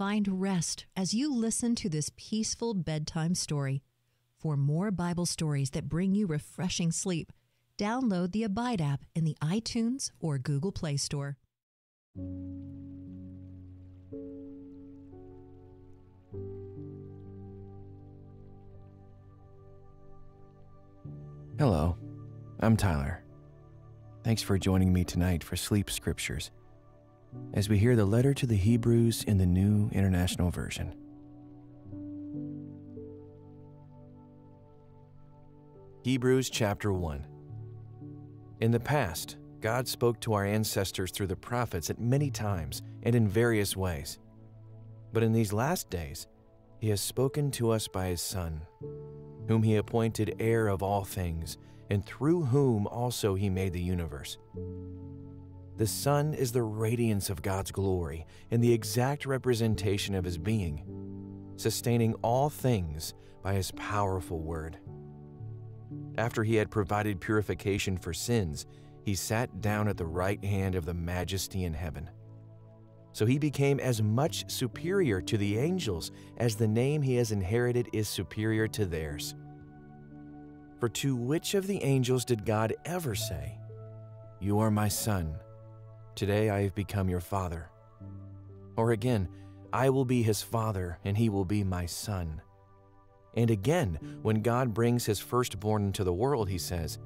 find rest as you listen to this peaceful bedtime story. For more Bible stories that bring you refreshing sleep, download the Abide app in the iTunes or Google Play Store. Hello, I'm Tyler. Thanks for joining me tonight for Sleep Scriptures, as we hear the letter to the Hebrews in the New International Version. Hebrews chapter 1. In the past, God spoke to our ancestors through the prophets at many times and in various ways. But in these last days, He has spoken to us by His Son, whom He appointed heir of all things, and through whom also He made the universe. The Son is the radiance of God's glory and the exact representation of His being, sustaining all things by His powerful word. After He had provided purification for sins, He sat down at the right hand of the Majesty in heaven. So He became as much superior to the angels as the name He has inherited is superior to theirs. For to which of the angels did God ever say, "You are my son, today I have become your father"? Or again, "I will be his father, and he will be my son"? And again, when God brings his firstborn into the world, he says,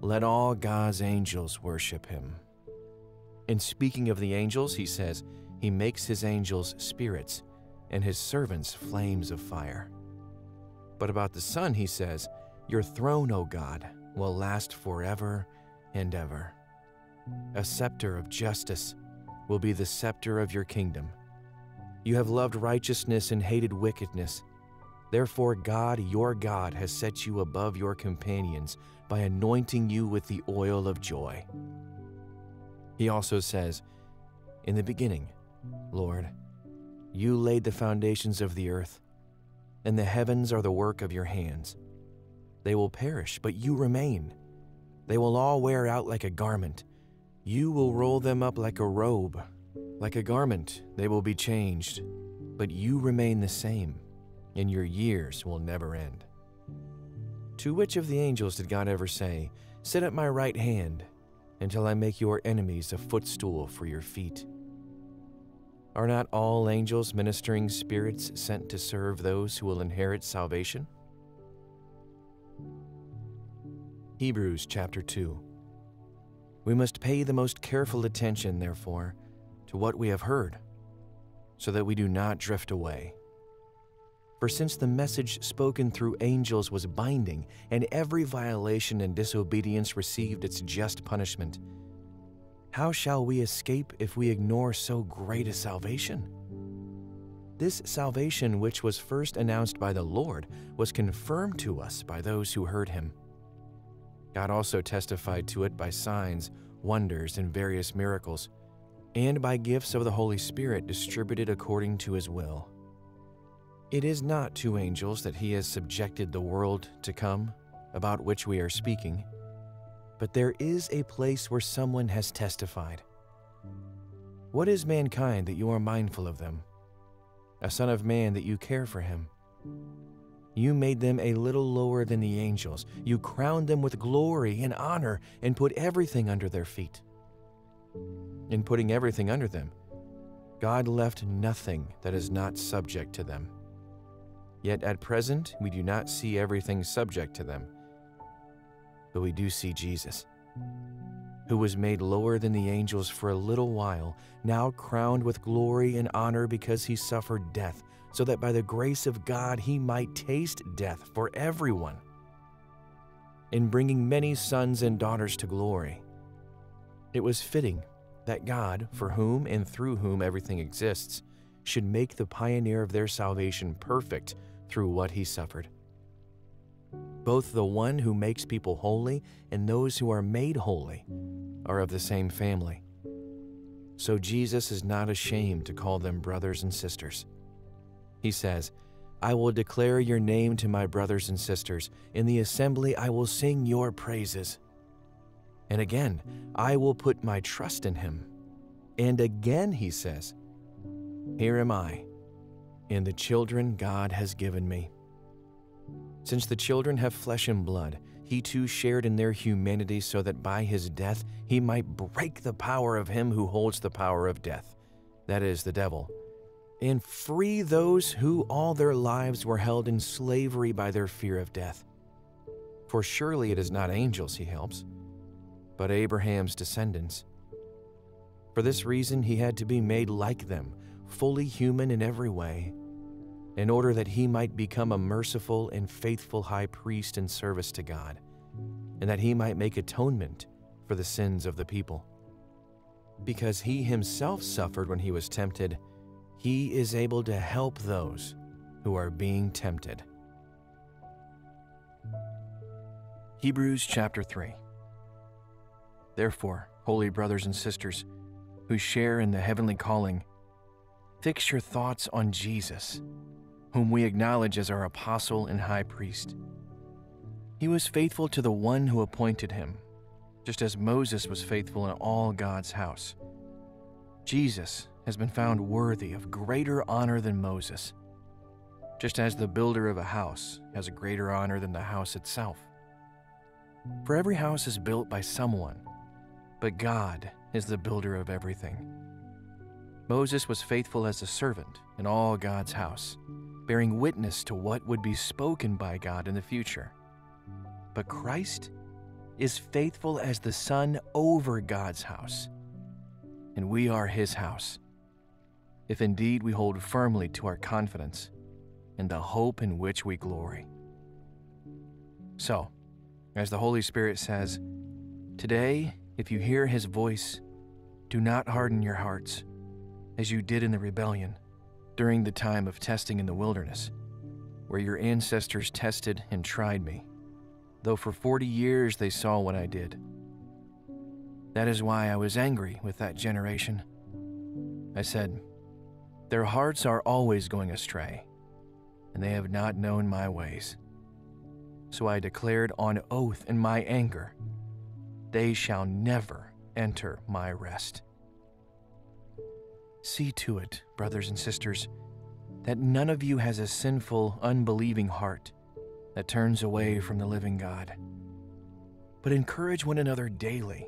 "Let all God's angels worship him." In speaking of the angels, he says, "He makes his angels spirits, and his servants flames of fire." But about the Son, he says, "Your throne, O God, will last forever and ever. A scepter of justice will be the scepter of your kingdom. You have loved righteousness and hated wickedness. Therefore God, your God, has set you above your companions by anointing you with the oil of joy." He also says, "In the beginning, Lord, you laid the foundations of the earth, and the heavens are the work of your hands. They will perish, but you remain. They will all wear out like a garment. You will roll them up like a robe. Like a garment, they will be changed, but you remain the same, and your years will never end." To which of the angels did God ever say, "Sit at my right hand until I make your enemies a footstool for your feet"? Are not all angels ministering spirits sent to serve those who will inherit salvation? Hebrews chapter 2. We must pay the most careful attention, therefore, to what we have heard, so that we do not drift away. For since the message spoken through angels was binding, and every violation and disobedience received its just punishment, how shall we escape if we ignore so great a salvation? This salvation, which was first announced by the Lord, was confirmed to us by those who heard him. God also testified to it by signs, wonders, and various miracles, and by gifts of the Holy Spirit distributed according to his will. It is not to angels that he has subjected the world to come, about which we are speaking, but there is a place where someone has testified, "What is mankind that you are mindful of them? A son of man that you care for him? You made them a little lower than the angels. You crowned them with glory and honor and put everything under their feet." In putting everything under them, God left nothing that is not subject to them. Yet at present, we do not see everything subject to them, but we do see Jesus, who was made lower than the angels for a little while, now crowned with glory and honor because he suffered death, so that by the grace of God he might taste death for everyone. In bringing many sons and daughters to glory, it was fitting that God, for whom and through whom everything exists, should make the pioneer of their salvation perfect through what he suffered. Both the one who makes people holy and those who are made holy are of the same family. So Jesus is not ashamed to call them brothers and sisters. He says, "I will declare your name to my brothers and sisters. In the assembly I will sing your praises." And again, "I will put my trust in him." And again he says, "Here am I, and the children God has given me. Since the children have flesh and blood, he too shared in their humanity so that by his death he might break the power of him who holds the power of death, that is, the devil, and free those who all their lives were held in slavery by their fear of death. For surely it is not angels he helps, but Abraham's descendants. For this reason he had to be made like them, fully human in every way, in order that he might become a merciful and faithful high priest in service to God, and that he might make atonement for the sins of the people. Because he himself suffered when he was tempted, he is able to help those who are being tempted. Hebrews chapter 3. Therefore, holy brothers and sisters, who share in the heavenly calling, fix your thoughts on Jesus, whom we acknowledge as our apostle and high priest. He was faithful to the one who appointed him, just as Moses was faithful in all God's house. Jesus has been found worthy of greater honor than Moses, just as the builder of a house has a greater honor than the house itself. For every house is built by someone, but God is the builder of everything. Moses was faithful as a servant in all God's house, bearing witness to what would be spoken by God in the future. But Christ is faithful as the Son over God's house, and we are his house, if indeed we hold firmly to our confidence and the hope in which we glory. So, as the Holy Spirit says, today, if you hear his voice, do not harden your hearts, as you did in the rebellion, during the time of testing in the wilderness, where your ancestors tested and tried me, though for 40 years they saw what I did. That is why I was angry with that generation. I said, their hearts are always going astray, and they have not known my ways. So I declared on oath in my anger, they shall never enter my rest. See to it, brothers and sisters, that none of you has a sinful, unbelieving heart that turns away from the living God. But encourage one another daily,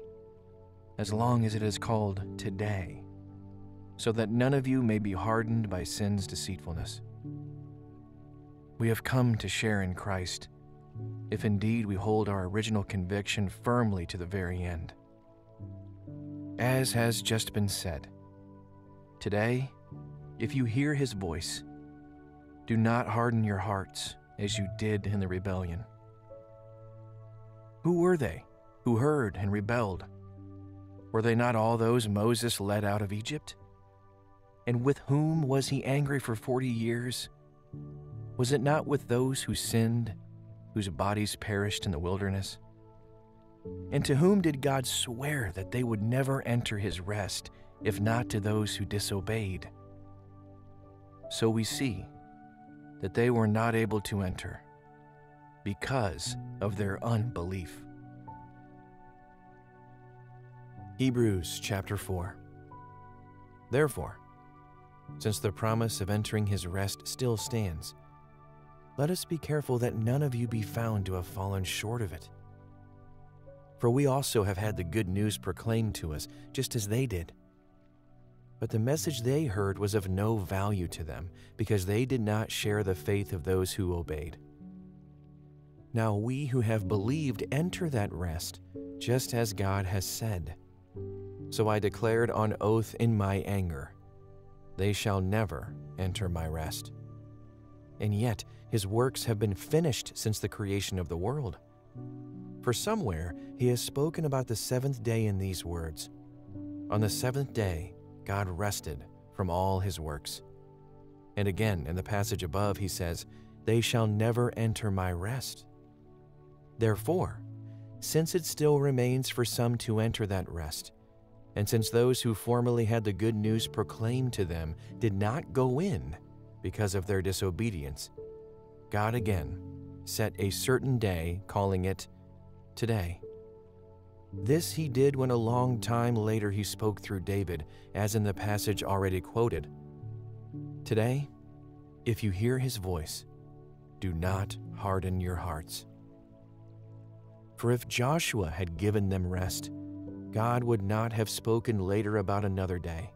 as long as it is called today, so that none of you may be hardened by sin's deceitfulness. We have come to share in Christ, if indeed we hold our original conviction firmly to the very end. As has just been said, today, if you hear his voice, do not harden your hearts as you did in the rebellion. Who were they who heard and rebelled? Were they not all those Moses led out of Egypt? And with whom was he angry for 40 years? Was it not with those who sinned, whose bodies perished in the wilderness? And to whom did God swear that they would never enter his rest, if not to those who disobeyed? So we see that they were not able to enter because of their unbelief. Hebrews chapter 4. Therefore, since the promise of entering his rest still stands, let us be careful that none of you be found to have fallen short of it. For we also have had the good news proclaimed to us, just as they did. But the message they heard was of no value to them, because they did not share the faith of those who obeyed. Now we who have believed enter that rest, just as God has said. So I declared on oath in my anger, they shall never enter my rest. And yet his works have been finished since the creation of the world. For somewhere he has spoken about the seventh day in these words, on the seventh day God rested from all his works. And again, in the passage above, he says, they shall never enter my rest. Therefore, since it still remains for some to enter that rest, and since those who formerly had the good news proclaimed to them did not go in because of their disobedience, God again set a certain day, calling it today. This he did when a long time later he spoke through David, as in the passage already quoted. Today, If you hear his voice, do not harden your hearts. For if Joshua had given them rest, God would not have spoken later about another day.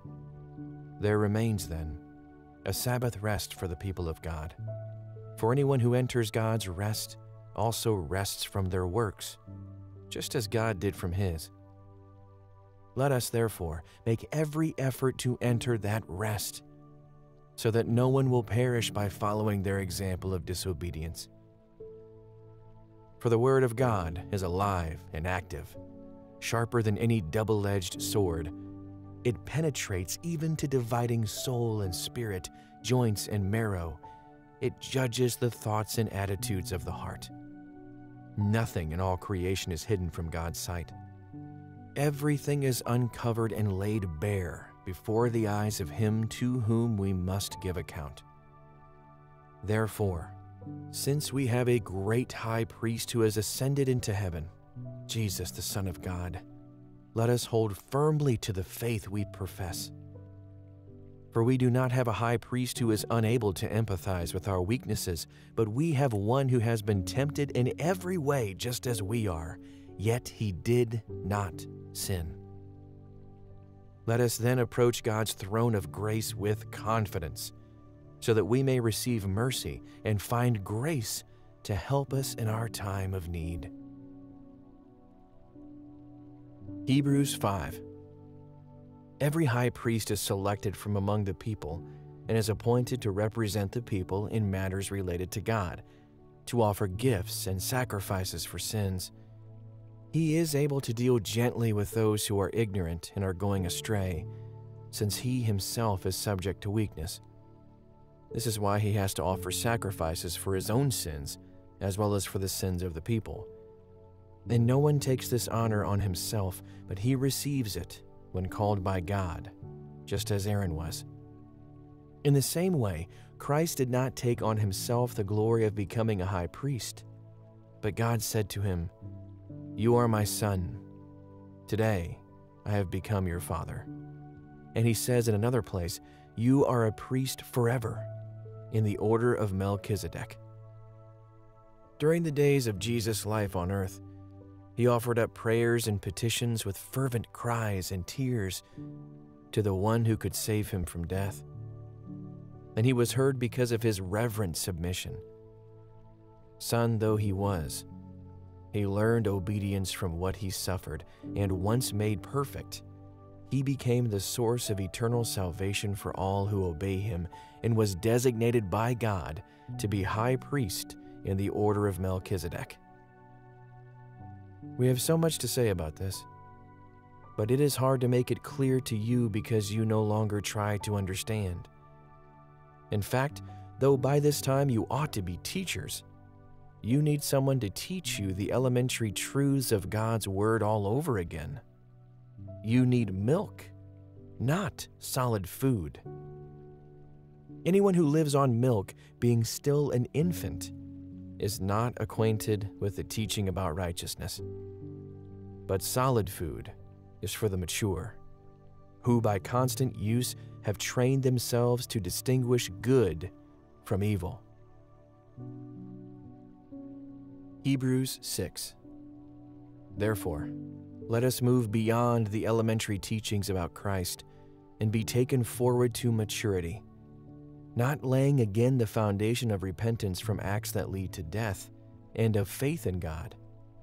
There remains then a Sabbath rest for the people of God. For anyone who enters God's rest also rests from their works, just as God did from his. Let us therefore make every effort to enter that rest, so that no one will perish by following their example of disobedience. For the word of God is alive and active, sharper than any double-edged sword. It penetrates even to dividing soul and spirit, joints and marrow. It judges the thoughts and attitudes of the heart. Nothing in all creation is hidden from God's sight. Everything is uncovered and laid bare before the eyes of him to whom we must give account. Therefore, since we have a great high priest who has ascended into heaven, Jesus, the Son of God, let us hold firmly to the faith we profess. For we do not have a high priest who is unable to empathize with our weaknesses, but we have one who has been tempted in every way just as we are, yet he did not sin. Let us then approach God's throne of grace with confidence, so that we may receive mercy and find grace to help us in our time of need. Hebrews 5. Every high priest is selected from among the people and is appointed to represent the people in matters related to God, to offer gifts and sacrifices for sins. He is able to deal gently with those who are ignorant and are going astray, since he himself is subject to weakness. This is why he has to offer sacrifices for his own sins, as well as for the sins of the people. And no one takes this honor on himself, but he receives it when called by God, just as Aaron was. In the same way, Christ did not take on himself the glory of becoming a high priest, but God said to him, "You are my son. Today I have become your father." And he says in another place, "You are a priest forever, in the order of Melchizedek." During the days of Jesus' life on earth, he offered up prayers and petitions with fervent cries and tears to the one who could save him from death. And he was heard because of his reverent submission. Son though he was, he learned obedience from what he suffered, and once made perfect, he became the source of eternal salvation for all who obey him, and was designated by God to be high priest in the order of Melchizedek. We have so much to say about this, but it is hard to make it clear to you because you no longer try to understand. In fact, though by this time you ought to be teachers, you need someone to teach you the elementary truths of God's word all over again. You need milk, not solid food. Anyone who lives on milk, being still an infant, is not acquainted with the teaching about righteousness. But solid food is for the mature, who by constant use have trained themselves to distinguish good from evil. Hebrews 6. Therefore, let us move beyond the elementary teachings about Christ and be taken forward to maturity, not laying again the foundation of repentance from acts that lead to death, and of faith in God,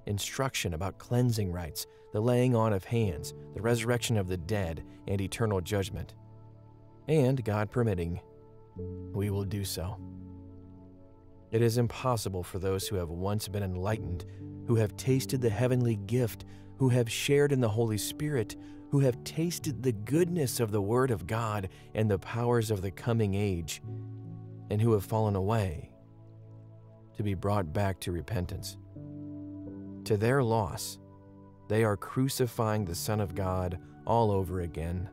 instruction about cleansing rites, the laying on of hands, the resurrection of the dead, and eternal judgment. And God permitting, we will do so. It is impossible for those who have once been enlightened, who have tasted the heavenly gift, who have shared in the Holy Spirit, who have tasted the goodness of the Word of God and the powers of the coming age, and who have fallen away, to be brought back to repentance. To their loss, they are crucifying the Son of God all over again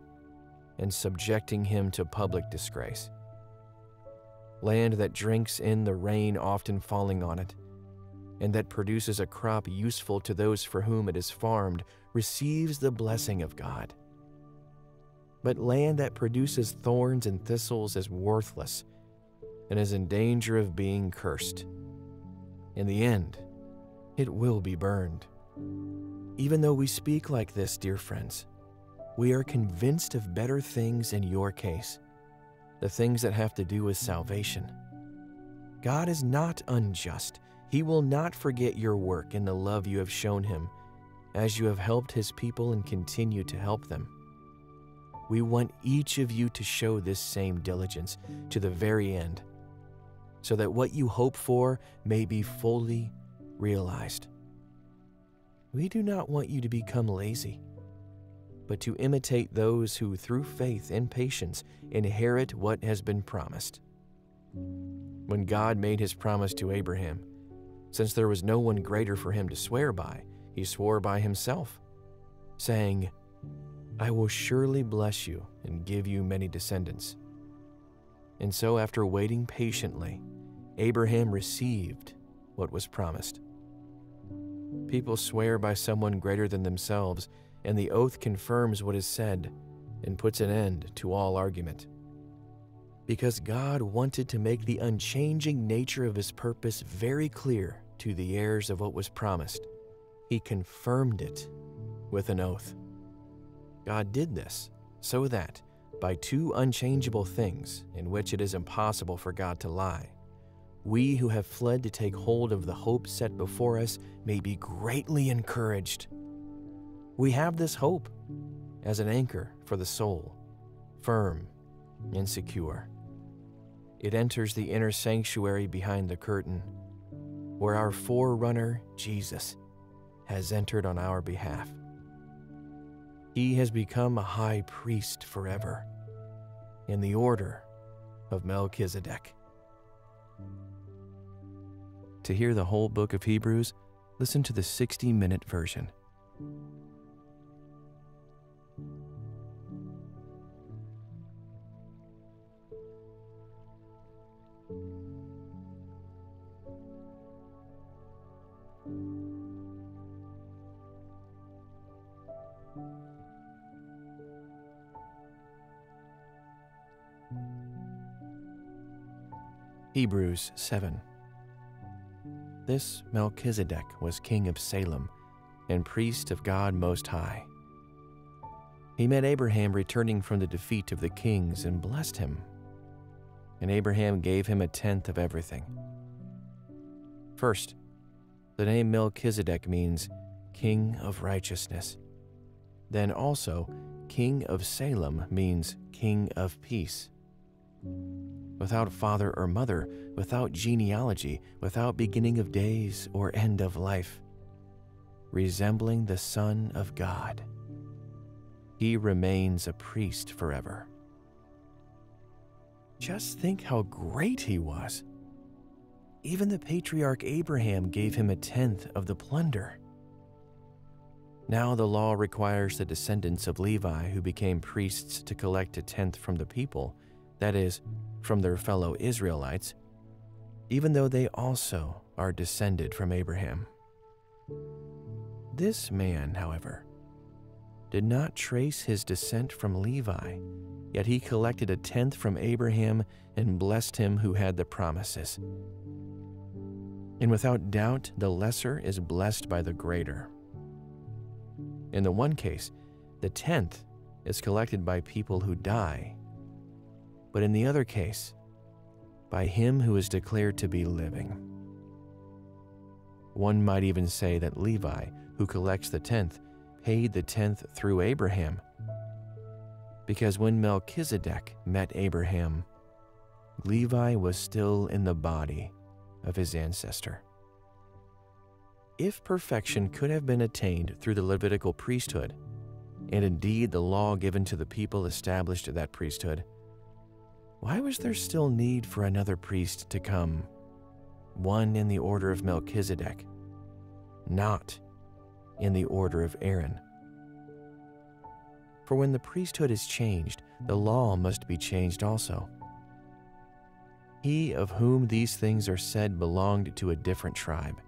and subjecting him to public disgrace. Land that drinks in the rain often falling on it, and that produces a crop useful to those for whom it is farmed, receives the blessing of God. But land that produces thorns and thistles is worthless, and is in danger of being cursed. In the end, it will be burned. Even though we speak like this, dear friends, we are convinced of better things in your case, the things that have to do with salvation. God is not unjust. He will not forget your work and the love you have shown Him, as you have helped His people and continue to help them. We want each of you to show this same diligence to the very end, so that what you hope for may be fully realized. We do not want you to become lazy, but to imitate those who, through faith and patience, inherit what has been promised. When God made His promise to Abraham, since there was no one greater for him to swear by, He swore by Himself, saying, "I will surely bless you and give you many descendants." And so, after waiting patiently, Abraham received what was promised. People swear by someone greater than themselves, and the oath confirms what is said and puts an end to all argument. Because God wanted to make the unchanging nature of His purpose very clear to the heirs of what was promised, He confirmed it with an oath. God did this so that, by two unchangeable things in which it is impossible for God to lie, we who have fled to take hold of the hope set before us may be greatly encouraged. We have this hope as an anchor for the soul, firm and secure. It enters the inner sanctuary behind the curtain, where our forerunner, Jesus, has entered on our behalf. He has become a high priest forever, in the order of Melchizedek. To hear the whole book of Hebrews, listen to the 60-minute version. Hebrews 7. This Melchizedek was king of Salem and priest of God Most High. He met Abraham returning from the defeat of the kings and blessed him. And Abraham gave him a tenth of everything. First, the name Melchizedek means king of righteousness. Then also, king of Salem means king of peace. Without father or mother, without genealogy, without beginning of days or end of life, resembling the Son of God, He remains a priest forever. Just think how great he was. Even the patriarch Abraham gave him a tenth of the plunder. Now the law requires the descendants of Levi who became priests to collect a tenth from the people, that is, from their fellow Israelites, even though they also are descended from Abraham. This man, however, did not trace his descent from Levi, yet he collected a tenth from Abraham and blessed him who had the promises. And without doubt, the lesser is blessed by the greater. In the one case, the tenth is collected by people who die, but in the other case, by him who is declared to be living. One might even say that Levi, who collects the tenth, paid the tenth through Abraham, because when Melchizedek met Abraham, Levi was still in the body of his ancestor. If perfection could have been attained through the Levitical priesthood, and indeed the law given to the people established that priesthood, why was there still need for another priest to come, one in the order of Melchizedek, not in the order of Aaron? For when the priesthood is changed, the law must be changed also. He of whom these things are said belonged to a different tribe,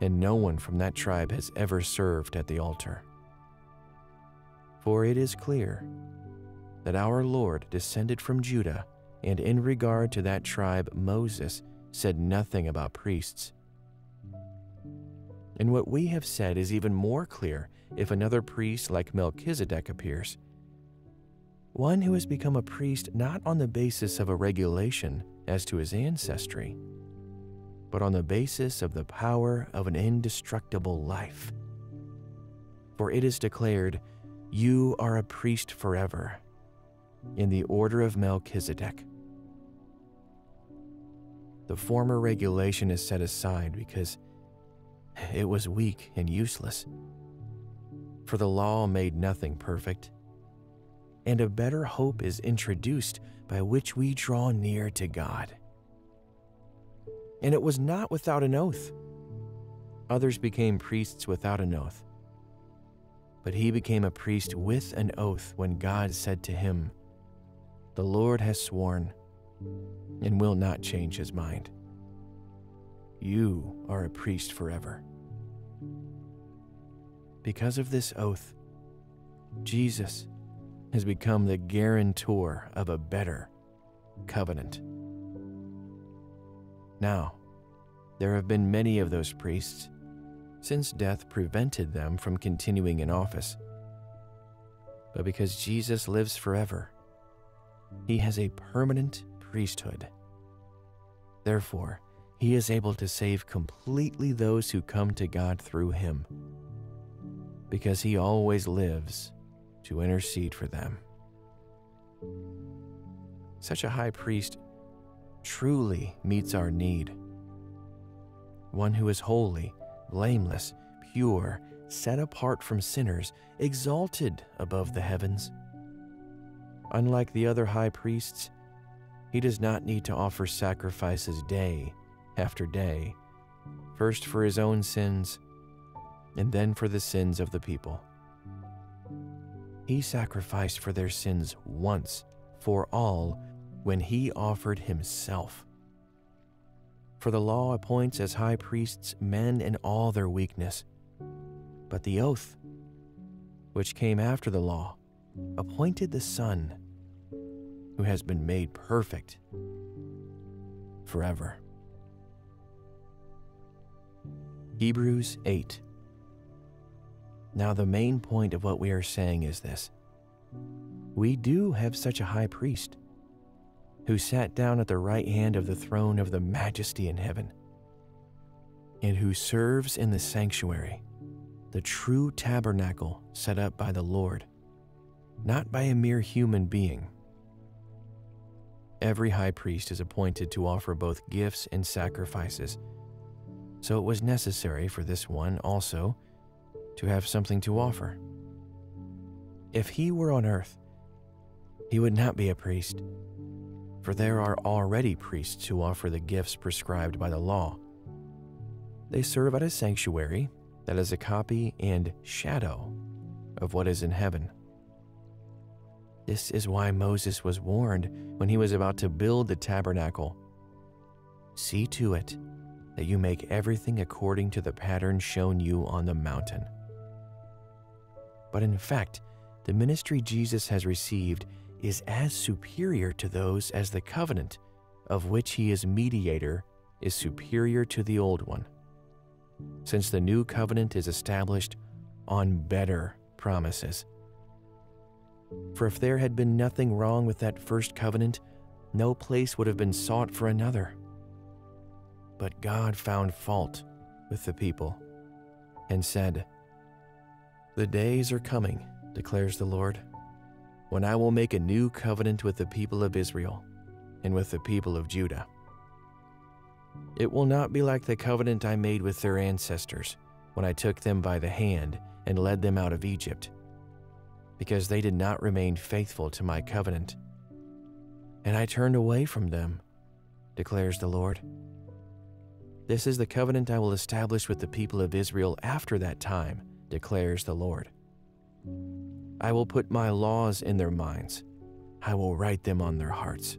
and no one from that tribe has ever served at the altar. For it is clear that our Lord descended from Judah and in regard to that tribe, Moses said nothing about priests. And what we have said is even more clear if another priest like Melchizedek appears. One who has become a priest not on the basis of a regulation as to his ancestry, but on the basis of the power of an indestructible life. For it is declared, "You are a priest forever, in the order of Melchizedek." The former regulation is set aside because it was weak and useless. For the law made nothing perfect, and a better hope is introduced by which we draw near to God. And it was not without an oath. Others became priests without an oath. But he became a priest with an oath when God said to him, "The Lord has sworn and will not change his mind. You are a priest forever." Because of this oath, Jesus has become the guarantor of a better covenant. Now, there have been many of those priests, since death prevented them from continuing in office. But because Jesus lives forever, he has a permanent priesthood. Therefore, he is able to save completely those who come to God through him, because he always lives to intercede for them. Such a high priest truly meets our need. One who is holy, blameless, pure, set apart from sinners, exalted above the heavens. Unlike the other high priests, he does not need to offer sacrifices day after day, first for his own sins and then for the sins of the people. He sacrificed for their sins once for all when he offered himself. For the law appoints as high priests men in all their weakness, but the oath, which came after the law, appointed the Son, who has been made perfect forever. Hebrews 8. Now the main point of what we are saying is this: we do have such a high priest, who sat down at the right hand of the throne of the Majesty in heaven, and who serves in the sanctuary, the true tabernacle set up by the Lord, not by a mere human being. Every high priest is appointed to offer both gifts and sacrifices, so it was necessary for this one also to have something to offer. If he were on earth, he would not be a priest, for there are already priests who offer the gifts prescribed by the law. They serve at a sanctuary that is a copy and shadow of what is in heaven. This is why Moses was warned when he was about to build the tabernacle. "See to it that you make everything according to the pattern shown you on the mountain." But in fact, the ministry Jesus has received is as superior to those as the covenant of which he is mediator is superior to the old one, since the new covenant is established on better promises. For if there had been nothing wrong with that first covenant, no place would have been sought for another. But God found fault with the people and said, "The days are coming, declares the Lord, when I will make a new covenant with the people of Israel and with the people of Judah. It will not be like the covenant I made with their ancestors when I took them by the hand and led them out of Egypt, because they did not remain faithful to my covenant, and I turned away from them, declares the Lord. This is the covenant I will establish with the people of Israel after that time, declares the Lord. I will put my laws in their minds. I will write them on their hearts.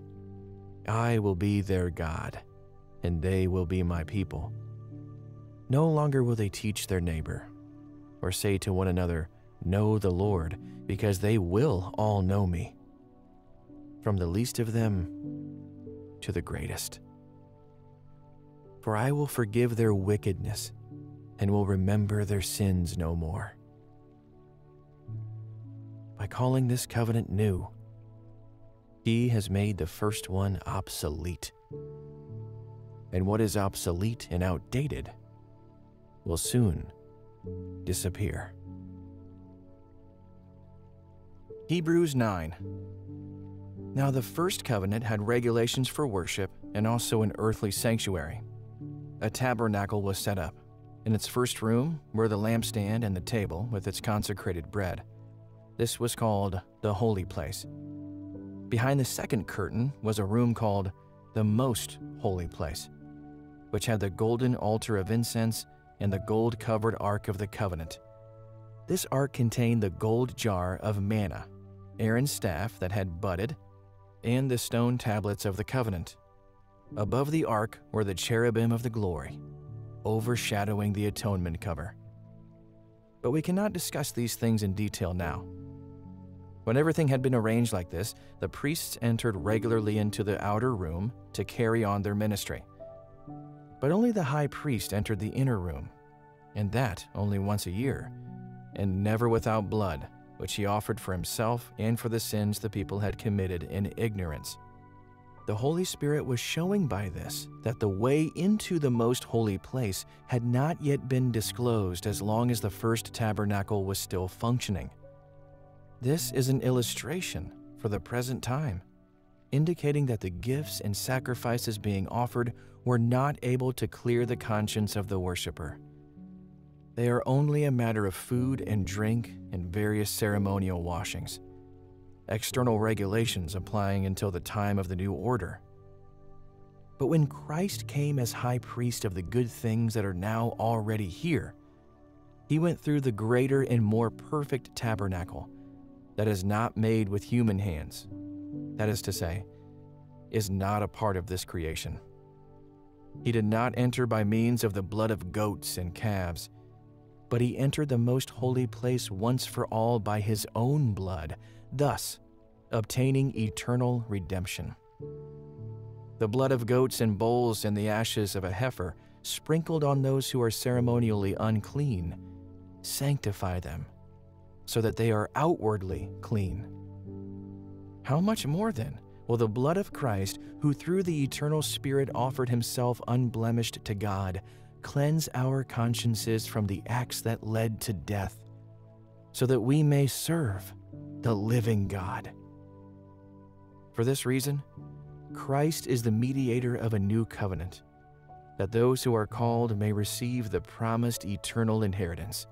I will be their God, and they will be my people. No longer will they teach their neighbor or say to one another, 'Know the Lord,' because they will all know me, from the least of them to the greatest. For I will forgive their wickedness and will remember their sins no more. By calling this covenant new, he has made the first one obsolete. And what is obsolete and outdated will soon disappear. Hebrews 9. Now the first covenant had regulations for worship and also an earthly sanctuary. A tabernacle was set up. In its first room were the lampstand and the table with its consecrated bread. This was called the holy place. Behind the second curtain was a room called the most holy place, which had the golden altar of incense and the gold-covered ark of the covenant. This ark contained the gold jar of manna, Aaron's staff that had budded, and the stone tablets of the covenant. Above the ark were the cherubim of the glory, overshadowing the atonement cover. But we cannot discuss these things in detail now. When everything had been arranged like this, the priests entered regularly into the outer room to carry on their ministry. But only the high priest entered the inner room, and that only once a year, and never without blood, which he offered for himself and for the sins the people had committed in ignorance. The Holy Spirit was showing by this that the way into the most holy place had not yet been disclosed as long as the first tabernacle was still functioning. This is an illustration for the present time, indicating that the gifts and sacrifices being offered were not able to clear the conscience of the worshiper. They are only a matter of food and drink and various ceremonial washings, external regulations applying until the time of the new order. But when Christ came as high priest of the good things that are now already here, he went through the greater and more perfect tabernacle that is not made with human hands. That is to say, is not a part of this creation. He did not enter by means of the blood of goats and calves, but he entered the most holy place once for all by his own blood, thus obtaining eternal redemption. The blood of goats and bulls and the ashes of a heifer, sprinkled on those who are ceremonially unclean, sanctify them, so that they are outwardly clean. How much more, then, will the blood of Christ, who through the eternal Spirit offered himself unblemished to God, cleanse our consciences from the acts that led to death, so that we may serve the living God? For this reason, Christ is the mediator of a new covenant, that those who are called may receive the promised eternal inheritance,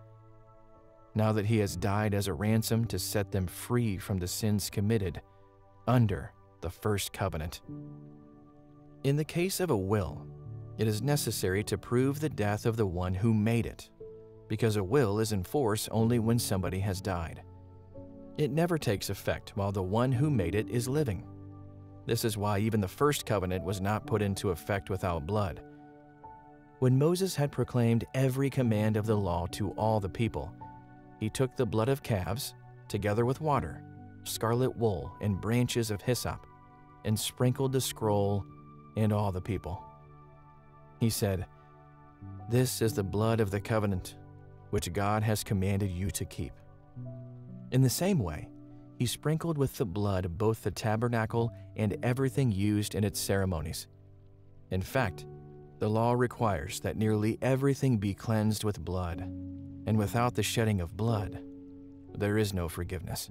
now that he has died as a ransom to set them free from the sins committed under the first covenant. In the case of a will, it is necessary to prove the death of the one who made it, because a will is in force only when somebody has died. It never takes effect while the one who made it is living. This is why even the first covenant was not put into effect without blood. When Moses had proclaimed every command of the law to all the people, he took the blood of calves, together with water, scarlet wool, and branches of hyssop, and sprinkled the scroll and all the people. He said, "This is the blood of the covenant, which God has commanded you to keep." In the same way, he sprinkled with the blood both the tabernacle and everything used in its ceremonies. In fact, the law requires that nearly everything be cleansed with blood, and without the shedding of blood, there is no forgiveness.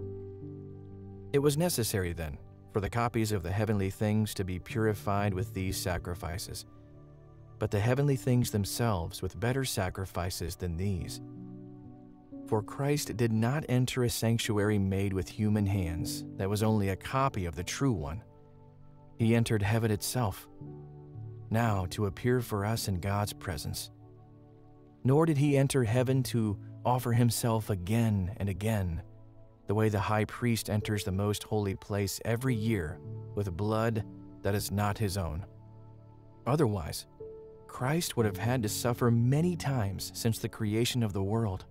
It was necessary, then, for the copies of the heavenly things to be purified with these sacrifices, but the heavenly things themselves with better sacrifices than these. For Christ did not enter a sanctuary made with human hands that was only a copy of the true one. He entered heaven itself, now to appear for us in God's presence. Nor did he enter heaven to offer himself again and again, the way the high priest enters the most holy place every year with blood that is not his own. Otherwise, Christ would have had to suffer many times since the creation of the world.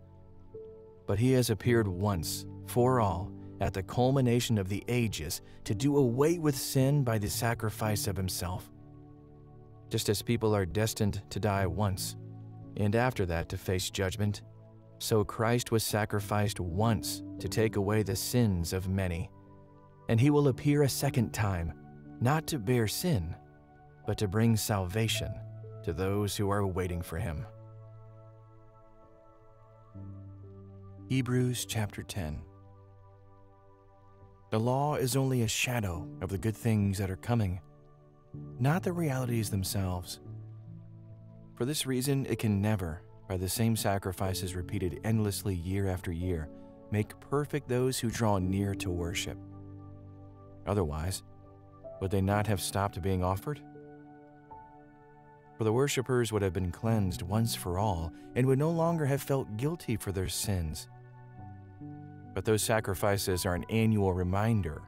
But he has appeared once for all at the culmination of the ages to do away with sin by the sacrifice of himself. Just as people are destined to die once, and after that to face judgment, so Christ was sacrificed once to take away the sins of many. And he will appear a second time, not to bear sin, but to bring salvation to those who are waiting for him. Hebrews chapter 10. The law is only a shadow of the good things that are coming, not the realities themselves. For this reason, it can never, by the same sacrifices repeated endlessly year after year, make perfect those who draw near to worship. Otherwise, would they not have stopped being offered? For the worshipers would have been cleansed once for all and would no longer have felt guilty for their sins. But those sacrifices are an annual reminder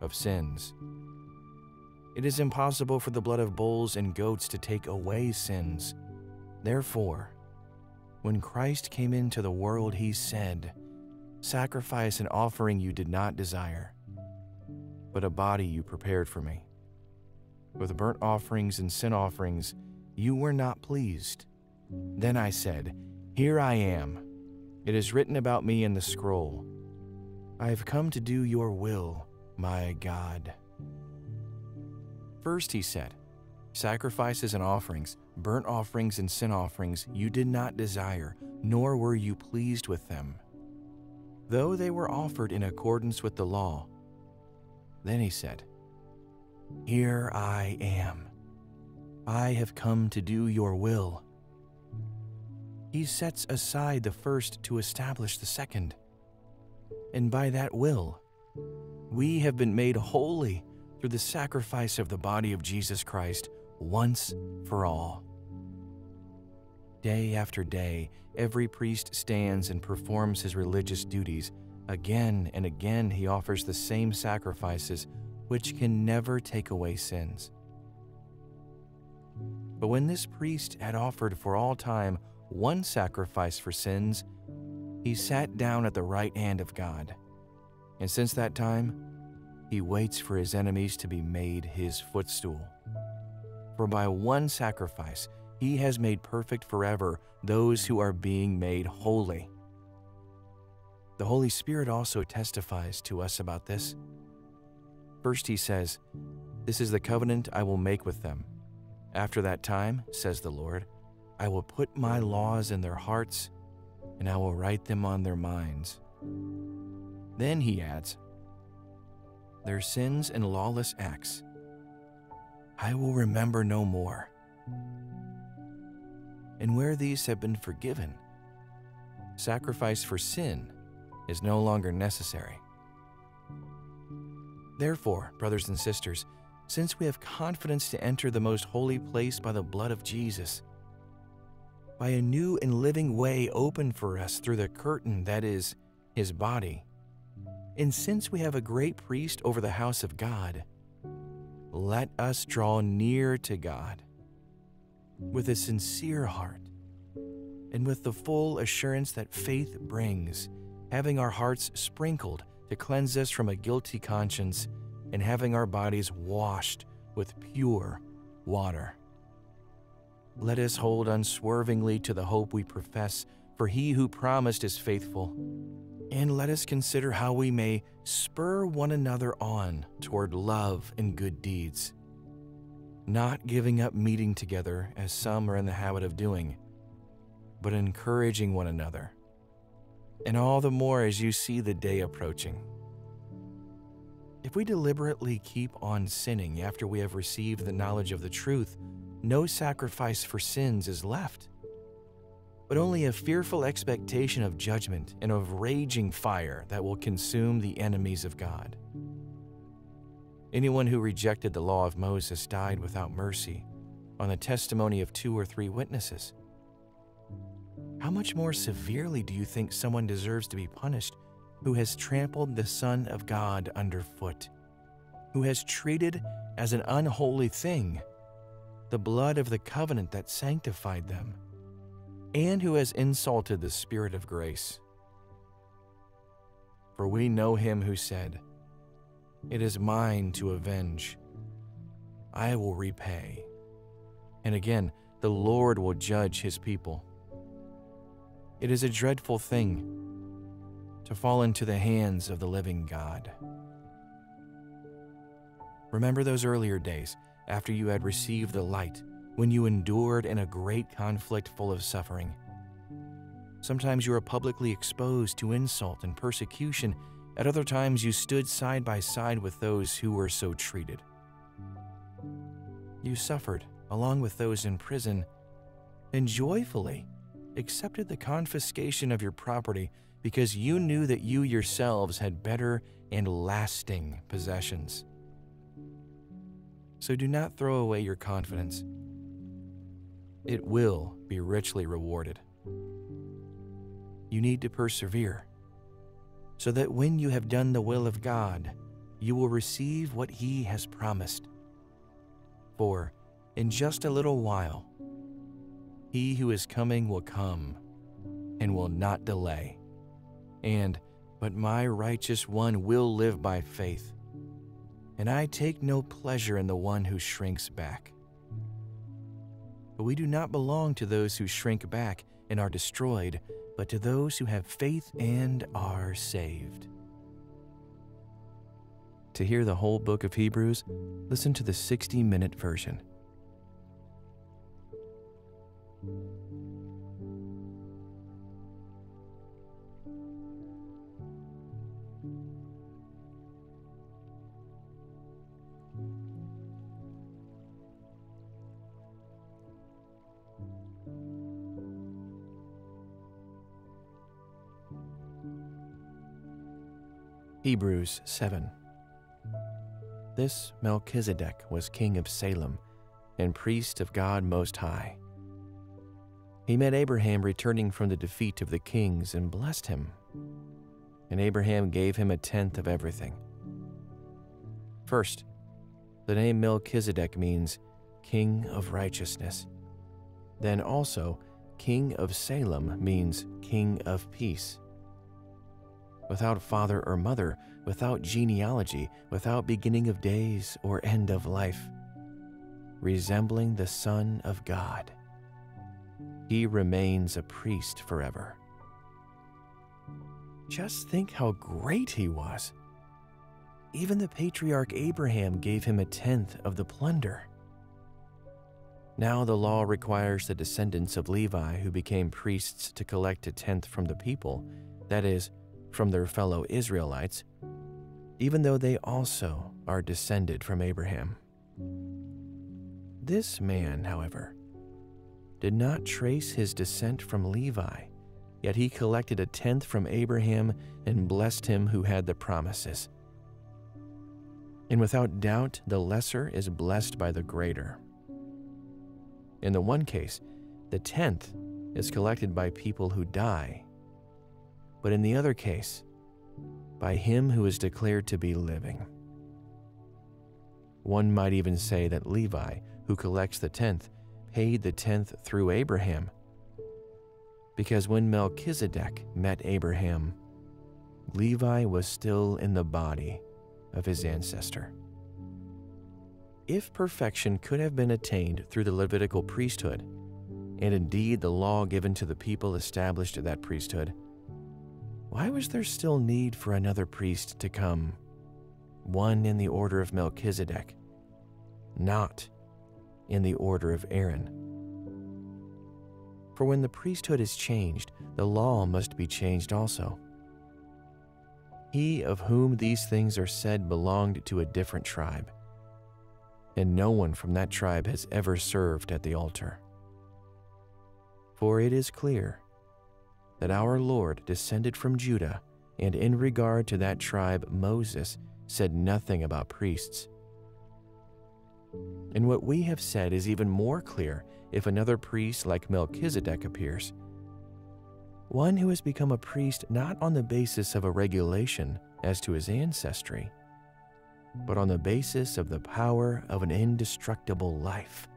of sins. It is impossible for the blood of bulls and goats to take away sins. Therefore, when Christ came into the world, he said, "Sacrifice and offering you did not desire, but a body you prepared for me. With burnt offerings and sin offerings, you were not pleased. Then I said, Here I am. It is written about me in the scroll. I have come to do your will, my God." First he said, "Sacrifices and offerings, burnt offerings and sin offerings, you did not desire, nor were you pleased with them, though they were offered in accordance with the law." Then he said, "Here I am. I have come to do your will." He sets aside the first to establish the second. And by that will, we have been made holy through the sacrifice of the body of Jesus Christ once for all. Day after day, every priest stands and performs his religious duties. Again and again he offers the same sacrifices, which can never take away sins. But when this priest had offered for all time one sacrifice for sins, he sat down at the right hand of God. And since that time, he waits for his enemies to be made his footstool. For by one sacrifice he has made perfect forever those who are being made holy. The Holy Spirit also testifies to us about this. First he says, "This is the covenant I will make with them. After that time, says the Lord, I will put my laws in their hearts, and I will write them on their minds." Then he adds, "Their sins and lawless acts I will remember no more." And where these have been forgiven, sacrifice for sin is no longer necessary. Therefore, brothers and sisters, since we have confidence to enter the most holy place by the blood of Jesus, by a new and living way opened for us through the curtain that is his body, and since we have a great priest over the house of God, let us draw near to God with a sincere heart and with the full assurance that faith brings, having our hearts sprinkled to cleanse us from a guilty conscience and having our bodies washed with pure water. Let us hold unswervingly to the hope we profess, for he who promised is faithful. And let us consider how we may spur one another on toward love and good deeds, not giving up meeting together as some are in the habit of doing, but encouraging one another, and all the more as you see the day approaching. If we deliberately keep on sinning after we have received the knowledge of the truth, no sacrifice for sins is left, but only a fearful expectation of judgment and of raging fire that will consume the enemies of God. Anyone who rejected the law of Moses died without mercy on the testimony of 2 or 3 witnesses. How much more severely do you think someone deserves to be punished who has trampled the Son of God underfoot, who has treated as an unholy thing the blood of the covenant that sanctified them, and who has insulted the Spirit of grace? For we know him who said, "It is mine to avenge, I will repay." And again, "The Lord will judge his people." It is a dreadful thing to fall into the hands of the living God. Remember those earlier days after you had received the light, when you endured in a great conflict full of suffering. Sometimes you were publicly exposed to insult and persecution. At other times, you stood side by side with those who were so treated. You suffered along with those in prison, and joyfully accepted the confiscation of your property, because you knew that you yourselves had better and lasting possessions. So do not throw away your confidence. It will be richly rewarded. You need to persevere, so that when you have done the will of God, you will receive what he has promised. For in just a little while, he who is coming will come and will not delay. But my righteous one will live by faith, and I take no pleasure in the one who shrinks back. But we do not belong to those who shrink back and are destroyed, but to those who have faith and are saved. To hear the whole book of Hebrews, listen to the 60-minute version. Hebrews 7. This Melchizedek was king of Salem and priest of God Most High. He met Abraham returning from the defeat of the kings and blessed him. And Abraham gave him 1/10 of everything. First, the name Melchizedek means king of righteousness. Then also, king of Salem means king of peace. Without father or mother, without genealogy, without beginning of days or end of life, resembling the Son of God, he remains a priest forever. Just think how great he was. Even the patriarch Abraham gave him 1/10 of the plunder. Now the law requires the descendants of Levi who became priests to collect 1/10 from the people, that is, from their fellow Israelites, even though they also are descended from Abraham. This man, however, did not trace his descent from Levi, yet he collected 1/10 from Abraham and blessed him who had the promises. And without doubt, the lesser is blessed by the greater. In the one case, the 1/10 is collected by people who die, but in the other case, by him who is declared to be living. One might even say that Levi, who collects the 1/10, paid the 1/10 through Abraham, because when Melchizedek met Abraham, Levi was still in the body of his ancestor. If perfection could have been attained through the Levitical priesthood, and indeed the law given to the people established that priesthood, why was there still need for another priest to come, one in the order of Melchizedek, not in the order of Aaron? For when the priesthood is changed, the law must be changed also. He of whom these things are said belonged to a different tribe, and no one from that tribe has ever served at the altar. For it is clear that our Lord descended from Judah, and in regard to that tribe, Moses said nothing about priests. And what we have said is even more clear if another priest like Melchizedek appears, one who has become a priest not on the basis of a regulation as to his ancestry, but on the basis of the power of an indestructible life.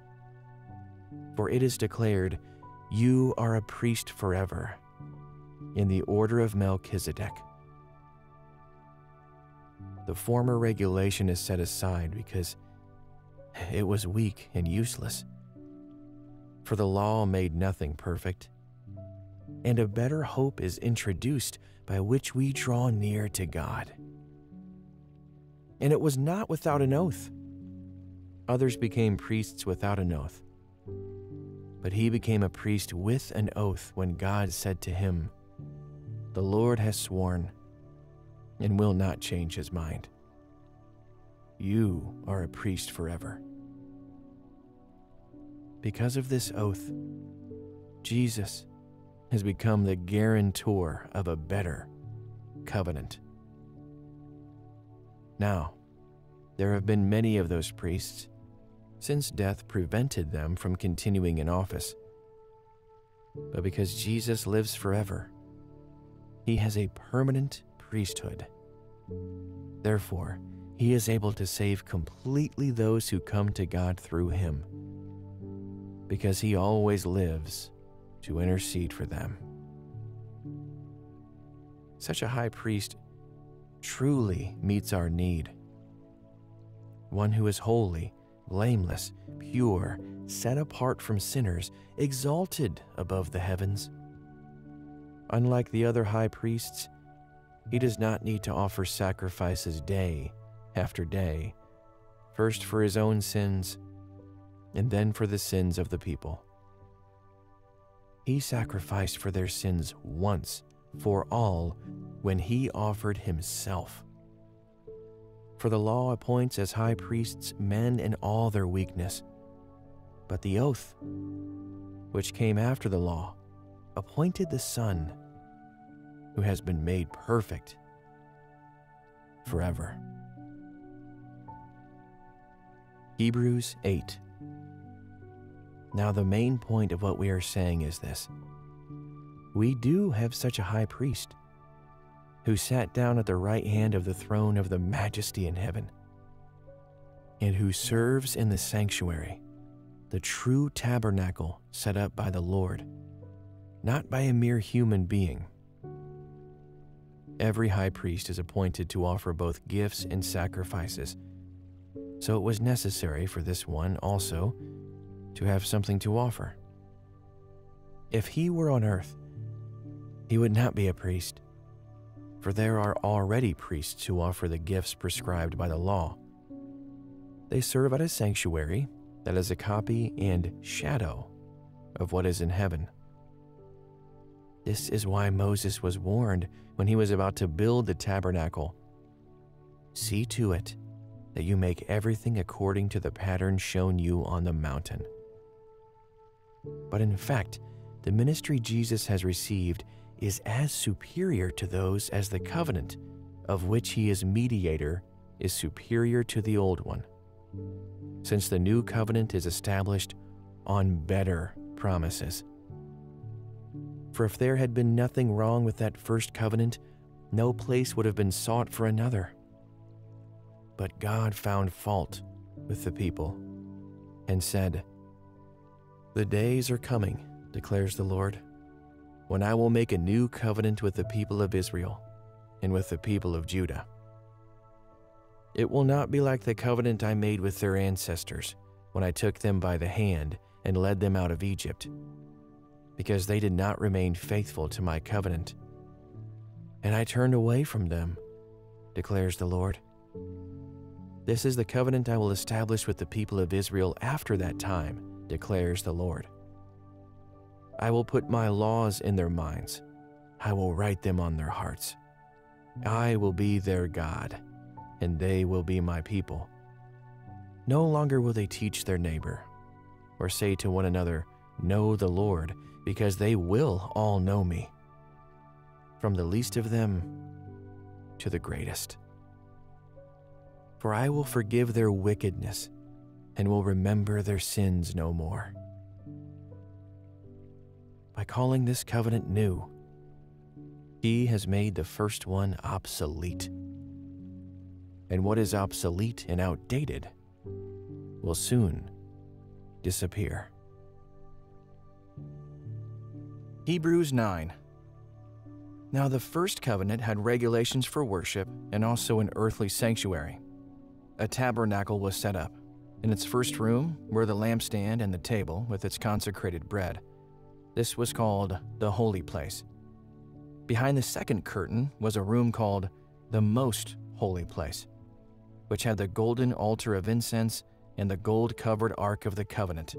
For it is declared, "You are a priest forever, in the order of Melchizedek." the former regulation is set aside because it was weak and useless. For the law made nothing perfect, and a better hope is introduced by which we draw near to God. And it was not without an oath. Others became priests without an oath. But he became a priest with an oath when God said to him, "The Lord has sworn and will not change his mind. You are a priest forever." Because of this oath, Jesus has become the guarantor of a better covenant. Now, there have been many of those priests, since death prevented them from continuing in office. But because Jesus lives forever, he has a permanent priesthood. Therefore, he is able to save completely those who come to God through him, because he always lives to intercede for them. Such a high priest truly meets our need. One who is holy, blameless, pure, set apart from sinners, exalted above the heavens. Unlike the other high priests, he does not need to offer sacrifices day after day, first for his own sins and then for the sins of the people. He sacrificed for their sins once for all when he offered himself. For the law appoints as high priests men in all their weakness, but the oath, which came after the law, appointed the Son, who has been made perfect forever. Hebrews 8. Now the main point of what we are saying is this: we do have such a high priest, who sat down at the right hand of the throne of the Majesty in heaven, and who serves in the sanctuary, the true tabernacle set up by the Lord, not by a mere human being. Every high priest is appointed to offer both gifts and sacrifices, so it was necessary for this one also to have something to offer. If he were on earth, he would not be a priest, for there are already priests who offer the gifts prescribed by the law. They serve at a sanctuary that is a copy and shadow of what is in heaven. This is why Moses was warned when he was about to build the tabernacle, "See to it that you make everything according to the pattern shown you on the mountain." But in fact, the ministry Jesus has received is as superior to those as the covenant of which he is mediator is superior to the old one, since the new covenant is established on better promises. For if there had been nothing wrong with that first covenant, no place would have been sought for another. But God found fault with the people and said, "The days are coming, declares the Lord, when I will make a new covenant with the people of Israel and with the people of Judah. It will not be like the covenant I made with their ancestors when I took them by the hand and led them out of Egypt, because they did not remain faithful to my covenant, and I turned away from them, declares the Lord. This is the covenant I will establish with the people of Israel after that time, declares the Lord. I will put my laws in their minds. I will write them on their hearts. I will be their God, and they will be my people. No longer will they teach their neighbor or say to one another, 'Know the Lord,' because they will all know me, from the least of them to the greatest. For I will forgive their wickedness and will remember their sins no more." By calling this covenant new, he has made the first one obsolete. And what is obsolete and outdated will soon disappear. Hebrews 9. Now the first covenant had regulations for worship and also an earthly sanctuary. A tabernacle was set up. In its first room were the lampstand and the table with its consecrated bread. This was called the Holy Place. Behind the second curtain was a room called the Most Holy Place, which had the golden altar of incense and the gold-covered Ark of the Covenant.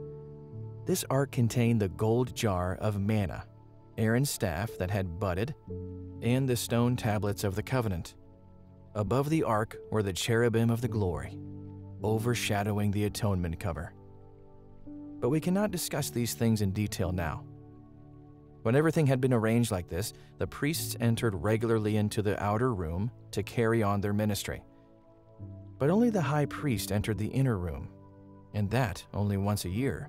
This ark contained the gold jar of manna, Aaron's staff that had budded, and the stone tablets of the covenant. Above the ark were the cherubim of the glory, overshadowing the atonement cover. But we cannot discuss these things in detail now. When everything had been arranged like this, the priests entered regularly into the outer room to carry on their ministry. But only the high priest entered the inner room, and that only once a year,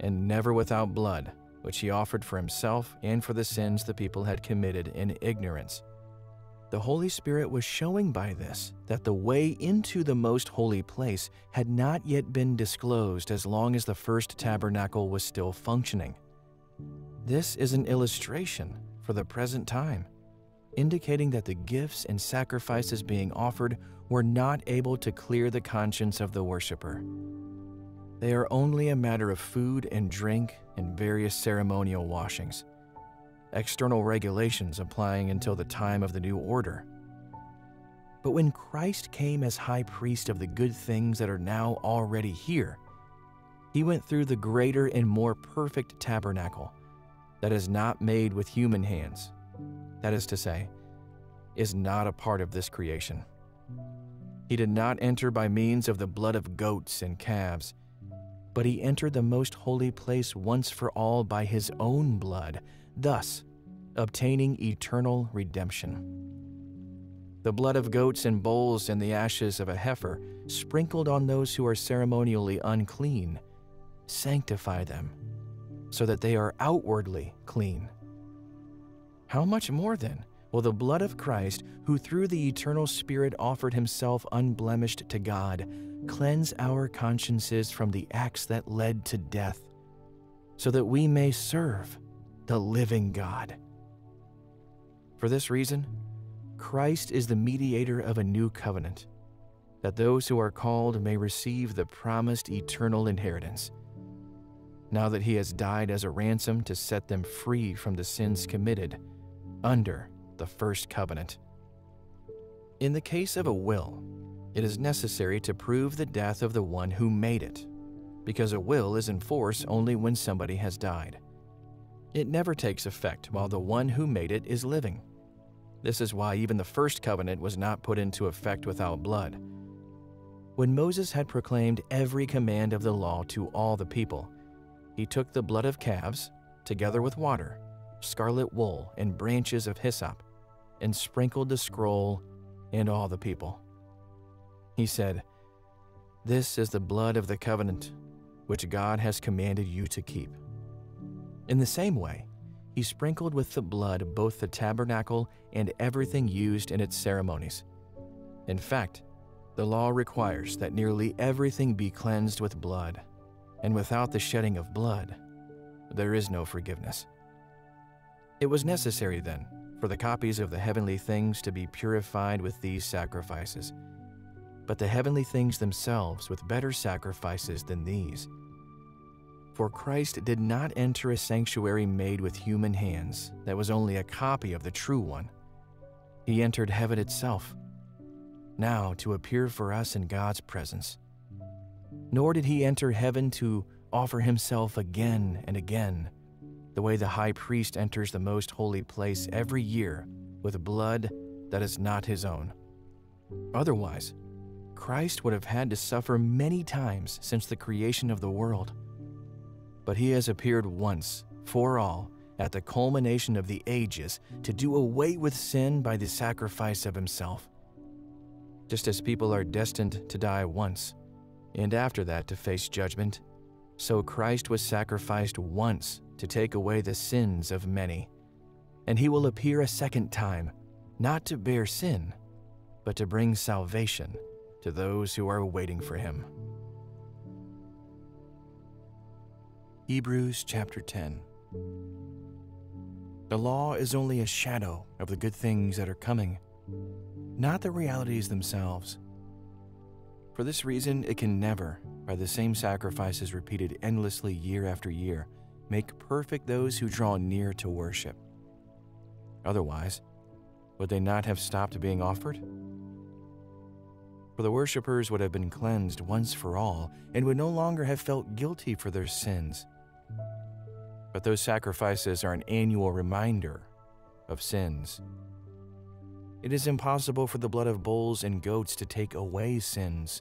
and never without blood, which he offered for himself and for the sins the people had committed in ignorance. The Holy Spirit was showing by this that the way into the most holy place had not yet been disclosed as long as the first tabernacle was still functioning. This is an illustration for the present time, indicating that the gifts and sacrifices being offered were not able to clear the conscience of the worshiper. They are only a matter of food and drink and various ceremonial washings, external regulations applying until the time of the new order. But when Christ came as high priest of the good things that are now already here, he went through the greater and more perfect tabernacle that is not made with human hands, that is to say, is not a part of this creation. He did not enter by means of the blood of goats and calves, but he entered the most holy place once for all by his own blood, thus obtaining eternal redemption. The blood of goats and bulls and the ashes of a heifer, sprinkled on those who are ceremonially unclean, sanctify them, so that they are outwardly clean. How much more, then, will the blood of Christ, who through the eternal Spirit offered himself unblemished to God, cleanse our consciences from the acts that led to death, so that we may serve the living God. For this reason, Christ is the mediator of a new covenant, that those who are called may receive the promised eternal inheritance, now that he has died as a ransom to set them free from the sins committed under the first covenant. In the case of a will, it is necessary to prove the death of the one who made it, because a will is in force only when somebody has died. It never takes effect while the one who made it is living. This is why even the first covenant was not put into effect without blood. When Moses had proclaimed every command of the law to all the people, he took the blood of calves, together with water, scarlet wool, and branches of hyssop, and sprinkled the scroll and all the people. He said, "This is the blood of the covenant, which God has commanded you to keep." In the same way, he sprinkled with the blood both the tabernacle and everything used in its ceremonies. In fact, the law requires that nearly everything be cleansed with blood, and without the shedding of blood, there is no forgiveness. It was necessary, then, for the copies of the heavenly things to be purified with these sacrifices, but the heavenly things themselves with better sacrifices than these. For Christ did not enter a sanctuary made with human hands that was only a copy of the true one. He entered heaven itself, now to appear for us in God's presence. Nor did he enter heaven to offer himself again and again, the way the high priest enters the most holy place every year with blood that is not his own. Otherwise, Christ would have had to suffer many times since the creation of the world. But he has appeared once for all at the culmination of the ages to do away with sin by the sacrifice of himself. Just as people are destined to die once, and after that to face judgment, so Christ was sacrificed once to take away the sins of many. And he will appear a second time, not to bear sin, but to bring salvation to those who are waiting for him. Hebrews chapter 10. The law is only a shadow of the good things that are coming, not the realities themselves. For this reason, it can never, by the same sacrifices repeated endlessly year after year, make perfect those who draw near to worship. Otherwise, would they not have stopped being offered? For the worshipers would have been cleansed once for all and would no longer have felt guilty for their sins. But those sacrifices are an annual reminder of sins. It is impossible for the blood of bulls and goats to take away sins.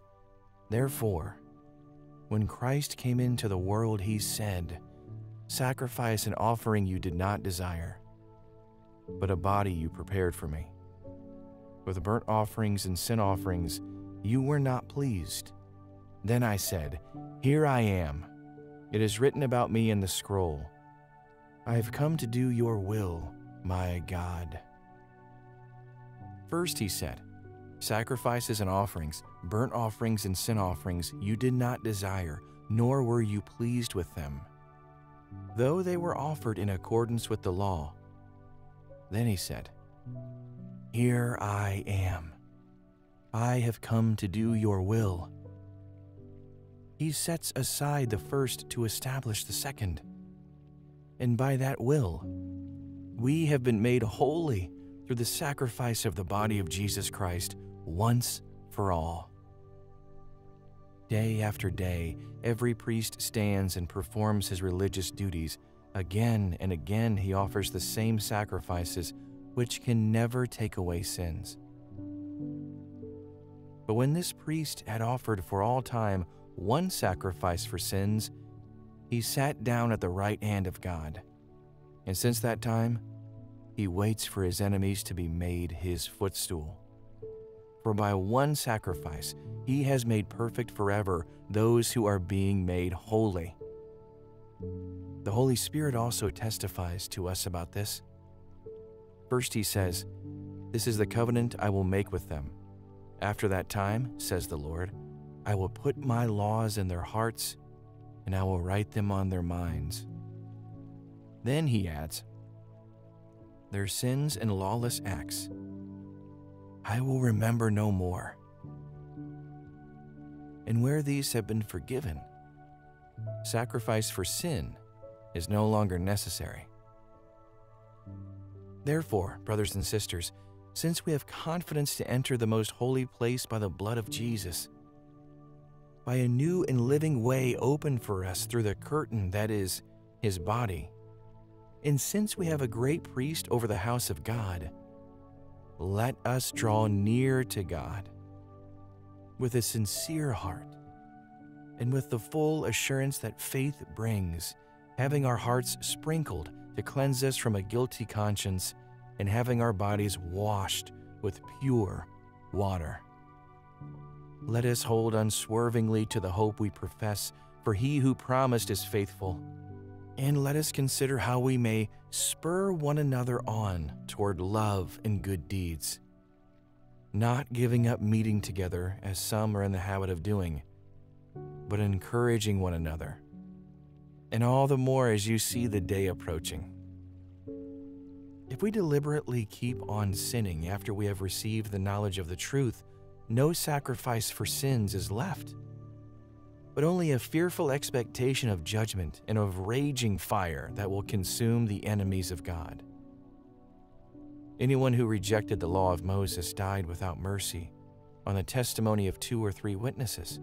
Therefore, when Christ came into the world, he said, "Sacrifice and offering you did not desire, but a body you prepared for me. With burnt offerings and sin offerings you were not pleased. Then I said, Here I am. It is written about me in the scroll. I have come to do your will, my God." First he said, "Sacrifices and offerings, burnt offerings and sin offerings you did not desire, nor were you pleased with them, though they were offered in accordance with the law." Then he said, "Here I am. I have come to do your will." He sets aside the first to establish the second. And by that will, we have been made holy through the sacrifice of the body of Jesus Christ once for all. Day after day, every priest stands and performs his religious duties. Again and again he offers the same sacrifices, which can never take away sins. But when this priest had offered for all time one sacrifice for sins, he sat down at the right hand of God. And since that time, he waits for his enemies to be made his footstool. For by one sacrifice he has made perfect forever those who are being made holy. The Holy Spirit also testifies to us about this. First he says, "This is the covenant I will make with them. After that time, says the Lord, I will put my laws in their hearts, and I will write them on their minds." Then he adds, "Their sins and lawless acts I will remember no more." And where these have been forgiven, sacrifice for sin is no longer necessary. Therefore, brothers and sisters, since we have confidence to enter the most holy place by the blood of Jesus, by a new and living way opened for us through the curtain that is his body, and since we have a great priest over the house of God, let us draw near to God with a sincere heart and with the full assurance that faith brings, having our hearts sprinkled to cleanse us from a guilty conscience and having our bodies washed with pure water. Let us hold unswervingly to the hope we profess, for he who promised is faithful. And let us consider how we may spur one another on toward love and good deeds, not giving up meeting together as some are in the habit of doing, but encouraging one another, and all the more as you see the day approaching. If we deliberately keep on sinning after we have received the knowledge of the truth, no sacrifice for sins is left, but only a fearful expectation of judgment and of raging fire that will consume the enemies of God. Anyone who rejected the law of Moses died without mercy on the testimony of 2 or 3 witnesses.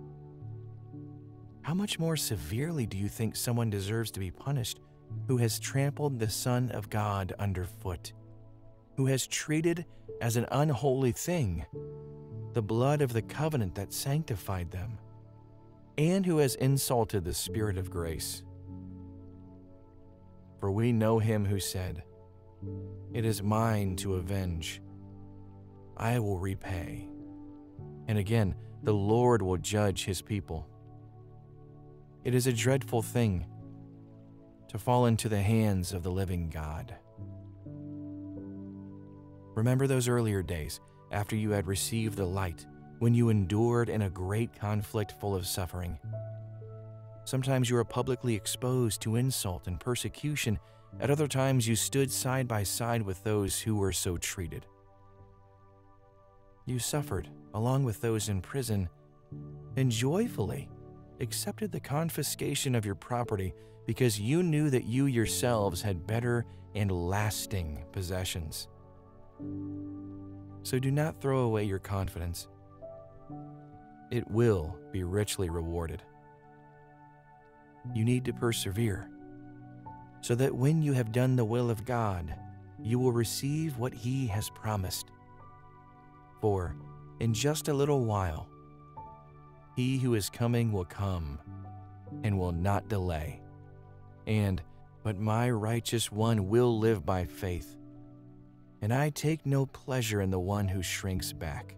How much more severely do you think someone deserves to be punished who has trampled the Son of God underfoot, who has treated as an unholy thing the blood of the covenant that sanctified them, and who has insulted the Spirit of grace? For we know him who said, "It is mine to avenge, I will repay." And again, "The Lord will judge his people." It is a dreadful thing to fall into the hands of the living God. Remember those earlier days after you had received the light, when you endured in a great conflict full of suffering. Sometimes you were publicly exposed to insult and persecution, At other times you stood side by side with those who were so treated. You suffered along with those in prison and joyfully accepted the confiscation of your property because you knew that you yourselves had better and lasting possessions. So do not throw away your confidence. It will be richly rewarded. You need to persevere, so that when you have done the will of God, you will receive what He has promised. For in just a little while, He who is coming will come and will not delay. But my righteous one will live by faith, and I take no pleasure in the one who shrinks back.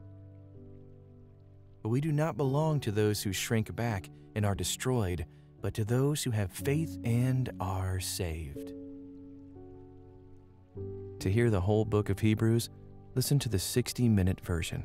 But we do not belong to those who shrink back and are destroyed, but to those who have faith and are saved. To hear the whole book of Hebrews, listen to the 60-minute version.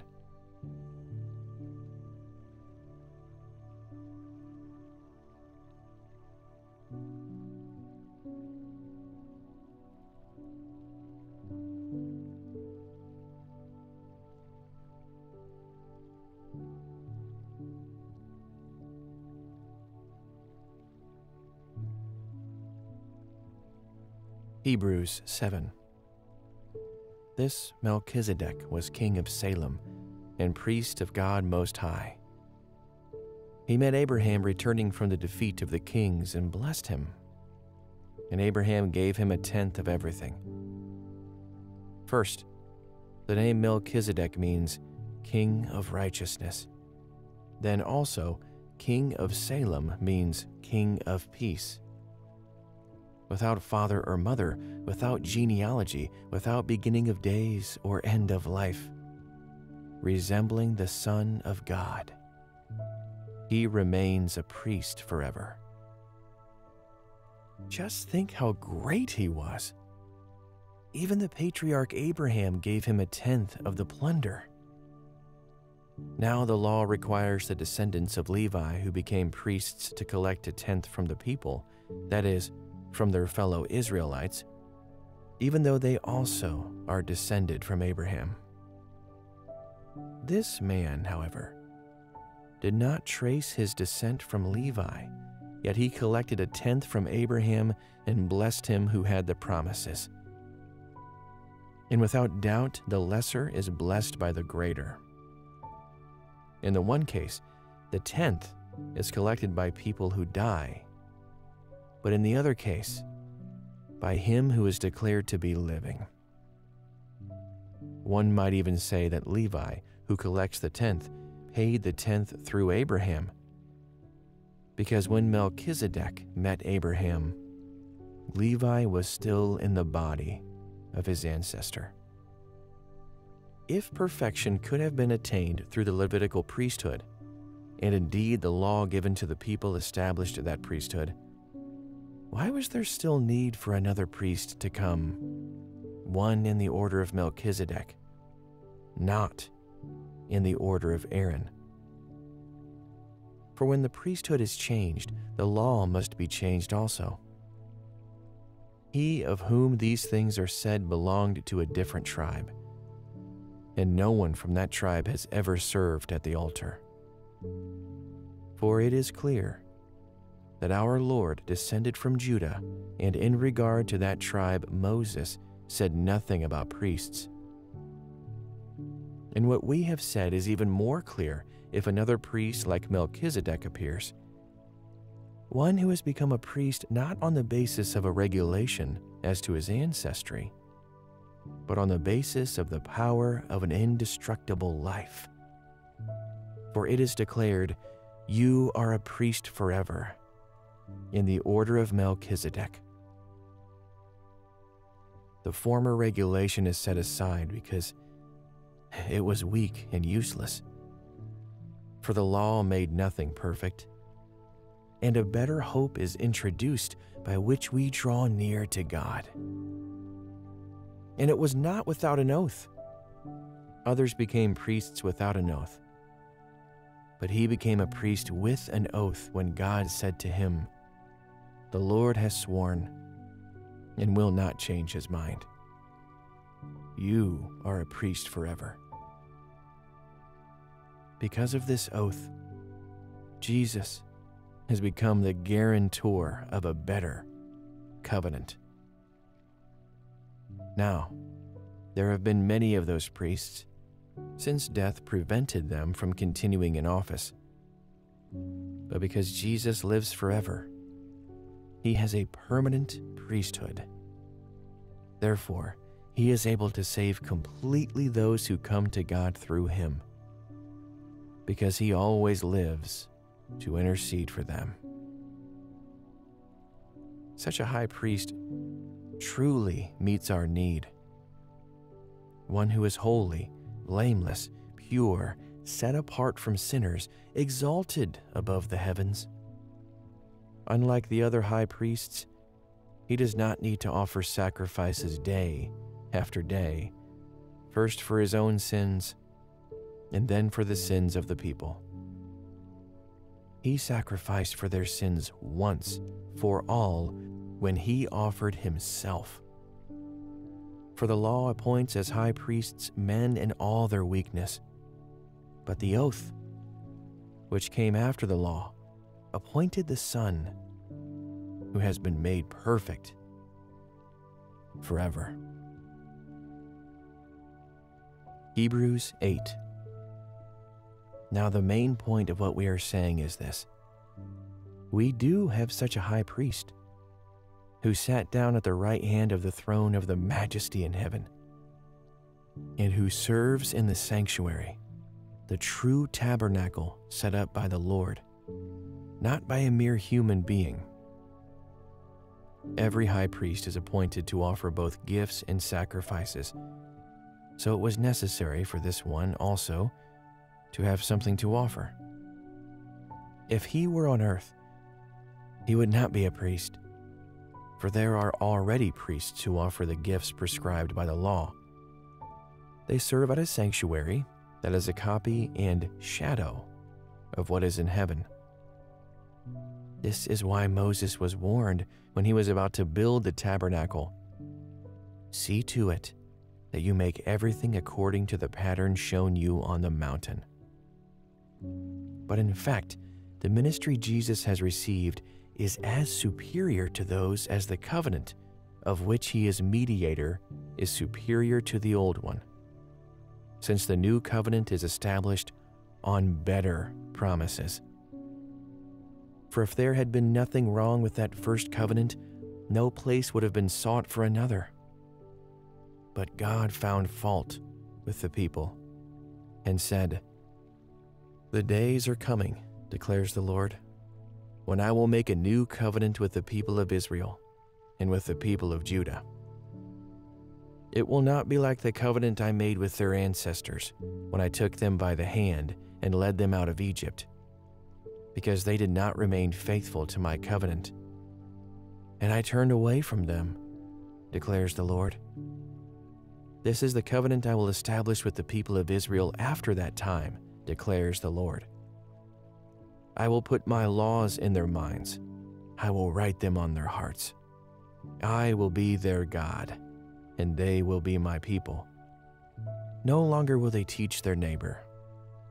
Hebrews 7. This Melchizedek was king of Salem and priest of God Most High. He met Abraham returning from the defeat of the kings and blessed him. And Abraham gave him 1/10 of everything. First, the name Melchizedek means king of righteousness. Then also, king of Salem means king of peace. Without father or mother, without genealogy, without beginning of days or end of life, resembling the Son of God. He remains a priest forever. Just think how great he was. Even the patriarch Abraham gave him 1/10 of the plunder. Now the law requires the descendants of Levi who became priests to collect 1/10 from the people, that is, from their fellow Israelites, even though they also are descended from Abraham. This man, however, did not trace his descent from Levi, yet he collected 1/10 from Abraham and blessed him who had the promises. And without doubt, the lesser is blessed by the greater. In the one case, the 1/10 is collected by people who die, but in the other case, by him who is declared to be living. One might even say that Levi, who collects the 1/10, paid the 1/10 through Abraham, because when Melchizedek met Abraham, Levi was still in the body of his ancestor. If perfection could have been attained through the Levitical priesthood, and indeed the law given to the people established that priesthood, why was there still need for another priest to come, one in the order of Melchizedek, not in the order of Aaron? For when the priesthood is changed, the law must be changed also. He of whom these things are said belonged to a different tribe, and no one from that tribe has ever served at the altar. For it is clear that our Lord descended from Judah, and in regard to that tribe Moses said nothing about priests. And what we have said is even more clear if another priest like Melchizedek appears, one who has become a priest not on the basis of a regulation as to his ancestry, but on the basis of the power of an indestructible life. For it is declared, "You are a priest forever, in the order of Melchizedek." The former regulation is set aside because it was weak and useless, for the law made nothing perfect, and a better hope is introduced by which we draw near to God. And it was not without an oath. Others became priests without an oath, but he became a priest with an oath when God said to him, "The Lord has sworn, and will not change his mind. You are a priest forever. Because of this oath, Jesus has become the guarantor of a better covenant. Now, there have been many of those priests since death prevented them from continuing in office. But because Jesus lives forever, he has a permanent priesthood. Therefore, he is able to save completely those who come to God through him, because he always lives to intercede for them. Such a high priest truly meets our need, one who is holy, blameless, pure, set apart from sinners, exalted above the heavens. Unlike the other high priests, he does not need to offer sacrifices day after day, first for his own sins and then for the sins of the people. He sacrificed for their sins once for all when he offered himself. For the law appoints as high priests men in all their weakness, but the oath, which came after the law, appointed the Son, who has been made perfect forever. Hebrews 8. Now the main point of what we are saying is this: we do have such a high priest who sat down at the right hand of the throne of the Majesty in heaven, and who serves in the sanctuary, the true tabernacle set up by the Lord, not by a mere human being. Every high priest is appointed to offer both gifts and sacrifices, so it was necessary for this one also to have something to offer. If he were on earth, he would not be a priest, for there are already priests who offer the gifts prescribed by the law. They serve at a sanctuary that is a copy and shadow of what is in heaven. This is why Moses was warned when he was about to build the tabernacle: "See to it that you make everything according to the pattern shown you on the mountain." But in fact, the ministry Jesus has received is as superior to those as the covenant of which he is mediator is superior to the old one, since the new covenant is established on better promises. For if there had been nothing wrong with that first covenant, no place would have been sought for another. But God found fault with the people and said, "The days are coming, declares the Lord, when I will make a new covenant with the people of Israel and with the people of Judah. It will not be like the covenant I made with their ancestors when I took them by the hand and led them out of Egypt, because they did not remain faithful to my covenant, and I turned away from them, declares the Lord. This is the covenant I will establish with the people of Israel after that time, declares the Lord. I will put my laws in their minds. I will write them on their hearts. I will be their God, and they will be my people. No longer will they teach their neighbor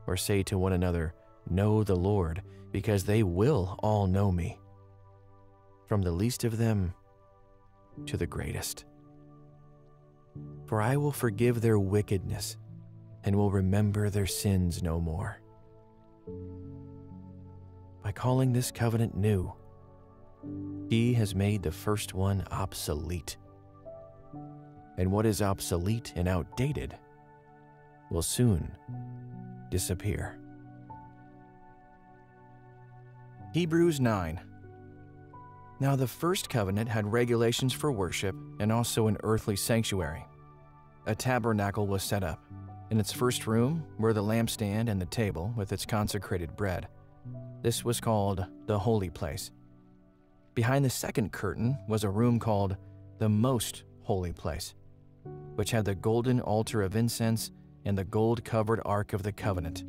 or say to one another, 'Know the Lord,' because they will all know me, from the least of them to the greatest. For I will forgive their wickedness and will remember their sins no more." By calling this covenant new, he has made the first one obsolete. And what is obsolete and outdated will soon disappear. Hebrews 9. Now the first covenant had regulations for worship and also an earthly sanctuary. A tabernacle was set up. In its first room were the lampstand and the table with its consecrated bread. This was called the holy place. Behind the second curtain was a room called the most holy place, which had the golden altar of incense and the gold-covered ark of the covenant.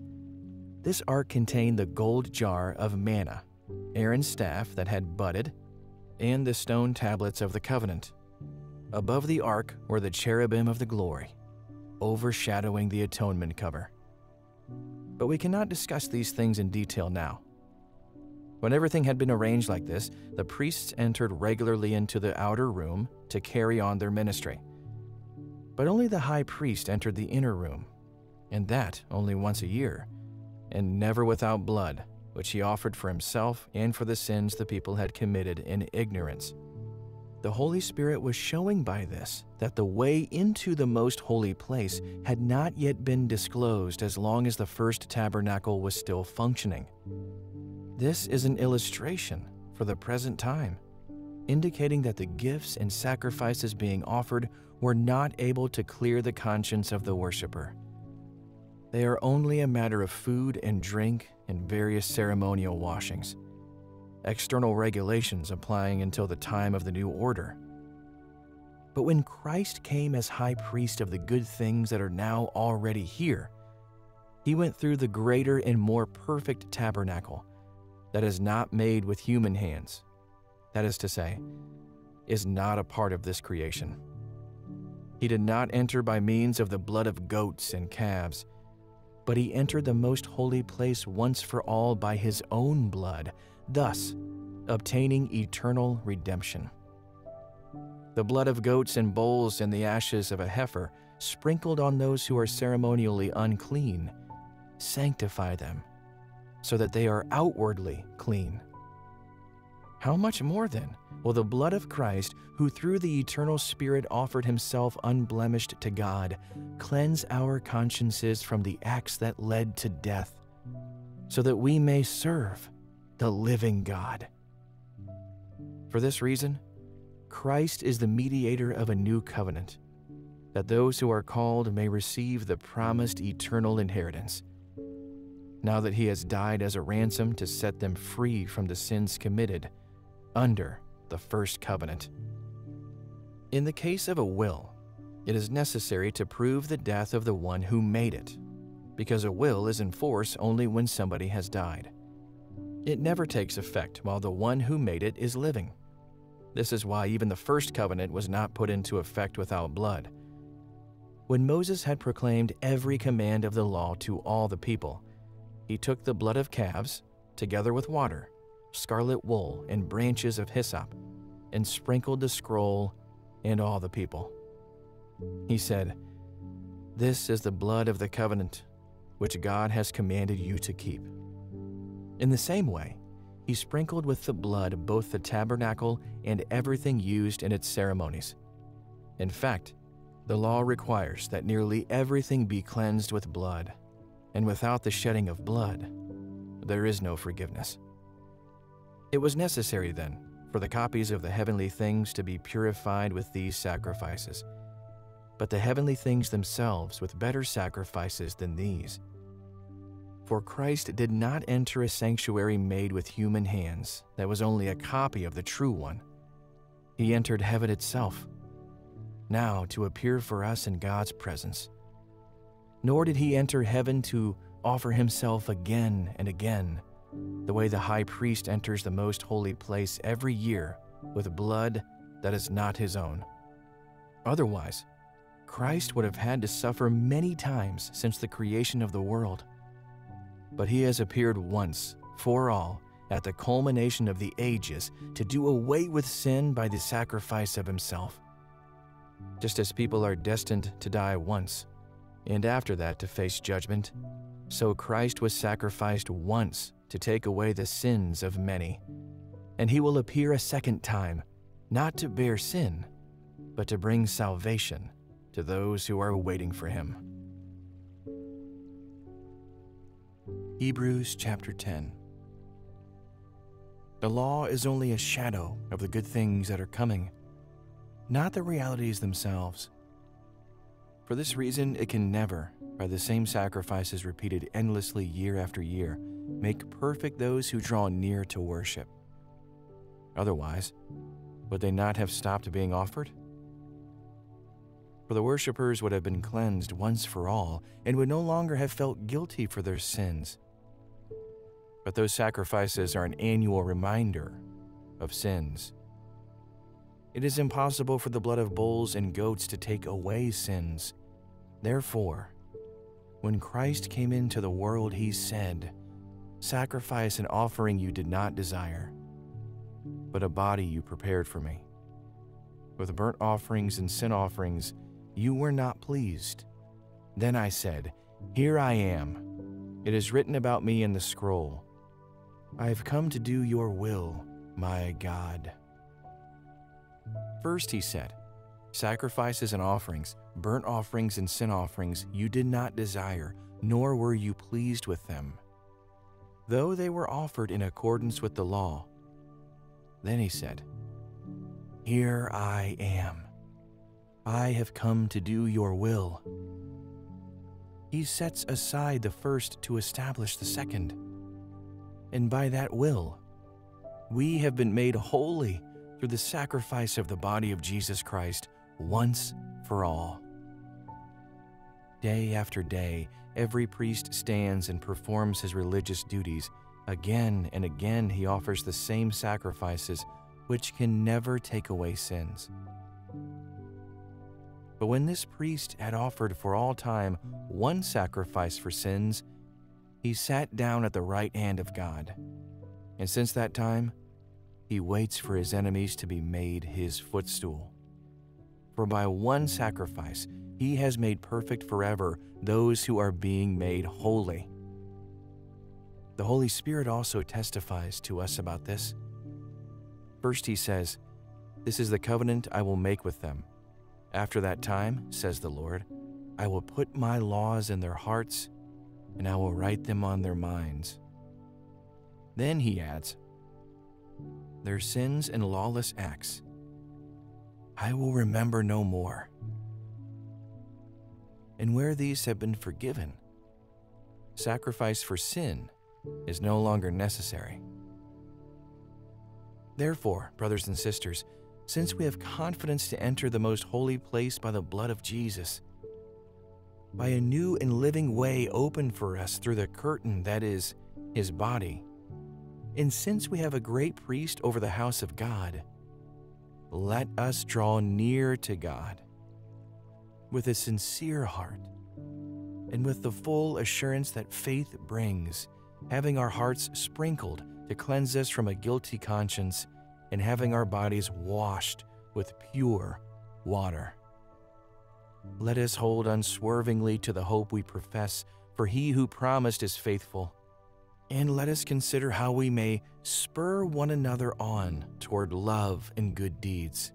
This ark contained the gold jar of manna, Aaron's staff that had budded, and the stone tablets of the covenant. Above the ark were the cherubim of the glory, overshadowing the atonement cover. But we cannot discuss these things in detail now. When everything had been arranged like this, the priests entered regularly into the outer room to carry on their ministry. But only the high priest entered the inner room, and that only once a year, and never without blood, which he offered for himself and for the sins the people had committed in ignorance. The Holy Spirit was showing by this that the way into the most holy place had not yet been disclosed as long as the first tabernacle was still functioning. This is an illustration for the present time, indicating that the gifts and sacrifices being offered were not able to clear the conscience of the worshiper. They are only a matter of food and drink and various ceremonial washings. External regulations applying until the time of the new order. But when Christ came as high priest of the good things that are now already here, he went through the greater and more perfect tabernacle that is not made with human hands, that is to say, is not a part of this creation. He did not enter by means of the blood of goats and calves, but he entered the most holy place once for all by his own blood, thus obtaining eternal redemption. The blood of goats and bulls and the ashes of a heifer, sprinkled on those who are ceremonially unclean, sanctify them, so that they are outwardly clean. How much more then will the blood of Christ, who through the eternal Spirit offered himself unblemished to God, cleanse our consciences from the acts that led to death, so that we may serve the living God. For this reason, Christ is the mediator of a new covenant, that those who are called may receive the promised eternal inheritance, now that he has died as a ransom to set them free from the sins committed under the first covenant. In the case of a will, it is necessary to prove the death of the one who made it, because a will is in force only when somebody has died. It never takes effect while the one who made it is living. This is why even the first covenant was not put into effect without blood. When Moses had proclaimed every command of the law to all the people, he took the blood of calves, together with water, scarlet wool, and branches of hyssop, and sprinkled the scroll and all the people. He said, "This is the blood of the covenant, which God has commanded you to keep." In the same way, he sprinkled with the blood both the tabernacle and everything used in its ceremonies. In fact, the law requires that nearly everything be cleansed with blood, and without the shedding of blood, there is no forgiveness. It was necessary then for the copies of the heavenly things to be purified with these sacrifices, but the heavenly things themselves with better sacrifices than these. For Christ did not enter a sanctuary made with human hands that was only a copy of the true one. He entered heaven itself, now to appear for us in God's presence. Nor did he enter heaven to offer himself again and again, the way the high priest enters the most holy place every year with blood that is not his own. Otherwise, Christ would have had to suffer many times since the creation of the world. But he has appeared once for all at the culmination of the ages to do away with sin by the sacrifice of himself. Just as people are destined to die once, and after that to face judgment, so Christ was sacrificed once to take away the sins of many. And he will appear a second time, not to bear sin, but to bring salvation to those who are waiting for him. Hebrews chapter 10. The law is only a shadow of the good things that are coming, not the realities themselves. For this reason, it can never, by the same sacrifices repeated endlessly year after year, make perfect those who draw near to worship. Otherwise, would they not have stopped being offered? For the worshipers would have been cleansed once for all and would no longer have felt guilty for their sins. But those sacrifices are an annual reminder of sins. It is impossible for the blood of bulls and goats to take away sins. Therefore, when Christ came into the world, he said, "Sacrifice and offering you did not desire, but a body you prepared for me. With burnt offerings and sin offerings you were not pleased." Then I said, "Here I am. It is written about me in the scroll. I have come to do your will, my God." First he said, "Sacrifices and offerings, burnt offerings and sin offerings you did not desire, nor were you pleased with them, though they were offered in accordance with the law." Then he said, "Here I am. I have come to do your will." He sets aside the first to establish the second. And by that will, we have been made holy through the sacrifice of the body of Jesus Christ once for all. Day after day, every priest stands and performs his religious duties. Again and again he offers the same sacrifices, which can never take away sins. But when this priest had offered for all time one sacrifice for sins, he sat down at the right hand of God. And since that time, he waits for his enemies to be made his footstool. For by one sacrifice he has made perfect forever those who are being made holy. The Holy Spirit also testifies to us about this. First he says, "This is the covenant I will make with them. After that time, says the Lord, I will put my laws in their hearts, and I will write them on their minds." Then he adds, "Their sins and lawless acts I will remember no more." And where these have been forgiven, sacrifice for sin is no longer necessary. Therefore, brothers and sisters, since we have confidence to enter the most holy place by the blood of Jesus, by a new and living way opened for us through the curtain that is his body, and since we have a great priest over the house of God, let us draw near to God with a sincere heart and with the full assurance that faith brings, having our hearts sprinkled to cleanse us from a guilty conscience and having our bodies washed with pure water. Let us hold unswervingly to the hope we profess, for he who promised is faithful. And let us consider how we may spur one another on toward love and good deeds,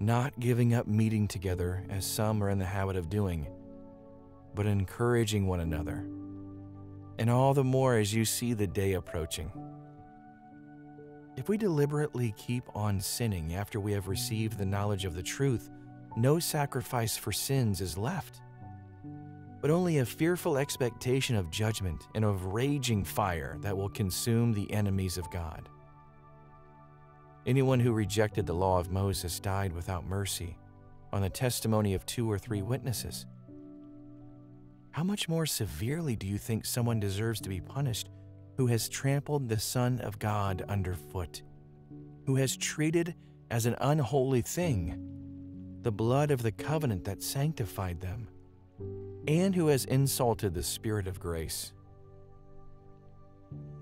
not giving up meeting together as some are in the habit of doing, but encouraging one another, and all the more as you see the day approaching. If we deliberately keep on sinning after we have received the knowledge of the truth, no sacrifice for sins is left, but only a fearful expectation of judgment and of raging fire that will consume the enemies of God. Anyone who rejected the law of Moses died without mercy on the testimony of 2 or 3 witnesses. How much more severely do you think someone deserves to be punished who has trampled the Son of God underfoot, who has treated as an unholy thing the blood of the covenant that sanctified them, and who has insulted the Spirit of grace?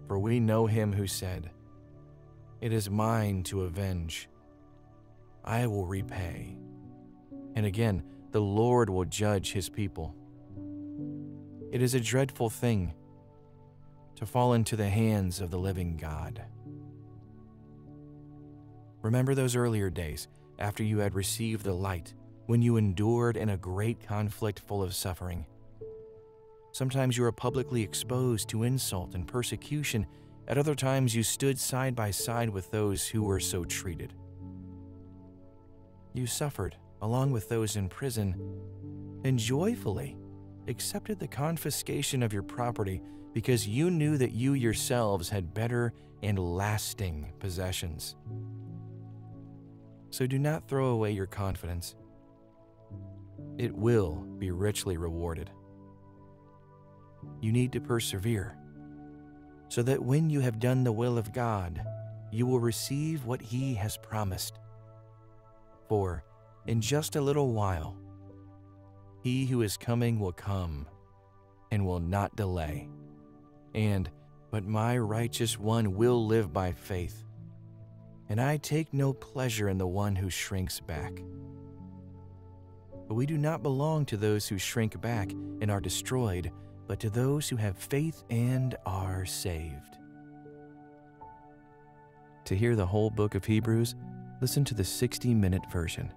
For we know him who said, "It is mine to avenge, I will repay." And again, "The Lord will judge his people." It is a dreadful thing to fall into the hands of the living God. Remember those earlier days after you had received the light, when you endured in a great conflict full of suffering. Sometimes you were publicly exposed to insult and persecution. At other times you stood side by side with those who were so treated. You suffered along with those in prison and joyfully accepted the confiscation of your property, because you knew that you yourselves had better and lasting possessions. So do not throw away your confidence. It will be richly rewarded. You need to persevere, so that when you have done the will of God, you will receive what he has promised, For, in just a little while, he who is coming will come and will not delay. But my righteous one will live by faith, and I take no pleasure in the one who shrinks back. But we do not belong to those who shrink back and are destroyed, but to those who have faith and are saved. To hear the whole book of Hebrews, listen to the 60-minute version.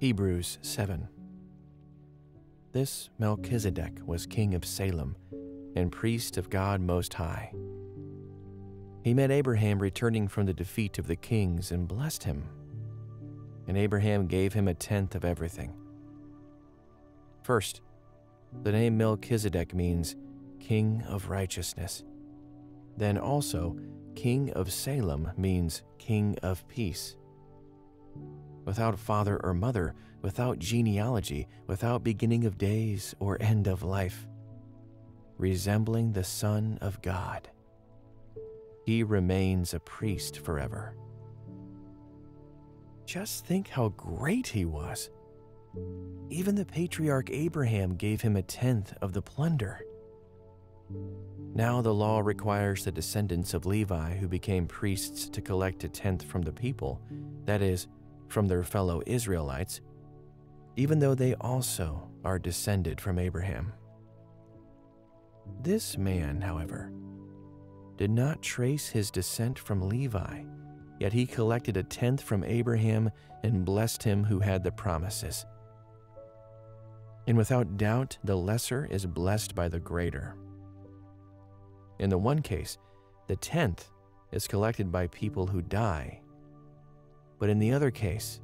Hebrews 7. This Melchizedek was king of Salem and priest of God Most High. He met Abraham returning from the defeat of the kings and blessed him. And Abraham gave him a tenth of everything. First, the name Melchizedek means king of righteousness. Then also, king of Salem means king of peace. Without father or mother, without genealogy, without beginning of days or end of life, resembling the Son of God. He remains a priest forever. Just think how great he was. Even the patriarch Abraham gave him a tenth of the plunder. Now the law requires the descendants of Levi who became priests to collect a tenth from the people, that is, from their fellow Israelites, even though they also are descended from Abraham. This man, however, did not trace his descent from Levi, yet he collected a tenth from Abraham and blessed him who had the promises. And without doubt, the lesser is blessed by the greater. In the one case, the tenth is collected by people who die, but in the other case,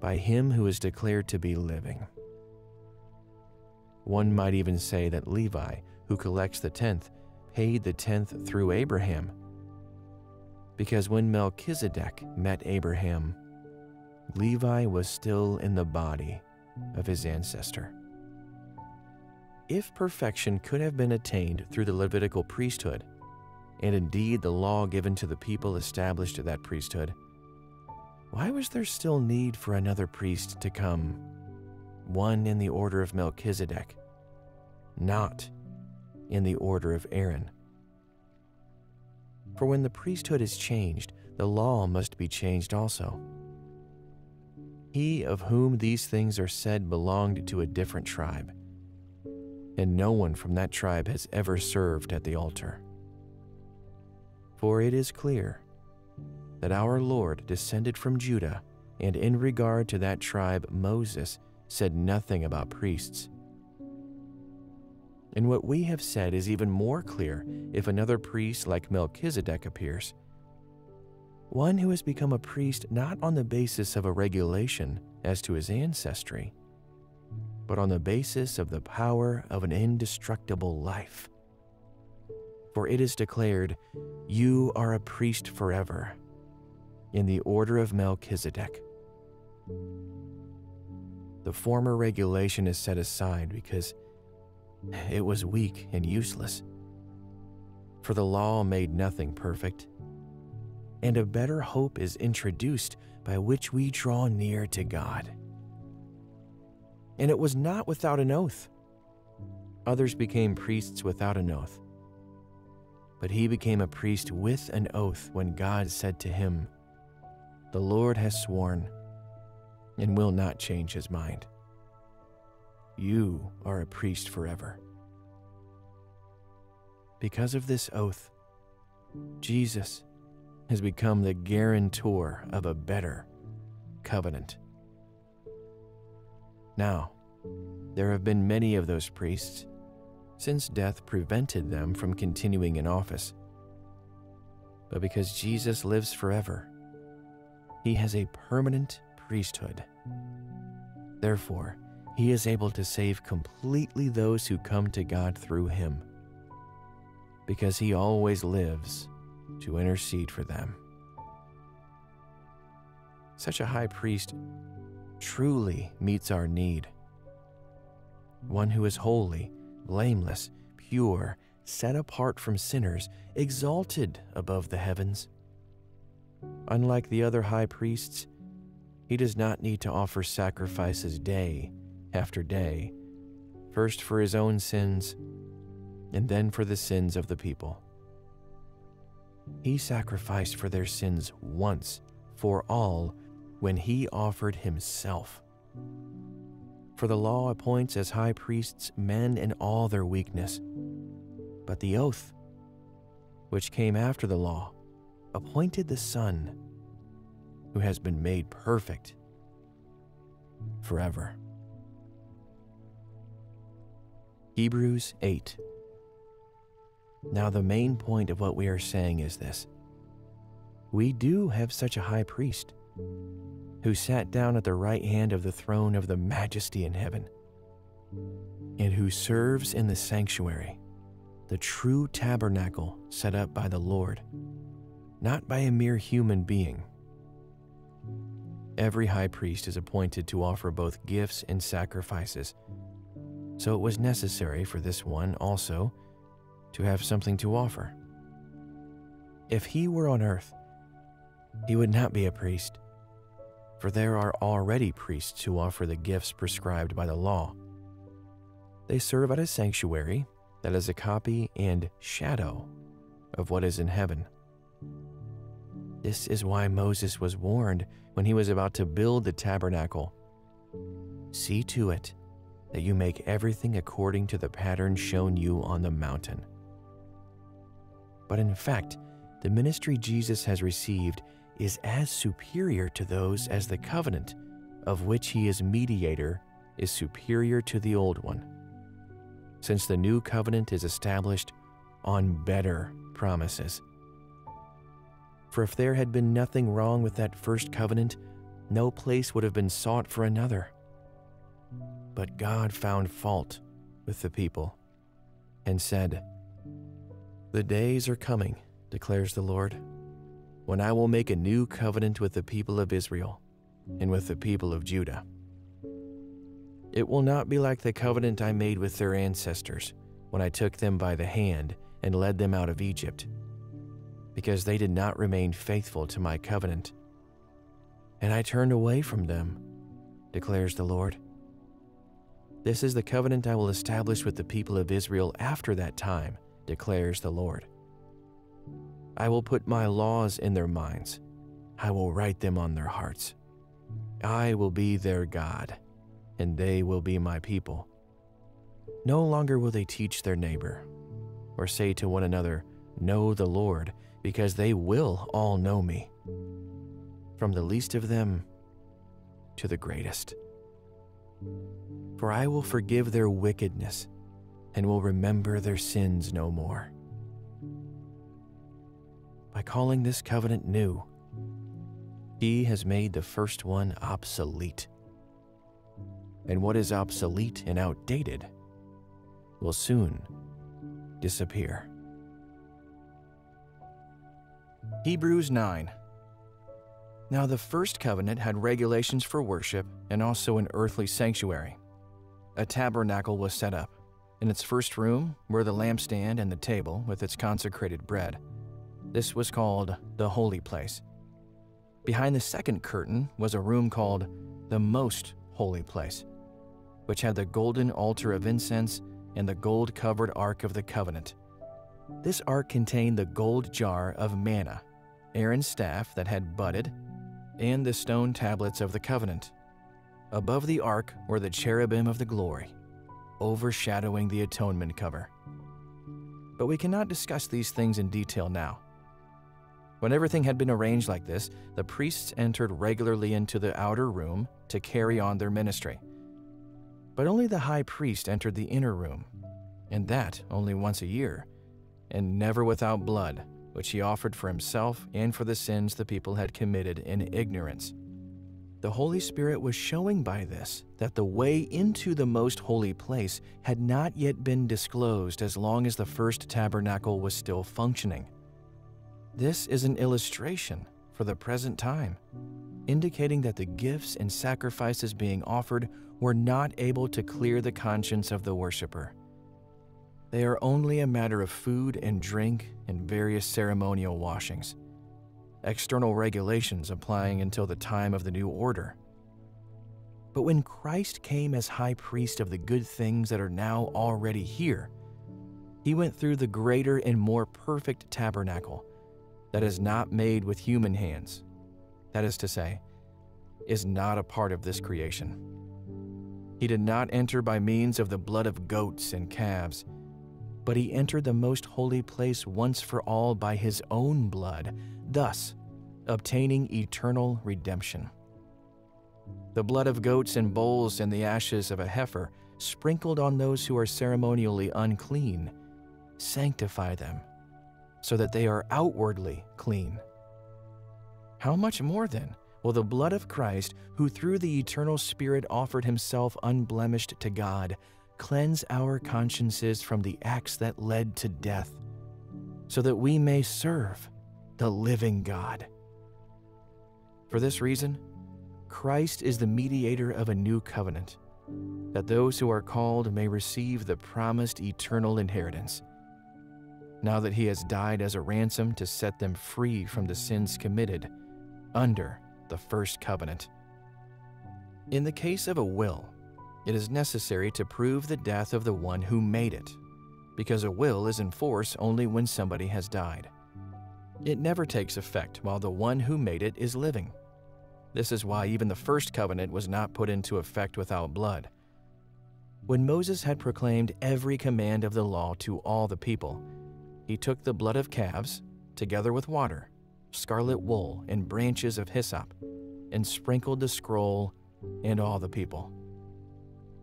by him who is declared to be living. One might even say that Levi, who collects the tenth, paid the tenth through Abraham, because when Melchizedek met Abraham, Levi was still in the body of his ancestor. If perfection could have been attained through the Levitical priesthood, and indeed the law given to the people established that priesthood, why was there still need for another priest to come, one in the order of Melchizedek, not in the order of Aaron? For when the priesthood is changed, the law must be changed also. He of whom these things are said belonged to a different tribe, and no one from that tribe has ever served at the altar. For it is clear that our Lord descended from Judah, and in regard to that tribe Moses said nothing about priests. And what we have said is even more clear if another priest like Melchizedek appears, one who has become a priest not on the basis of a regulation as to his ancestry, but on the basis of the power of an indestructible life. For it is declared, "You are a priest forever," in the order of Melchizedek. The former regulation is set aside because it was weak and useless, for the law made nothing perfect, and a better hope is introduced by which we draw near to God. And it was not without an oath. Others became priests without an oath, but he became a priest with an oath when God said to him, "The Lord has sworn and will not change his mind. You are a priest forever." Because of this oath, Jesus has become the guarantor of a better covenant. Now, there have been many of those priests, since death prevented them from continuing in office. But because Jesus lives forever, he has a permanent priesthood. Therefore, he He is able to save completely those who come to God through him, because he always lives to intercede for them. Such a high priest truly meets our need. One who is holy, blameless, pure, set apart from sinners, exalted above the heavens. Unlike the other high priests, he does not need to offer sacrifices day after day, first for his own sins and then for the sins of the people. He sacrificed for their sins once for all when he offered himself. For the law appoints as high priests men in all their weakness, but the oath, which came after the law, appointed the Son, who has been made perfect forever. Hebrews 8. Now the main point of what we are saying is this: we do have such a high priest who sat down at the right hand of the throne of the majesty in heaven, and who serves in the sanctuary, the true tabernacle set up by the Lord, not by a mere human being. Every high priest is appointed to offer both gifts and sacrifices, so it was necessary for this one also to have something to offer. If he were on earth, he would not be a priest, for there are already priests who offer the gifts prescribed by the law. They serve at a sanctuary that is a copy and shadow of what is in heaven. This is why Moses was warned when he was about to build the tabernacle: "See to it that you make everything according to the pattern shown you on the mountain." But in fact, the ministry Jesus has received is as superior to those as the covenant of which he is mediator is superior to the old one, since the new covenant is established on better promises. For if there had been nothing wrong with that first covenant, no place would have been sought for another. But God found fault with the people and said, "The days are coming, declares the Lord, when I will make a new covenant with the people of Israel and with the people of Judah. It will not be like the covenant I made with their ancestors when I took them by the hand and led them out of Egypt, because they did not remain faithful to my covenant, and I turned away from them, declares the Lord. This is the covenant I will establish with the people of Israel after that time, declares the Lord. I will put my laws in their minds. I will write them on their hearts. I will be their God, and they will be my people. No longer will they teach their neighbor or say to one another, 'Know the Lord,' because they will all know me, from the least of them to the greatest. For I will forgive their wickedness and will remember their sins no more." By calling this covenant new, he has made the first one obsolete. And what is obsolete and outdated will soon disappear. Hebrews 9. Now the first covenant had regulations for worship and also an earthly sanctuary. A tabernacle was set up. In its first room were the lampstand and the table with its consecrated bread. This was called the holy place. Behind the second curtain was a room called the most holy place, which had the golden altar of incense and the gold-covered ark of the covenant. This ark contained the gold jar of manna, Aaron's staff that had budded, and the stone tablets of the covenant. Above the ark were the cherubim of the glory, overshadowing the atonement cover. But we cannot discuss these things in detail now. When everything had been arranged like this, the priests entered regularly into the outer room to carry on their ministry. But only the high priest entered the inner room, and that only once a year, and never without blood, which he offered for himself and for the sins the people had committed in ignorance. The Holy Spirit was showing by this that the way into the most holy place had not yet been disclosed as long as the first tabernacle was still functioning. This is an illustration for the present time, indicating that the gifts and sacrifices being offered were not able to clear the conscience of the worshiper. They are only a matter of food and drink and various ceremonial washings. External regulations applying until the time of the new order. But when Christ came as high priest of the good things that are now already here, he went through the greater and more perfect tabernacle that is not made with human hands, that is to say, is not a part of this creation. He did not enter by means of the blood of goats and calves, but he entered the most holy place once for all by his own blood, thus obtaining eternal redemption. The blood of goats and bulls and the ashes of a heifer, sprinkled on those who are ceremonially unclean, sanctify them, so that they are outwardly clean. How much more, then, will the blood of Christ, who through the eternal Spirit offered himself unblemished to God, cleanse our consciences from the acts that led to death, so that we may serve the living God. For this reason, Christ is the mediator of a new covenant, that those who are called may receive the promised eternal inheritance, now that he has died as a ransom to set them free from the sins committed under the first covenant. In the case of a will, it is necessary to prove the death of the one who made it, because a will is in force only when somebody has died. It never takes effect while the one who made it is living. This is why even the first covenant was not put into effect without blood. When Moses had proclaimed every command of the law to all the people, he took the blood of calves, together with water, scarlet wool, and branches of hyssop, and sprinkled the scroll and all the people.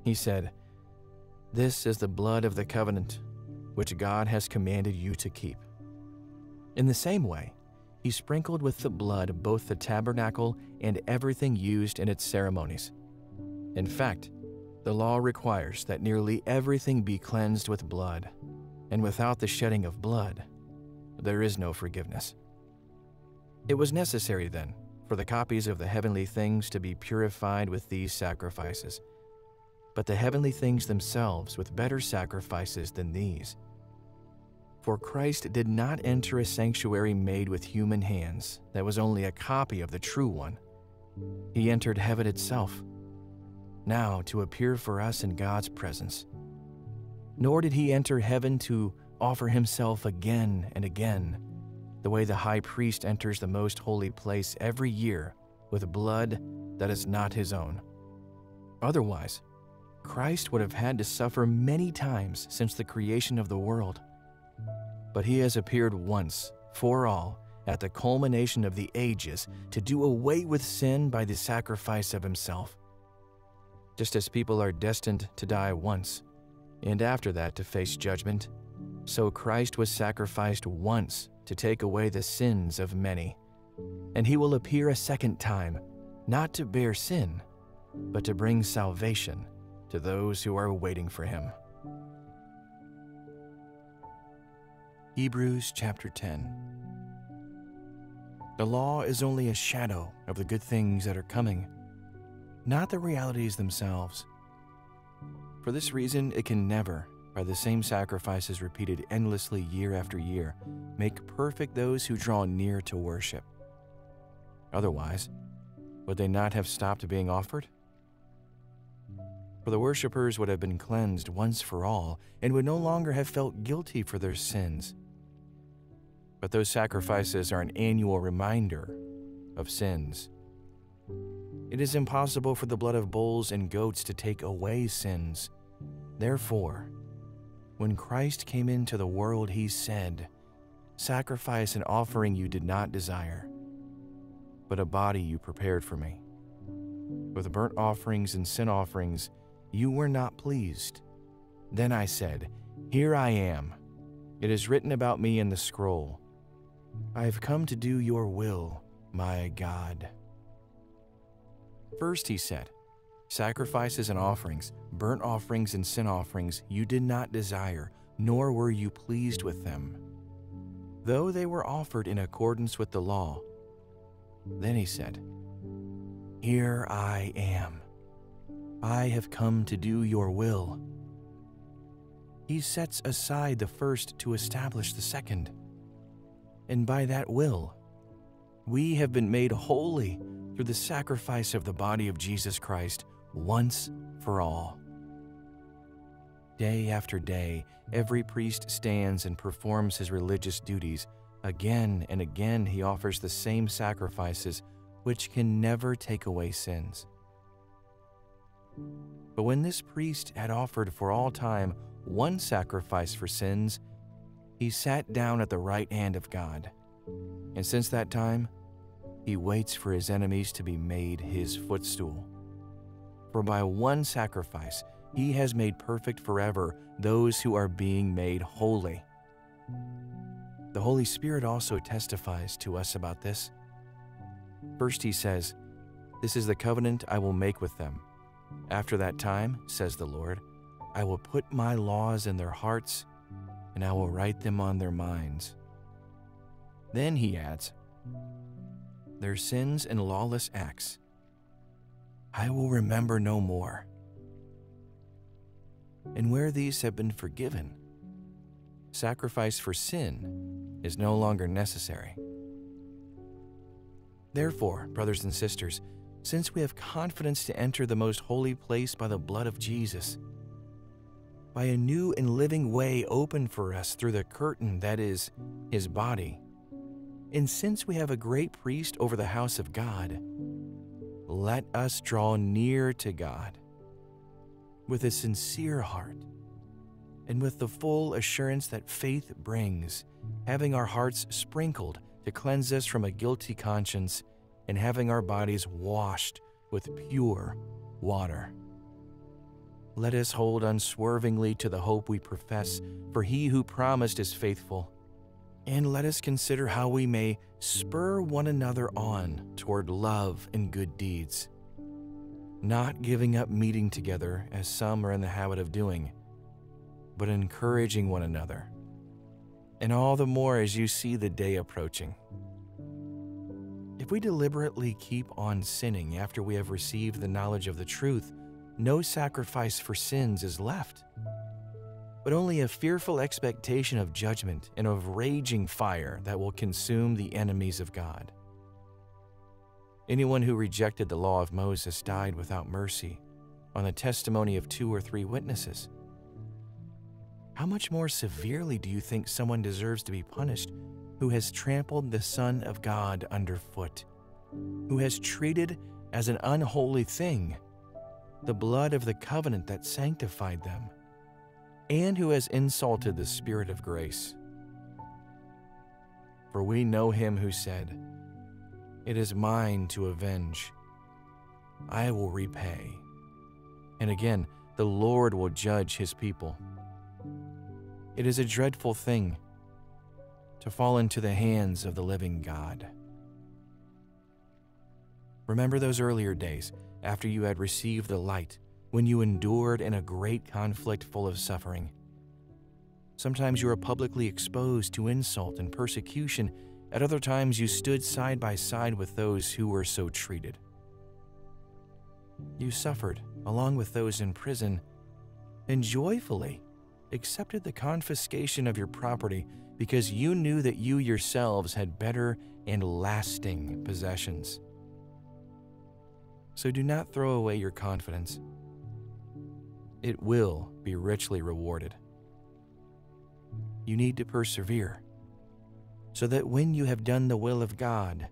He said, "This is the blood of the covenant, which God has commanded you to keep." In the same way, he sprinkled with the blood both the tabernacle and everything used in its ceremonies. In fact, the law requires that nearly everything be cleansed with blood, and without the shedding of blood, there is no forgiveness. It was necessary, then, for the copies of the heavenly things to be purified with these sacrifices, but the heavenly things themselves with better sacrifices than these. For Christ did not enter a sanctuary made with human hands that was only a copy of the true one. He entered heaven itself, now to appear for us in God's presence. Nor did he enter heaven to offer himself again and again, the way the high priest enters the most holy place every year with blood that is not his own. Otherwise, Christ would have had to suffer many times since the creation of the world. But he has appeared once for all at the culmination of the ages to do away with sin by the sacrifice of himself. Just as people are destined to die once, and after that to face judgment, so Christ was sacrificed once to take away the sins of many. And he will appear a second time, not to bear sin, but to bring salvation to those who are waiting for him. Hebrews chapter 10. The law is only a shadow of the good things that are coming, not the realities themselves. For this reason, it can never, by the same sacrifices repeated endlessly year after year, make perfect those who draw near to worship. Otherwise, would they not have stopped being offered? For the worshippers would have been cleansed once for all and would no longer have felt guilty for their sins. But those sacrifices are an annual reminder of sins. It is impossible for the blood of bulls and goats to take away sins. Therefore, when Christ came into the world, he said, "Sacrifice and offering you did not desire, but a body you prepared for me. With burnt offerings and sin offerings, you were not pleased. Then I said, 'Here I am. It is written about me in the scroll. I have come to do your will, my God.'" First, he said, sacrifices and offerings, burnt offerings and sin offerings you did not desire, nor were you pleased with them, though they were offered in accordance with the law. Then he said, Here I am. I have come to do your will. He sets aside the first to establish the second. And by that will, we have been made holy through the sacrifice of the body of Jesus Christ once for all. Day after day, every priest stands and performs his religious duties. Again and again he offers the same sacrifices, which can never take away sins. But when this priest had offered for all time one sacrifice for sins, he sat down at the right hand of God. And since that time, he waits for his enemies to be made his footstool. For by one sacrifice he has made perfect forever those who are being made holy. The Holy Spirit also testifies to us about this. First he says, This is the covenant I will make with them. After that time, says the Lord, I will put my laws in their hearts, and I will write them on their minds. Then he adds, Their sins and lawless acts I will remember no more. And where these have been forgiven, sacrifice for sin is no longer necessary. Therefore, brothers and sisters, since we have confidence to enter the most holy place by the blood of Jesus, by a new and living way opened for us through the curtain that is his body, and since we have a great priest over the house of God, let us draw near to God with a sincere heart and with the full assurance that faith brings, having our hearts sprinkled to cleanse us from a guilty conscience and having our bodies washed with pure water. Let us hold unswervingly to the hope we profess, for he who promised is faithful. And let us consider how we may spur one another on toward love and good deeds, not giving up meeting together as some are in the habit of doing, but encouraging one another, and all the more as you see the day approaching. If we deliberately keep on sinning after we have received the knowledge of the truth, no sacrifice for sins is left, but only a fearful expectation of judgment and of raging fire that will consume the enemies of God. Anyone who rejected the law of Moses died without mercy on the testimony of 2 or 3 witnesses. How much more severely do you think someone deserves to be punished who has trampled the Son of God underfoot, who has treated as an unholy thing the blood of the covenant that sanctified them, and who has insulted the Spirit of grace? For we know him who said, It is mine to avenge, I will repay. And again, the Lord will judge his people. It is a dreadful thing to fall into the hands of the living God. Remember those earlier days after you had received the light, when you endured in a great conflict full of suffering. Sometimes you were publicly exposed to insult and persecution. At other times you stood side by side with those who were so treated. You suffered along with those in prison and joyfully accepted the confiscation of your property because you knew that you yourselves had better and lasting possessions. So do not throw away your confidence. It will be richly rewarded. You need to persevere, so that when you have done the will of God,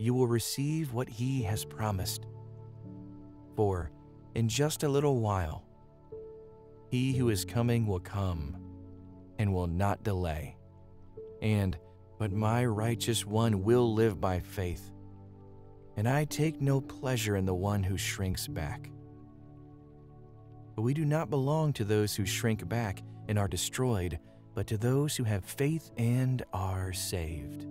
you will receive what he has promised. For in just a little while, he who is coming will come and will not delay. But my righteous one will live by faith, and I take no pleasure in the one who shrinks back. But we do not belong to those who shrink back and are destroyed, but to those who have faith and are saved.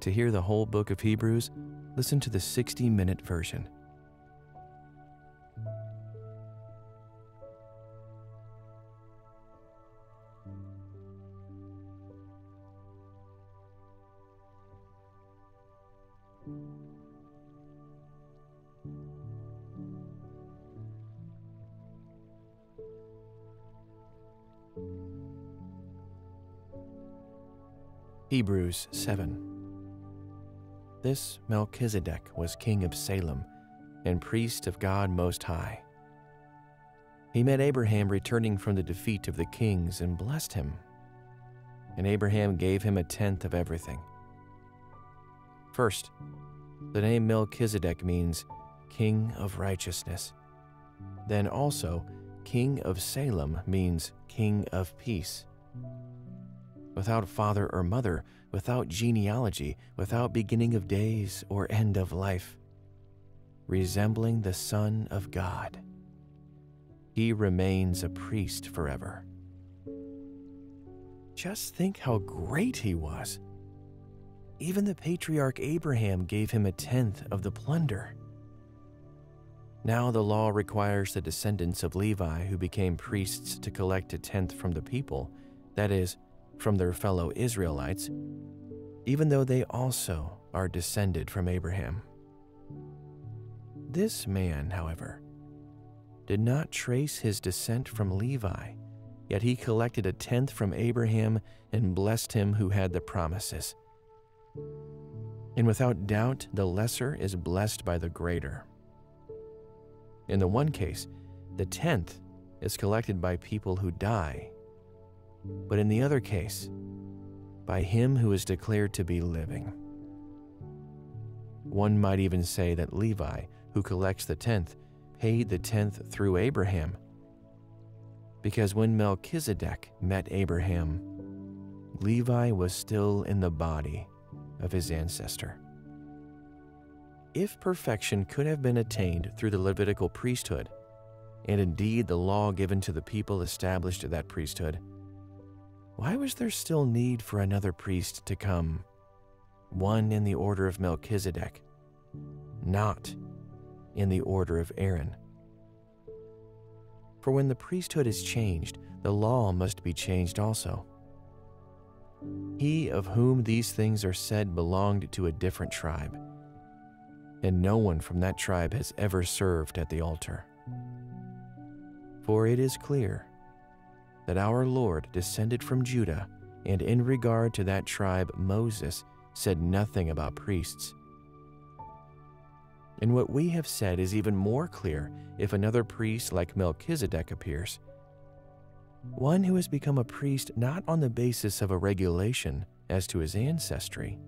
To hear the whole book of Hebrews, Listen to the 60-minute version. Hebrews 7. This Melchizedek was king of Salem and priest of God Most High. He met Abraham returning from the defeat of the kings and blessed him. And Abraham gave him a tenth of everything. First, the name Melchizedek means king of righteousness. Then also, king of Salem means king of peace. Without father or mother, without genealogy, without beginning of days or end of life, resembling the Son of God. He remains a priest forever. Just think how great he was. Even the patriarch Abraham gave him a tenth of the plunder. Now the law requires the descendants of Levi who became priests to collect a tenth from the people, that is, from their fellow Israelites, even though they also are descended from Abraham. This man, however, did not trace his descent from Levi, yet he collected a tenth from Abraham and blessed him who had the promises. And without doubt, the lesser is blessed by the greater. In the one case, the tenth is collected by people who die, but in the other case, by him who is declared to be living. One might even say that Levi, who collects the tenth, paid the tenth through Abraham, because when Melchizedek met Abraham, Levi was still in the body of his ancestor. If perfection could have been attained through the Levitical priesthood, and indeed the law given to the people established that priesthood, why was there still need for another priest to come, one in the order of Melchizedek, not in the order of Aaron? For when the priesthood is changed, the law must be changed also. He of whom these things are said belonged to a different tribe, and no one from that tribe has ever served at the altar. For it is clear that our Lord descended from Judah, and in regard to that tribe Moses said nothing about priests. And what we have said is even more clear if another priest like Melchizedek appears, one who has become a priest not on the basis of a regulation as to his ancestry,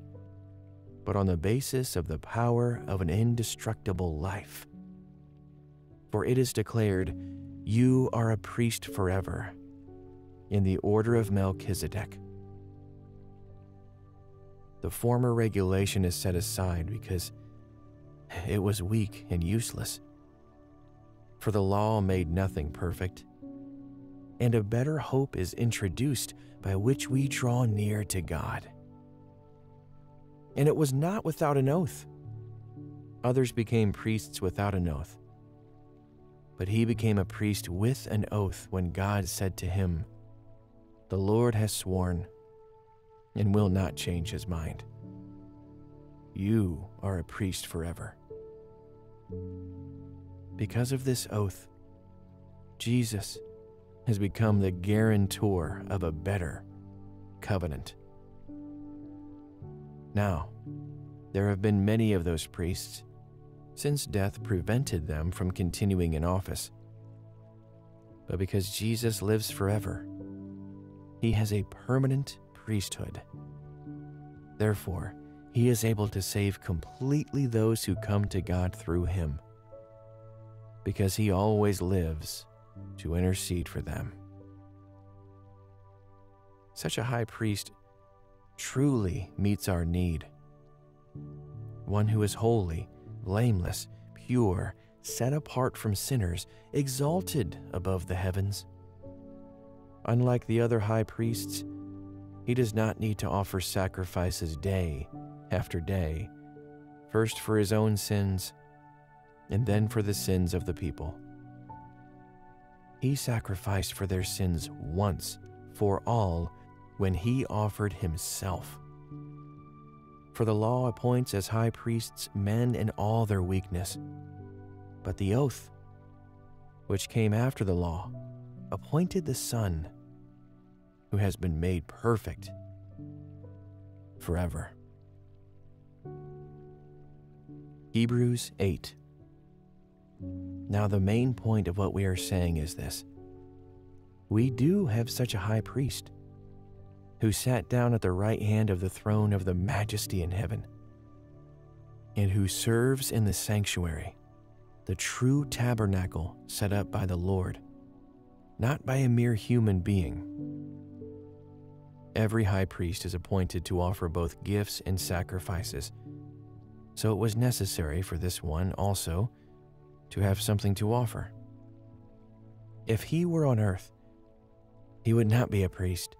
but on the basis of the power of an indestructible life. For it is declared, "You are a priest forever, in the order of Melchizedek." The former regulation is set aside because it was weak and useless, for the law made nothing perfect, and a better hope is introduced by which we draw near to God. And it was not without an oath. Others became priests without an oath, but he became a priest with an oath when God said to him, "The Lord has sworn and will not change his mind. You are a priest forever." Because of this oath, Jesus has become the guarantor of a better covenant. Now, there have been many of those priests since death prevented them from continuing in office. But because Jesus lives forever, he has a permanent priesthood. Therefore, he is able to save completely those who come to God through him, because he always lives to intercede for them. Such a high priest truly meets our need, one who is holy, blameless, pure, set apart from sinners, exalted above the heavens. Unlike the other high priests, he does not need to offer sacrifices day after day first for his own sins and then for the sins of the people. He sacrificed for their sins once for all when he offered himself. For the law appoints as high priests men in all their weakness, but the oath, which came after the law, appointed the Son, who has been made perfect forever. Hebrews 8. Now the main point of what we are saying is this. We do have such a high priest, who sat down at the right hand of the throne of the Majesty in heaven, and who serves in the sanctuary, the true tabernacle set up by the Lord, not by a mere human being. Every high priest is appointed to offer both gifts and sacrifices, so it was necessary for this one also to have something to offer. If he were on earth, he would not be a priest,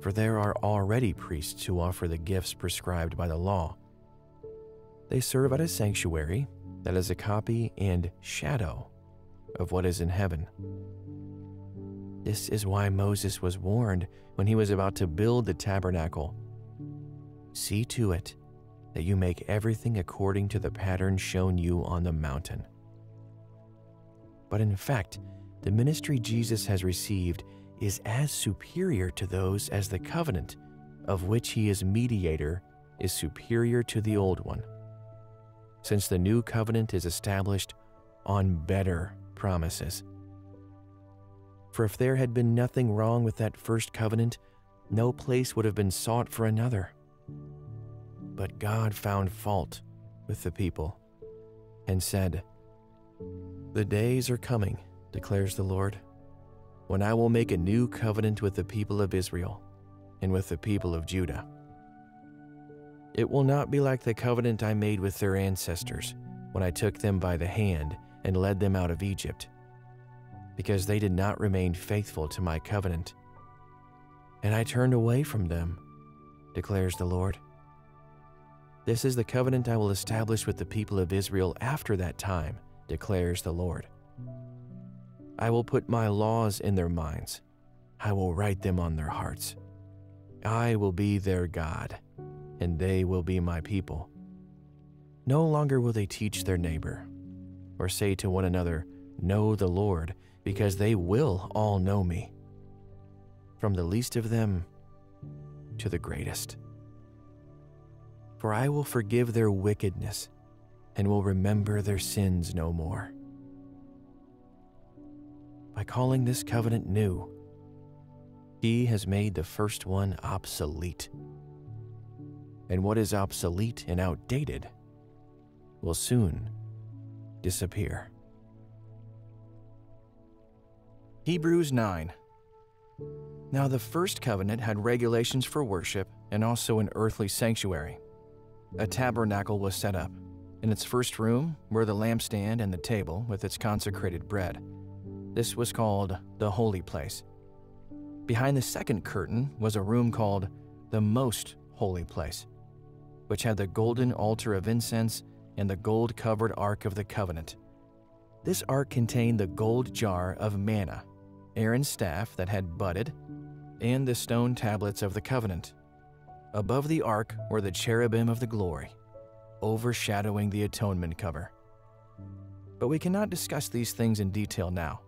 for there are already priests who offer the gifts prescribed by the law. They serve at a sanctuary that is a copy and shadow of what is in heaven. This is why Moses was warned when he was about to build the tabernacle. See to it that you make everything according to the pattern shown you on the mountain. But in fact, the ministry Jesus has received is as superior to those as the covenant of which he is mediator is superior to the old one, since the new covenant is established on better promises. For if there had been nothing wrong with that first covenant, no place would have been sought for another. But God found fault with the people and said, "The days are coming, declares the Lord, when I will make a new covenant with the people of Israel and with the people of Judah. It will not be like the covenant I made with their ancestors when I took them by the hand and led them out of Egypt, because they did not remain faithful to my covenant. And I turned away from them, declares the Lord. This is the covenant I will establish with the people of Israel after that time, declares the Lord. I will put my laws in their minds. I will write them on their hearts. I will be their God, and they will be my people. No longer will they teach their neighbor or say to one another, 'Know the Lord,' because they will all know me, from the least of them to the greatest. For I will forgive their wickedness and will remember their sins no more." By calling this covenant new, he has made the first one obsolete. And what is obsolete and outdated will soon disappear. Hebrews 9. Now the first covenant had regulations for worship and also an earthly sanctuary. A tabernacle was set up. In its first room were the lampstand and the table with its consecrated bread. This was called the Holy Place. Behind the second curtain was a room called the Most Holy Place, which had the golden altar of incense and the gold-covered Ark of the Covenant. This Ark contained the gold jar of manna, Aaron's staff that had budded, and the stone tablets of the covenant. Above the Ark were the cherubim of the glory, overshadowing the atonement cover. But we cannot discuss these things in detail now.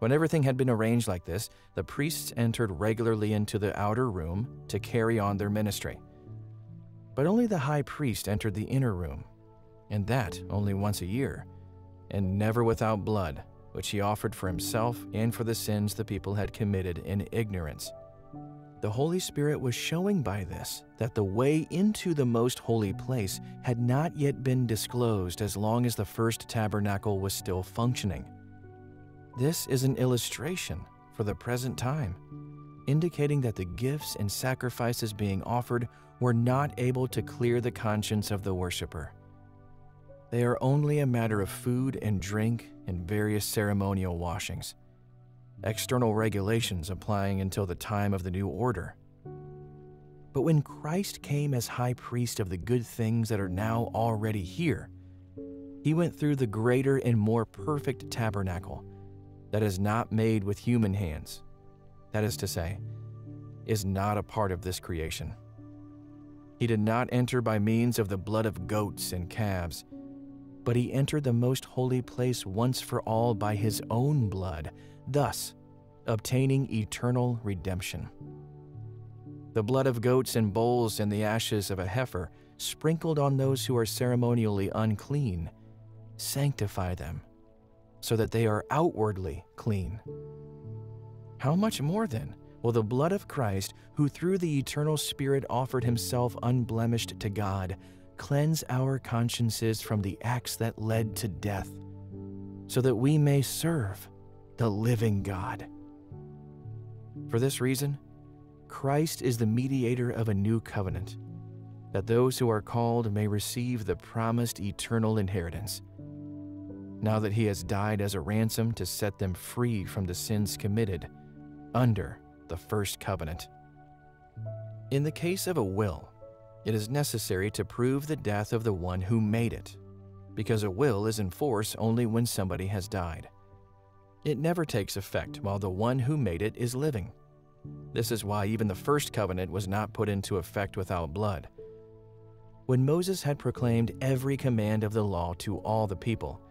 When everything had been arranged like this, the priests entered regularly into the outer room to carry on their ministry. But only the high priest entered the inner room, and that only once a year, and never without blood, which he offered for himself and for the sins the people had committed in ignorance. The Holy Spirit was showing by this that the way into the most holy place had not yet been disclosed as long as the first tabernacle was still functioning. This is an illustration for the present time, indicating that the gifts and sacrifices being offered were not able to clear the conscience of the worshiper. They are only a matter of food and drink and various ceremonial washings, external regulations applying until the time of the new order. But when Christ came as high priest of the good things that are now already here, he went through the greater and more perfect tabernacle that is not made with human hands, that is to say, is not a part of this creation. He did not enter by means of the blood of goats and calves, but he entered the most holy place once for all by his own blood, thus obtaining eternal redemption. The blood of goats and bulls and the ashes of a heifer, sprinkled on those who are ceremonially unclean, sanctify them, so that they are outwardly clean. How much more, then, will the blood of Christ, who through the eternal Spirit offered himself unblemished to God, cleanse our consciences from the acts that led to death, so that we may serve the living God? For this reason, Christ is the mediator of a new covenant, that those who are called may receive the promised eternal inheritance, now that he has died as a ransom to set them free from the sins committed under the first covenant. In the case of a will, it is necessary to prove the death of the one who made it, because a will is in force only when somebody has died. It never takes effect while the one who made it is living. This is why even the first covenant was not put into effect without blood. When Moses had proclaimed every command of the law to all the people,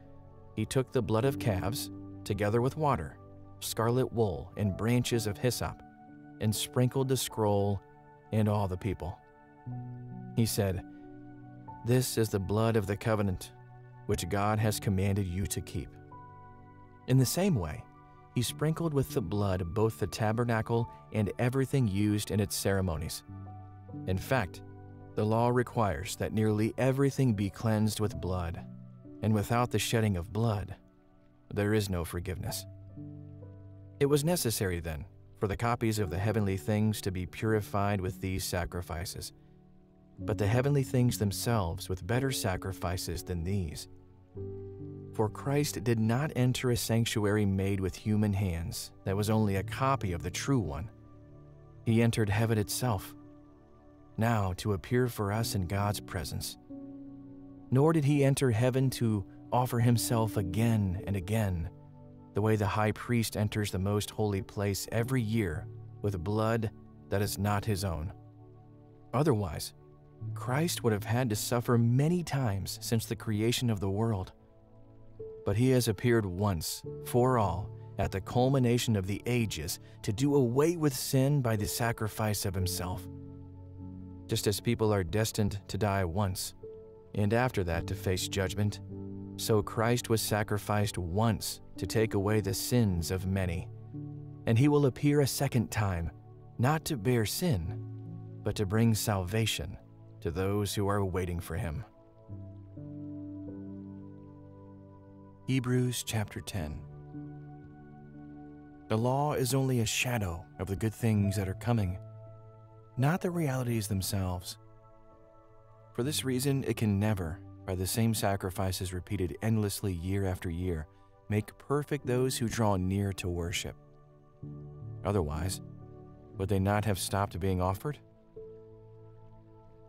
he took the blood of calves, together with water, scarlet wool, and branches of hyssop, and sprinkled the scroll and all the people. He said, "This is the blood of the covenant, which God has commanded you to keep." In the same way, he sprinkled with the blood both the tabernacle and everything used in its ceremonies. In fact, the law requires that nearly everything be cleansed with blood, and without the shedding of blood, there is no forgiveness. It was necessary, then, for the copies of the heavenly things to be purified with these sacrifices, but the heavenly things themselves with better sacrifices than these. For Christ did not enter a sanctuary made with human hands that was only a copy of the true one. He entered heaven itself, now to appear for us in God's presence. Nor did he enter heaven to offer himself again and again, the way the high priest enters the most holy place every year with blood that is not his own. Otherwise, Christ would have had to suffer many times since the creation of the world. But he has appeared once for all at the culmination of the ages to do away with sin by the sacrifice of himself. Just as people are destined to die once, and after that to face judgment, so Christ was sacrificed once to take away the sins of many. And he will appear a second time, not to bear sin, but to bring salvation to those who are waiting for him. Hebrews chapter 10. The law is only a shadow of the good things that are coming, not the realities themselves. For this reason, it can never, by the same sacrifices repeated endlessly year after year, make perfect those who draw near to worship. Otherwise, would they not have stopped being offered?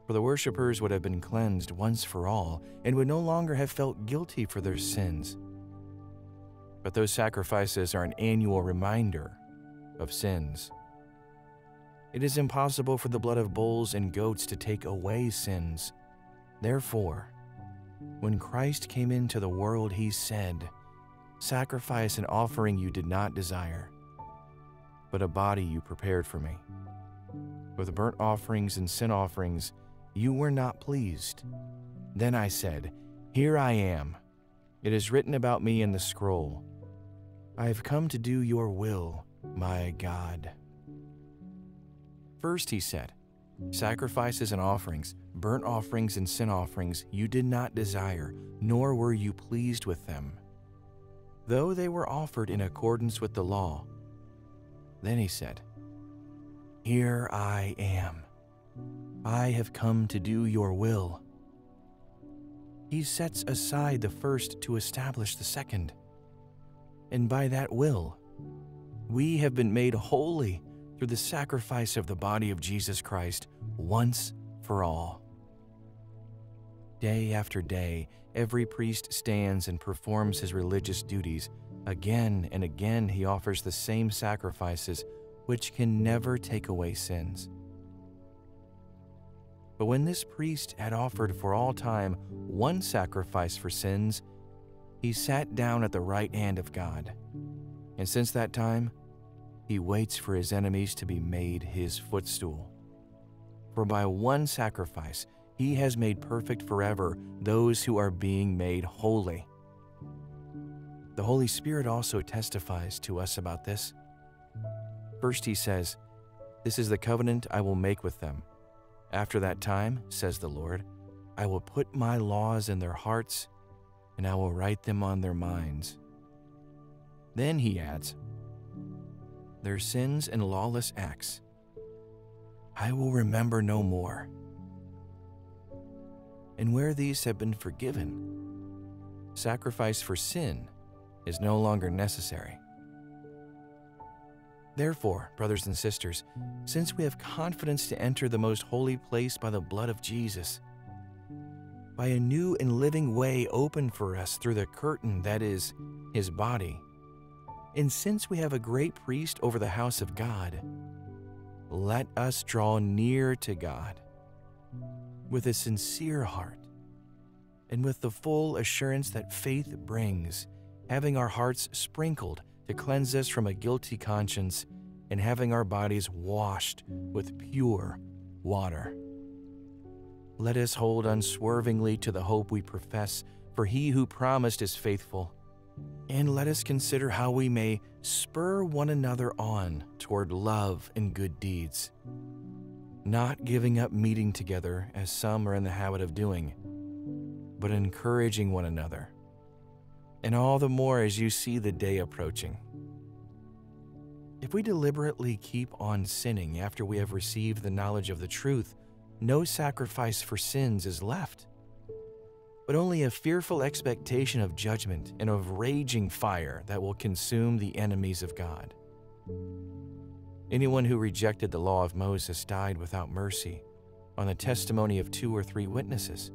For the worshipers would have been cleansed once for all and would no longer have felt guilty for their sins. But those sacrifices are an annual reminder of sins. It is impossible for the blood of bulls and goats to take away sins. Therefore, when Christ came into the world, he said, "Sacrifice an offering you did not desire, but a body you prepared for me. With burnt offerings and sin offerings, you were not pleased. Then I said, 'Here I am. It is written about me in the scroll. I have come to do your will, my God.'" First he said, "Sacrifices and offerings, burnt offerings and sin offerings you did not desire, nor were you pleased with them, though they were offered in accordance with the law." Then he said, "Here I am. I have come to do your will." He sets aside the first to establish the second. And by that will, we have been made holy through the sacrifice of the body of Jesus Christ once for all. Day after day, every priest stands and performs his religious duties. Again and again he offers the same sacrifices, which can never take away sins. But when this priest had offered for all time one sacrifice for sins, he sat down at the right hand of God. And since that time, he waits for his enemies to be made his footstool. For by one sacrifice, he has made perfect forever those who are being made holy. The Holy Spirit also testifies to us about this. First he says, "This is the covenant I will make with them. After that time, says the Lord, I will put my laws in their hearts, and I will write them on their minds." Then he adds, "Their sins and lawless acts I will remember no more." And where these have been forgiven, sacrifice for sin is no longer necessary. Therefore, brothers and sisters, since we have confidence to enter the most holy place by the blood of Jesus, by a new and living way opened for us through the curtain that is his body, and since we have a great priest over the house of God, let us draw near to God with a sincere heart and with the full assurance that faith brings, having our hearts sprinkled to cleanse us from a guilty conscience and having our bodies washed with pure water. Let us hold unswervingly to the hope we profess, for he who promised is faithful. And let us consider how we may spur one another on toward love and good deeds, not giving up meeting together as some are in the habit of doing, but encouraging one another, and all the more as you see the day approaching. If we deliberately keep on sinning after we have received the knowledge of the truth, no sacrifice for sins is left, but only a fearful expectation of judgment and of raging fire that will consume the enemies of God. Anyone who rejected the law of Moses died without mercy on the testimony of 2 or 3 witnesses.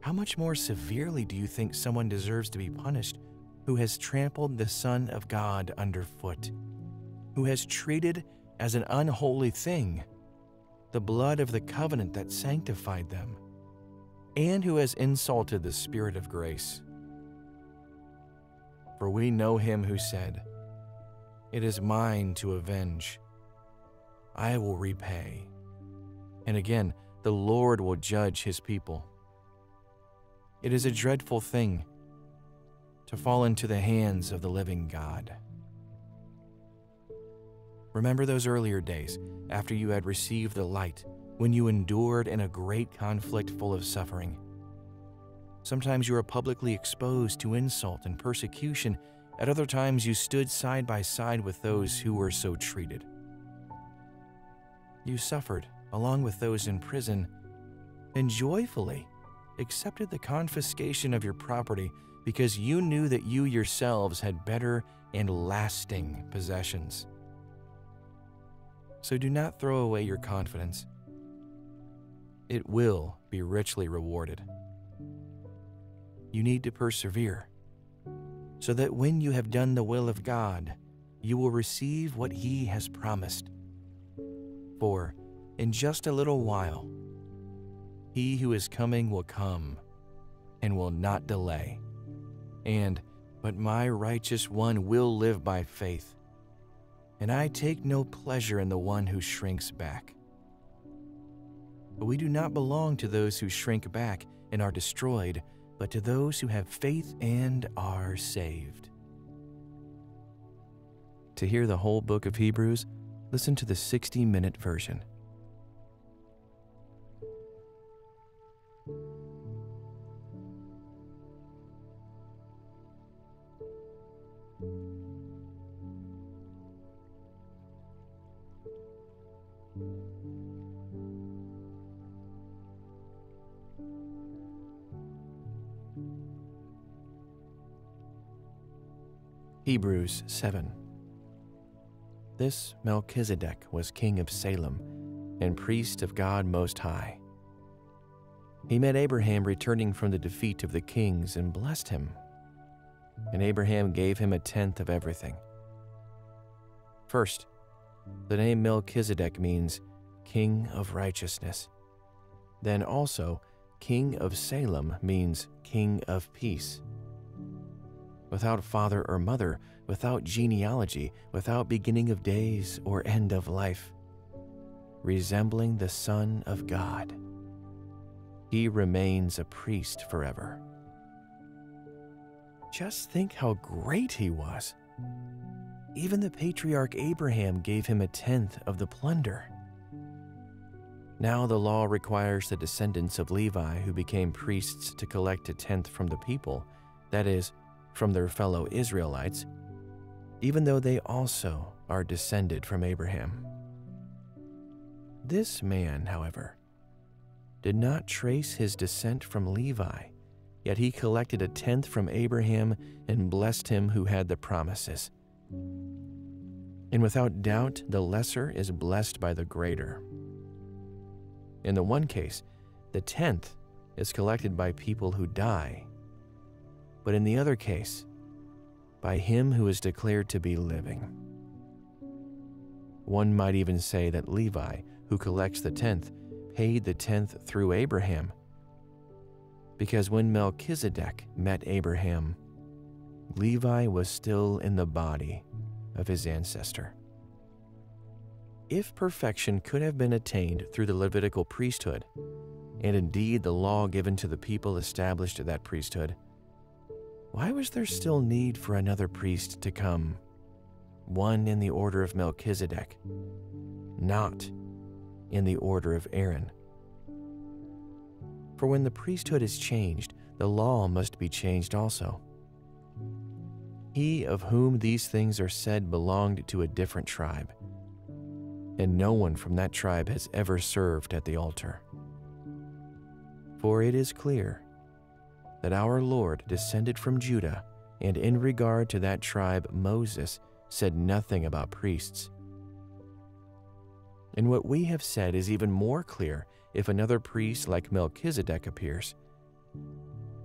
How much more severely do you think someone deserves to be punished who has trampled the Son of God underfoot, who has treated as an unholy thing the blood of the covenant that sanctified them, and who has insulted the Spirit of grace? For we know him who said, "It is mine to avenge, I will repay." And again, "The Lord will judge his people." It is a dreadful thing to fall into the hands of the living God. Remember those earlier days after you had received the light, when you endured in a great conflict full of suffering. Sometimes you were publicly exposed to insult and persecution. At other times you stood side by side with those who were so treated. You suffered along with those in prison and joyfully accepted the confiscation of your property, because you knew that you yourselves had better and lasting possessions. So do not throw away your confidence. It will be richly rewarded. You need to persevere, so that when you have done the will of God, you will receive what he has promised. For in just a little while, he who is coming will come and will not delay. But my righteous one will live by faith, and I take no pleasure in the one who shrinks back. But we do not belong to those who shrink back and are destroyed, but to those who have faith and are saved. To hear the whole book of Hebrews, listen to the 60-minute version. Hebrews 7. This Melchizedek was king of Salem and priest of God Most High. He met Abraham returning from the defeat of the kings and blessed him. And Abraham gave him a tenth of everything. First, the name Melchizedek means King of Righteousness. Then also, King of Salem means King of Peace. Without father or mother, without genealogy, without beginning of days or end of life, resembling the Son of God, he remains a priest forever. Just think how great he was. Even the patriarch Abraham gave him a tenth of the plunder. Now the law requires the descendants of Levi who became priests to collect a tenth from the people, that is, from their fellow Israelites, even though they also are descended from Abraham. This man, however, did not trace his descent from Levi, yet he collected a tenth from Abraham and blessed him who had the promises. And without doubt, the lesser is blessed by the greater. In the one case, the tenth is collected by people who die, but in the other case, by him who is declared to be living. One might even say that Levi, who collects the tenth, paid the tenth through Abraham, because when Melchizedek met Abraham, Levi was still in the body of his ancestor. If perfection could have been attained through the Levitical priesthood, and indeed the law given to the people established that priesthood, why was there still need for another priest to come, one in the order of Melchizedek, not in the order of Aaron? For when the priesthood is changed, the law must be changed also. He of whom these things are said belonged to a different tribe, and no one from that tribe has ever served at the altar. For it is clear that our Lord descended from Judah, and in regard to that tribe Moses said nothing about priests. And what we have said is even more clear if another priest like Melchizedek appears,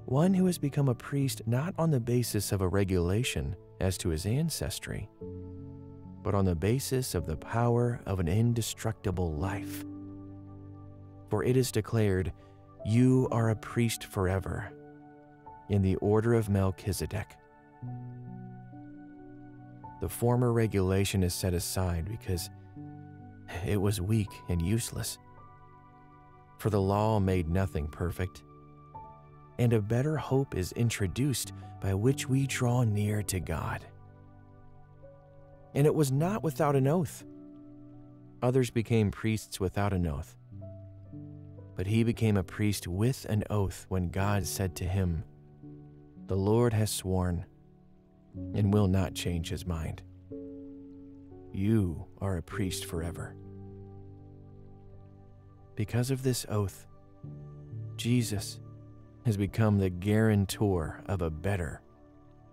one who has become a priest not on the basis of a regulation as to his ancestry, but on the basis of the power of an indestructible life. For it is declared, "You are a priest forever, in the order of Melchizedek." The former regulation is set aside because it was weak and useless, for the law made nothing perfect, and a better hope is introduced by which we draw near to God. And it was not without an oath. Others became priests without an oath, but he became a priest with an oath when God said to him, "The Lord has sworn and will not change his mind. You are a priest forever." Because of this oath, Jesus has become the guarantor of a better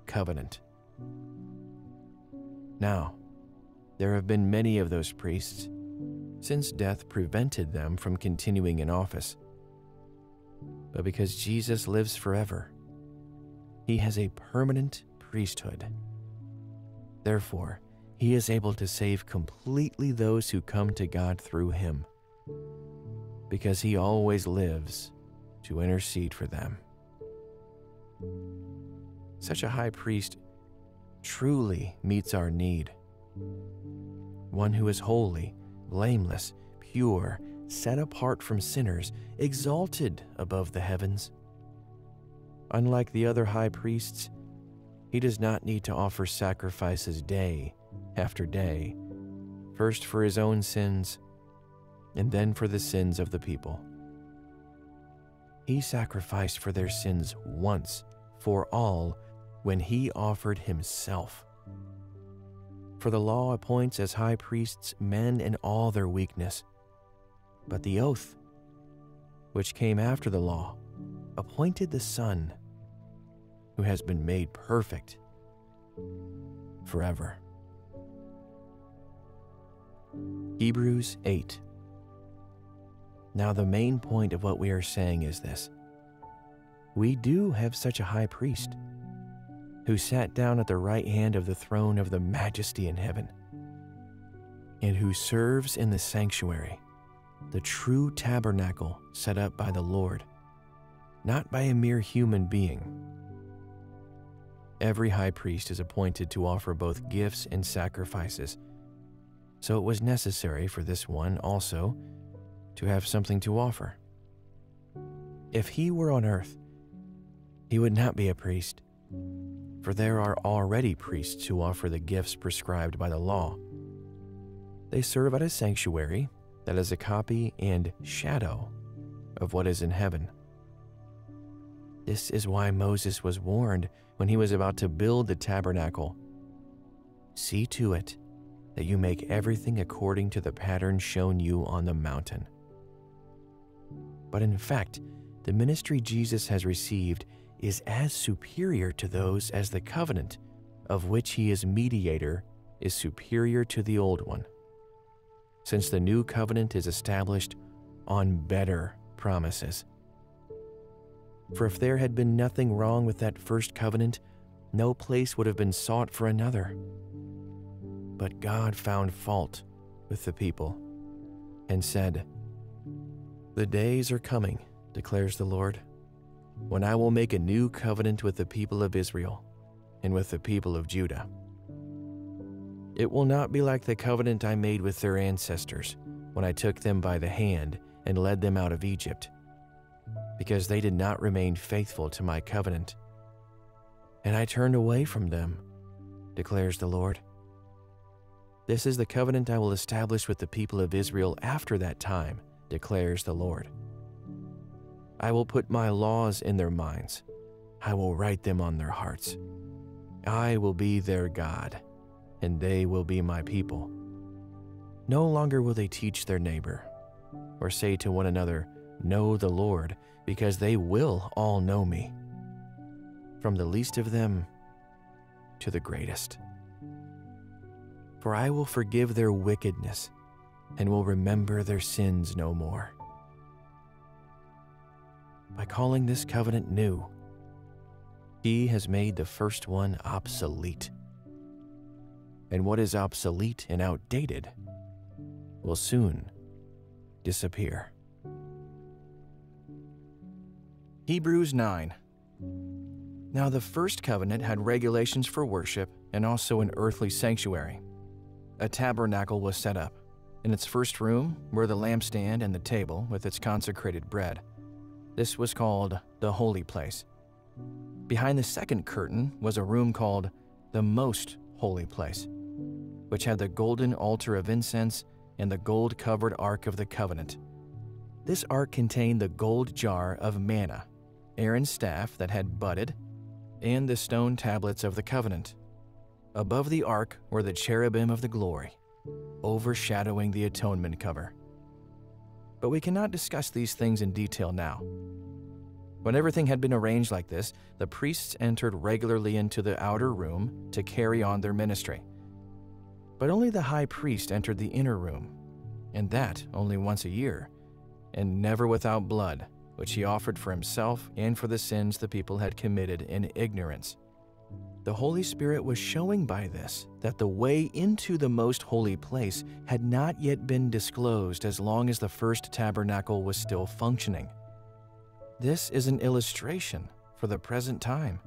covenant. Now, there have been many of those priests, since death prevented them from continuing in office. But because Jesus lives forever, he has a permanent priesthood. Therefore, he is able to save completely those who come to God through him, because he always lives to intercede for them. Such a high priest truly meets our need, one who is holy, blameless, pure, set apart from sinners, exalted above the heavens. Unlike the other high priests, he does not need to offer sacrifices day after day, first for his own sins, and then for the sins of the people. He sacrificed for their sins once for all when he offered himself. For the law appoints as high priests men in all their weakness, but the oath, which came after the law, appointed the Son, who has been made perfect forever. Hebrews 8. Now the main point of what we are saying is this. We do have such a high priest who sat down at the right hand of the throne of the majesty in heaven, and who serves in the sanctuary, the true tabernacle set up by the Lord, not by a mere human being. Every high priest is appointed to offer both gifts and sacrifices, so it was necessary for this one also to have something to offer. If he were on earth, he would not be a priest, for there are already priests who offer the gifts prescribed by the law. They serve at a sanctuary that is a copy and shadow of what is in heaven. This is why Moses was warned when he was about to build the tabernacle. See to it that you make everything according to the pattern shown you on the mountain. But in fact, the ministry Jesus has received is as superior to those as the covenant of which he is mediator is superior to the old one, since the new covenant is established on better promises. For if there had been nothing wrong with that first covenant, no place would have been sought for another. But God found fault with the people and said, "The days are coming, declares the Lord, when I will make a new covenant with the people of Israel and with the people of Judah. It will not be like the covenant I made with their ancestors when I took them by the hand and led them out of Egypt, because they did not remain faithful to my covenant. And I turned away from them, declares the Lord. This is the covenant I will establish with the people of Israel after that time, declares the Lord. I will put my laws in their minds. I will write them on their hearts. I will be their God, and they will be my people. No longer will they teach their neighbor or say to one another, 'Know the Lord,' because they will all know me, from the least of them to the greatest. For I will forgive their wickedness and will remember their sins no more." By calling this covenant new, he has made the first one obsolete. And what is obsolete and outdated will soon disappear. Hebrews 9. Now the first covenant had regulations for worship and also an earthly sanctuary. A tabernacle was set up. In its first room were the lampstand and the table with its consecrated bread. This was called the holy place. Behind the second curtain was a room called the most holy place, which had the golden altar of incense and the gold-covered ark of the covenant. This ark contained the gold jar of manna, Aaron's staff that had budded, and the stone tablets of the covenant. Above the ark were the cherubim of the glory, overshadowing the atonement cover. But we cannot discuss these things in detail now. When everything had been arranged like this, the priests entered regularly into the outer room to carry on their ministry. But only the high priest entered the inner room, and that only once a year, and never without blood, which he offered for himself and for the sins the people had committed in ignorance. The Holy Spirit was showing by this that the way into the most holy place had not yet been disclosed as long as the first tabernacle was still functioning. This is an illustration for the present time,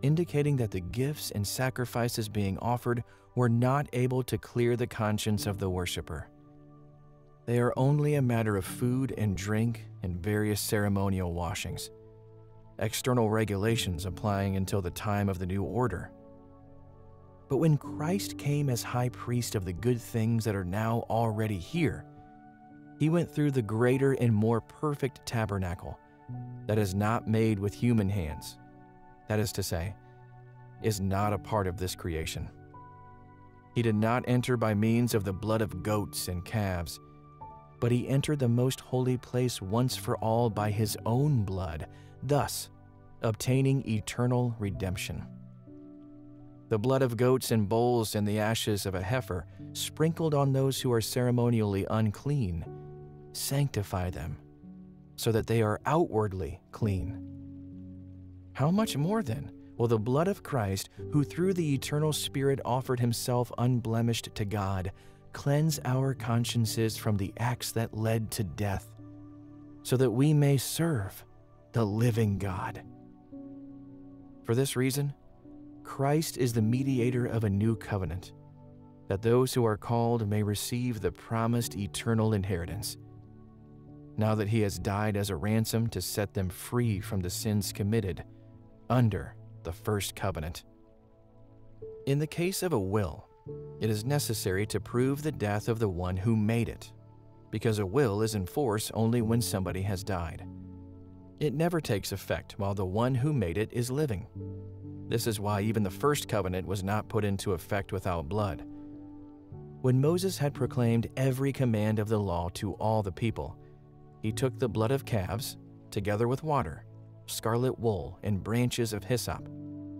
indicating that the gifts and sacrifices being offered were not able to clear the conscience of the worshiper. They are only a matter of food and drink and various ceremonial washings, external regulations applying until the time of the new order. But when Christ came as high priest of the good things that are now already here, he went through the greater and more perfect tabernacle that is not made with human hands, that is to say, is not a part of this creation. He did not enter by means of the blood of goats and calves, but he entered the most holy place once for all by his own blood, thus obtaining eternal redemption. the blood of goats and bulls and the ashes of a heifer, sprinkled on those who are ceremonially unclean, sanctify them, so that they are outwardly clean. How much more, then, will the blood of Christ, who through the eternal Spirit offered himself unblemished to God, cleanse our consciences from the acts that led to death, so that we may serve the living God? For this reason, Christ is the mediator of a new covenant, that those who are called may receive the promised eternal inheritance, now that he has died as a ransom to set them free from the sins committed under the first covenant. In the case of a will, it is necessary to prove the death of the one who made it, because a will is in force only when somebody has died. It never takes effect while the one who made it is living. This is why even the first covenant was not put into effect without blood. When Moses had proclaimed every command of the law to all the people, he took the blood of calves, together with water, scarlet wool, and branches of hyssop,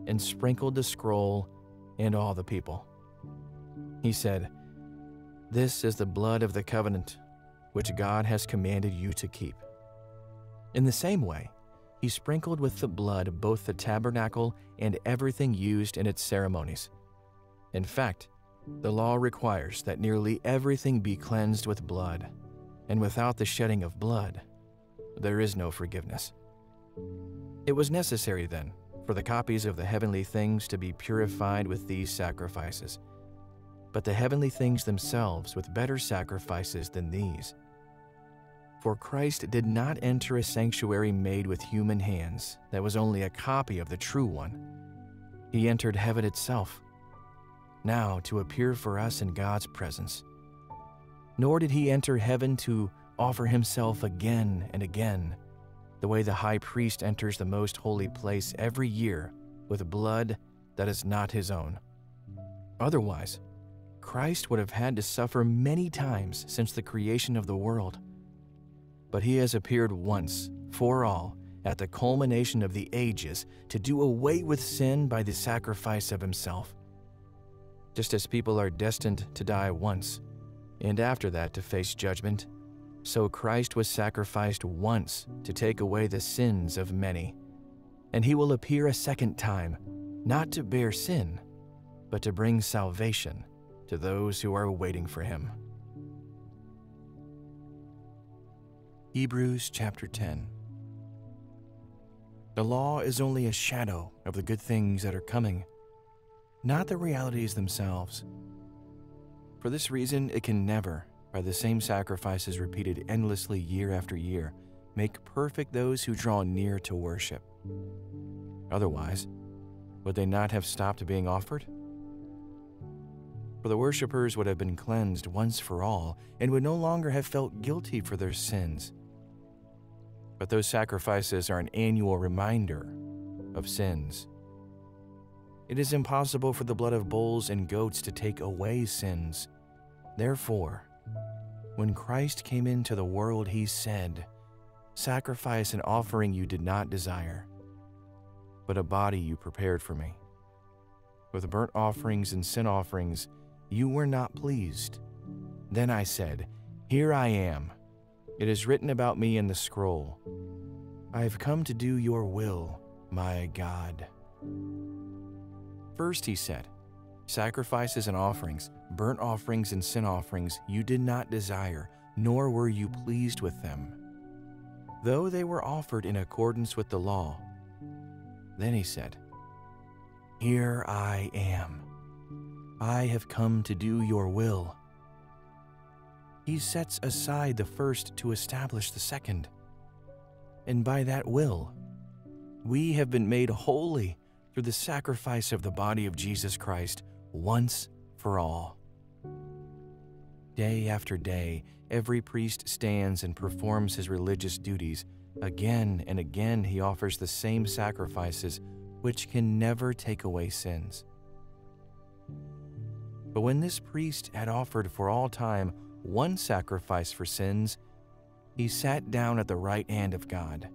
and sprinkled the scroll and all the people. He said, "This is the blood of the covenant, which God has commanded you to keep." In the same way, he sprinkled with the blood both the tabernacle and everything used in its ceremonies. In fact, the law requires that nearly everything be cleansed with blood, and without the shedding of blood, there is no forgiveness. It was necessary, then, for the copies of the heavenly things to be purified with these sacrifices, but the heavenly things themselves with better sacrifices than these. For Christ did not enter a sanctuary made with human hands that was only a copy of the true one. He entered heaven itself, now to appear for us in God's presence. Nor did he enter heaven to offer himself again and again, the way the high priest enters the most holy place every year with blood that is not his own. Otherwise, Christ would have had to suffer many times since the creation of the world. But he has appeared once for all at the culmination of the ages to do away with sin by the sacrifice of himself. Just as people are destined to die once, and after that to face judgment, so Christ was sacrificed once to take away the sins of many. And he will appear a second time, not to bear sin, but to bring salvation to those who are waiting for him. Hebrews chapter 10. The law is only a shadow of the good things that are coming, not the realities themselves. For this reason, it can never, by the same sacrifices repeated endlessly year after year, make perfect those who draw near to worship. Otherwise, would they not have stopped being offered? For the worshipers would have been cleansed once for all and would no longer have felt guilty for their sins. But those sacrifices are an annual reminder of sins. It is impossible for the blood of bulls and goats to take away sins. Therefore, when Christ came into the world, he said, "Sacrifice and offering you did not desire, but a body you prepared for me. With burnt offerings and sin offerings, you were not pleased. Then I said, 'Here I am. It is written about me in the scroll. I have come to do your will, my God.'" First he said, "Sacrifices and offerings, burnt offerings and sin offerings, you did not desire, nor were you pleased with them, though they were offered in accordance with the law." Then he said, "Here I am. I have come to do your will." He sets aside the first to establish the second. And by that will, we have been made holy through the sacrifice of the body of Jesus Christ once for all. Day after day, every priest stands and performs his religious duties. Again and again, he offers the same sacrifices, which can never take away sins. But when this priest had offered for all time one sacrifice for sins, he sat down at the right hand of God,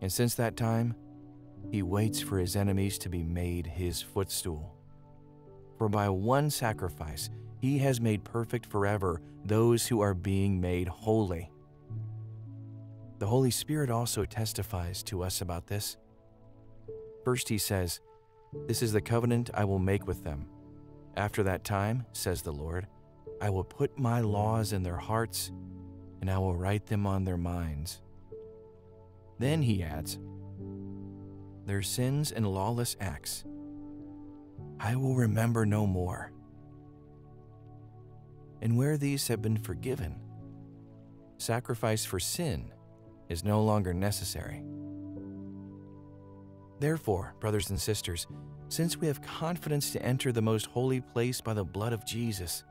and since that time, he waits for his enemies to be made his footstool. For by one sacrifice he has made perfect forever those who are being made holy. The Holy Spirit also testifies to us about this. First he says, "This is the covenant I will make with them. After that time, says the Lord, I will put my laws in their hearts, and I will write them on their minds." Then he adds, "Their sins and lawless acts I will remember no more." And where these have been forgiven, sacrifice for sin is no longer necessary. Therefore, brothers and sisters, since we have confidence to enter the most holy place by the blood of Jesus,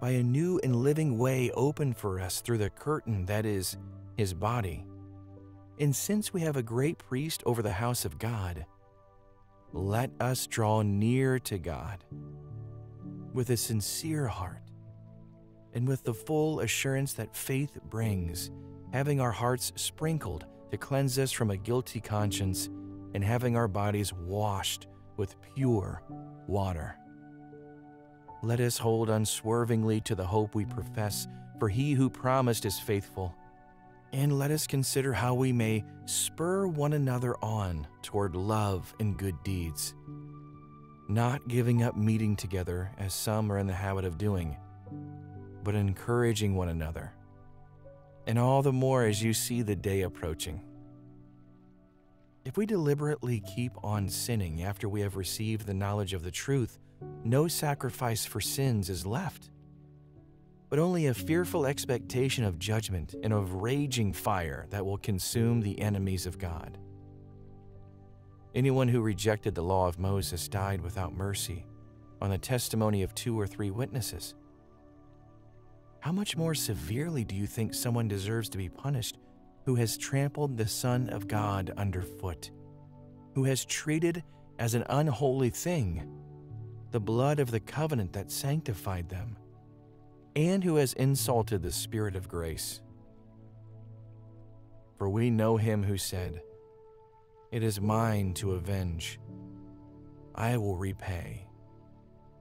by a new and living way opened for us through the curtain that is his body, and since we have a great priest over the house of God, let us draw near to God with a sincere heart and with the full assurance that faith brings, having our hearts sprinkled to cleanse us from a guilty conscience and having our bodies washed with pure water. Let us hold unswervingly to the hope we profess, for he who promised is faithful. And let us consider how we may spur one another on toward love and good deeds, not giving up meeting together as some are in the habit of doing, but encouraging one another, and all the more as you see the day approaching. If we deliberately keep on sinning after we have received the knowledge of the truth, no sacrifice for sins is left, but only a fearful expectation of judgment and of raging fire that will consume the enemies of God. Anyone who rejected the law of Moses died without mercy on the testimony of 2 or 3 witnesses. How much more severely do you think someone deserves to be punished who has trampled the Son of God underfoot, who has treated as an unholy thing the blood of the covenant that sanctified them, and who has insulted the Spirit of grace? For we know him who said, "It is mine to avenge, I will repay."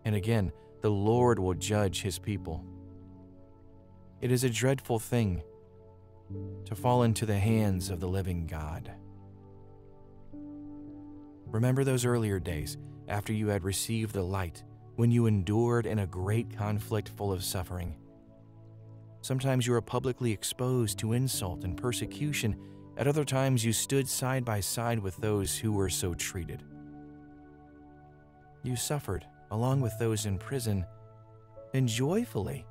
And again, "The Lord will judge his people." It is a dreadful thing to fall into the hands of the living God. Remember those earlier days after you had received the light, when you endured in a great conflict full of suffering. Sometimes you were publicly exposed to insult and persecution. At other times you stood side by side with those who were so treated. You suffered along with those in prison and joyfully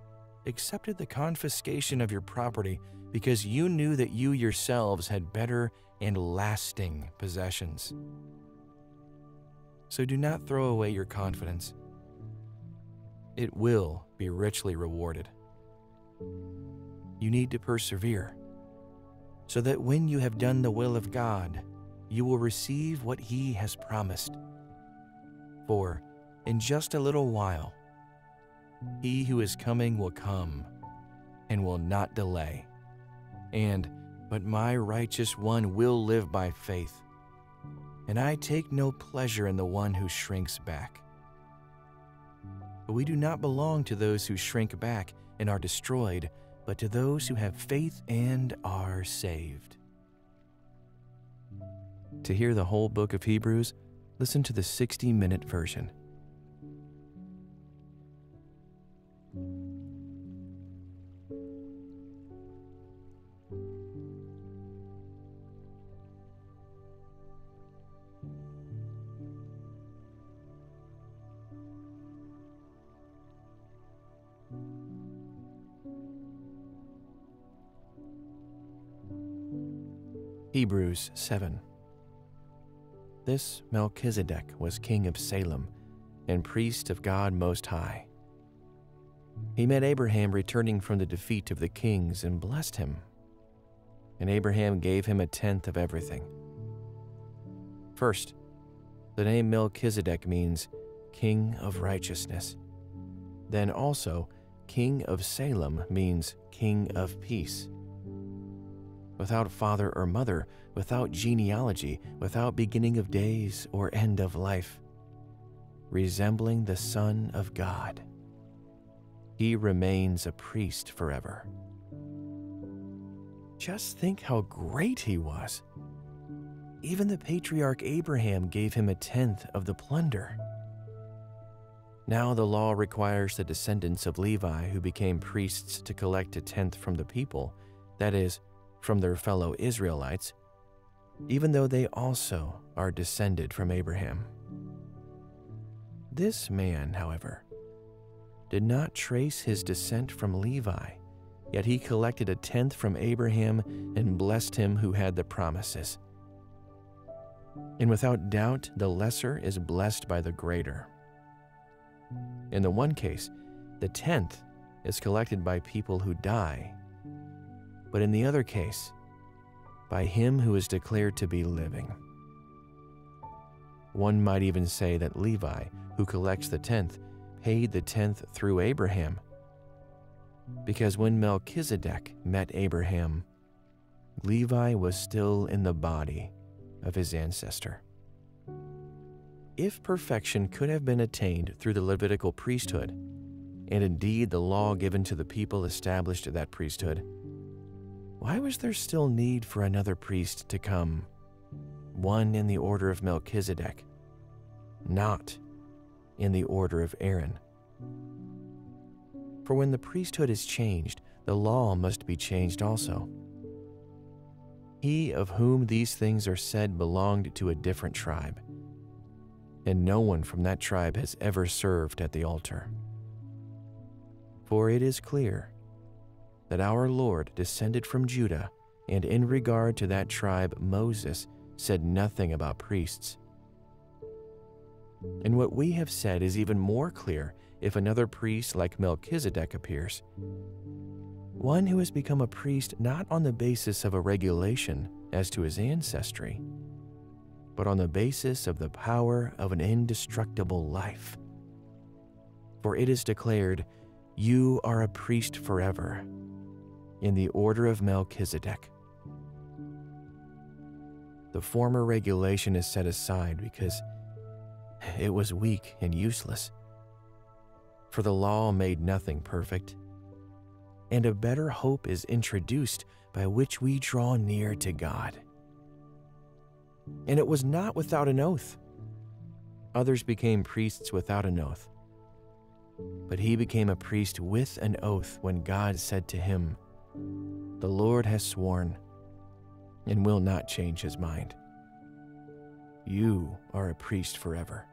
accepted the confiscation of your property because you knew that you yourselves had better and lasting possessions. So do not throw away your confidence. It will be richly rewarded. You need to persevere, so that when you have done the will of God, you will receive what he has promised. For in just a little while, he who is coming will come and will not delay. But my righteous one will live by faith, and I take no pleasure in the one who shrinks back. But we do not belong to those who shrink back and are destroyed, but to those who have faith and are saved. To hear the whole book of Hebrews, listen to the 60-minute version. Hebrews 7. This Melchizedek was king of Salem and priest of God Most High. He met Abraham returning from the defeat of the kings and blessed him. And Abraham gave him 1/10 of everything. First, the name Melchizedek means king of righteousness. Then also, king of Salem means king of peace. Without father or mother, without genealogy, without beginning of days or end of life. resembling the Son of God. He remains a priest forever. Just think how great he was. Even the patriarch Abraham gave him a tenth of the plunder. Now the law requires the descendants of Levi who became priests to collect a tenth from the people, that is, from their fellow Israelites, even though they also are descended from Abraham. This man, however, did not trace his descent from Levi, yet he collected a tenth from Abraham and blessed him who had the promises. And without doubt, the lesser is blessed by the greater. In the one case, the tenth is collected by people who die, but in the other case, by him who is declared to be living. One might even say that Levi, who collects the tenth, paid the tenth through Abraham, because when Melchizedek met Abraham, Levi was still in the body of his ancestor. If perfection could have been attained through the Levitical priesthood, and indeed the law given to the people established that priesthood, why was there still need for another priest to come, one in the order of Melchizedek, not in the order of Aaron? For when the priesthood is changed, the law must be changed also. He of whom these things are said belonged to a different tribe, and no one from that tribe has ever served at the altar. For it is clear that our Lord descended from Judah, and in regard to that tribe Moses said nothing about priests. And what we have said is even more clear if another priest like Melchizedek appears, one who has become a priest not on the basis of a regulation as to his ancestry, but on the basis of the power of an indestructible life. For it is declared, "You are a priest forever," in the order of Melchizedek. The former regulation is set aside because it was weak and useless, for the law made nothing perfect, and a better hope is introduced by which we draw near to God. And it was not without an oath. Others became priests without an oath, but he became a priest with an oath when God said to him, "The Lord has sworn and will not change his mind. You are a priest forever."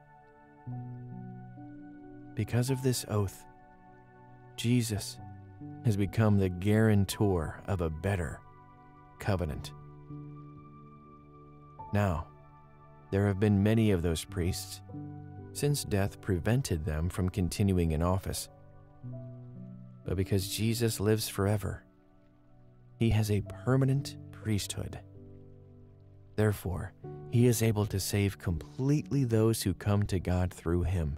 Because of this oath, Jesus has become the guarantor of a better covenant. Now, there have been many of those priests, since death prevented them from continuing in office. But because Jesus lives forever, he has a permanent priesthood. Therefore, he is able to save completely those who come to God through him,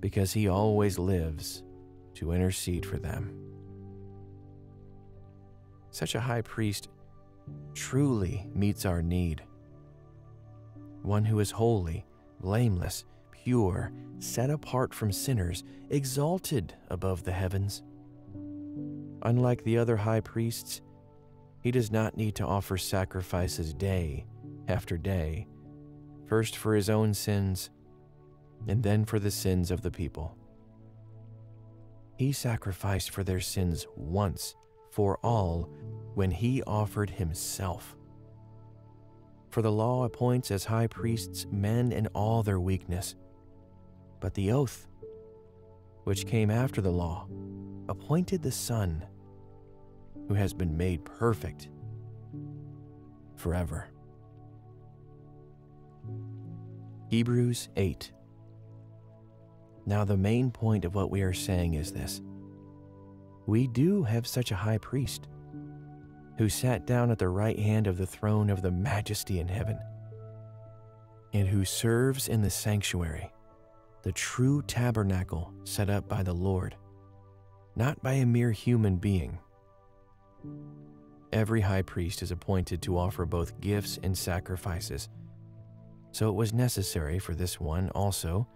because he always lives to intercede for them. Such a high priest truly meets our need, one who is holy, blameless, pure, set apart from sinners, exalted above the heavens. Unlike the other high priests, he does not need to offer sacrifices day after day, first for his own sins and then for the sins of the people. He sacrificed for their sins once for all when he offered himself. For the law appoints as high priests men in all their weakness, but the oath, which came after the law, appointed the Son, who has been made perfect forever. Hebrews 8. Now the main point of what we are saying is this: we do have such a high priest who sat down at the right hand of the throne of the Majesty in heaven, and who serves in the sanctuary, the true tabernacle set up by the Lord, not by a mere human being. Every high priest is appointed to offer both gifts and sacrifices, so it was necessary for this one also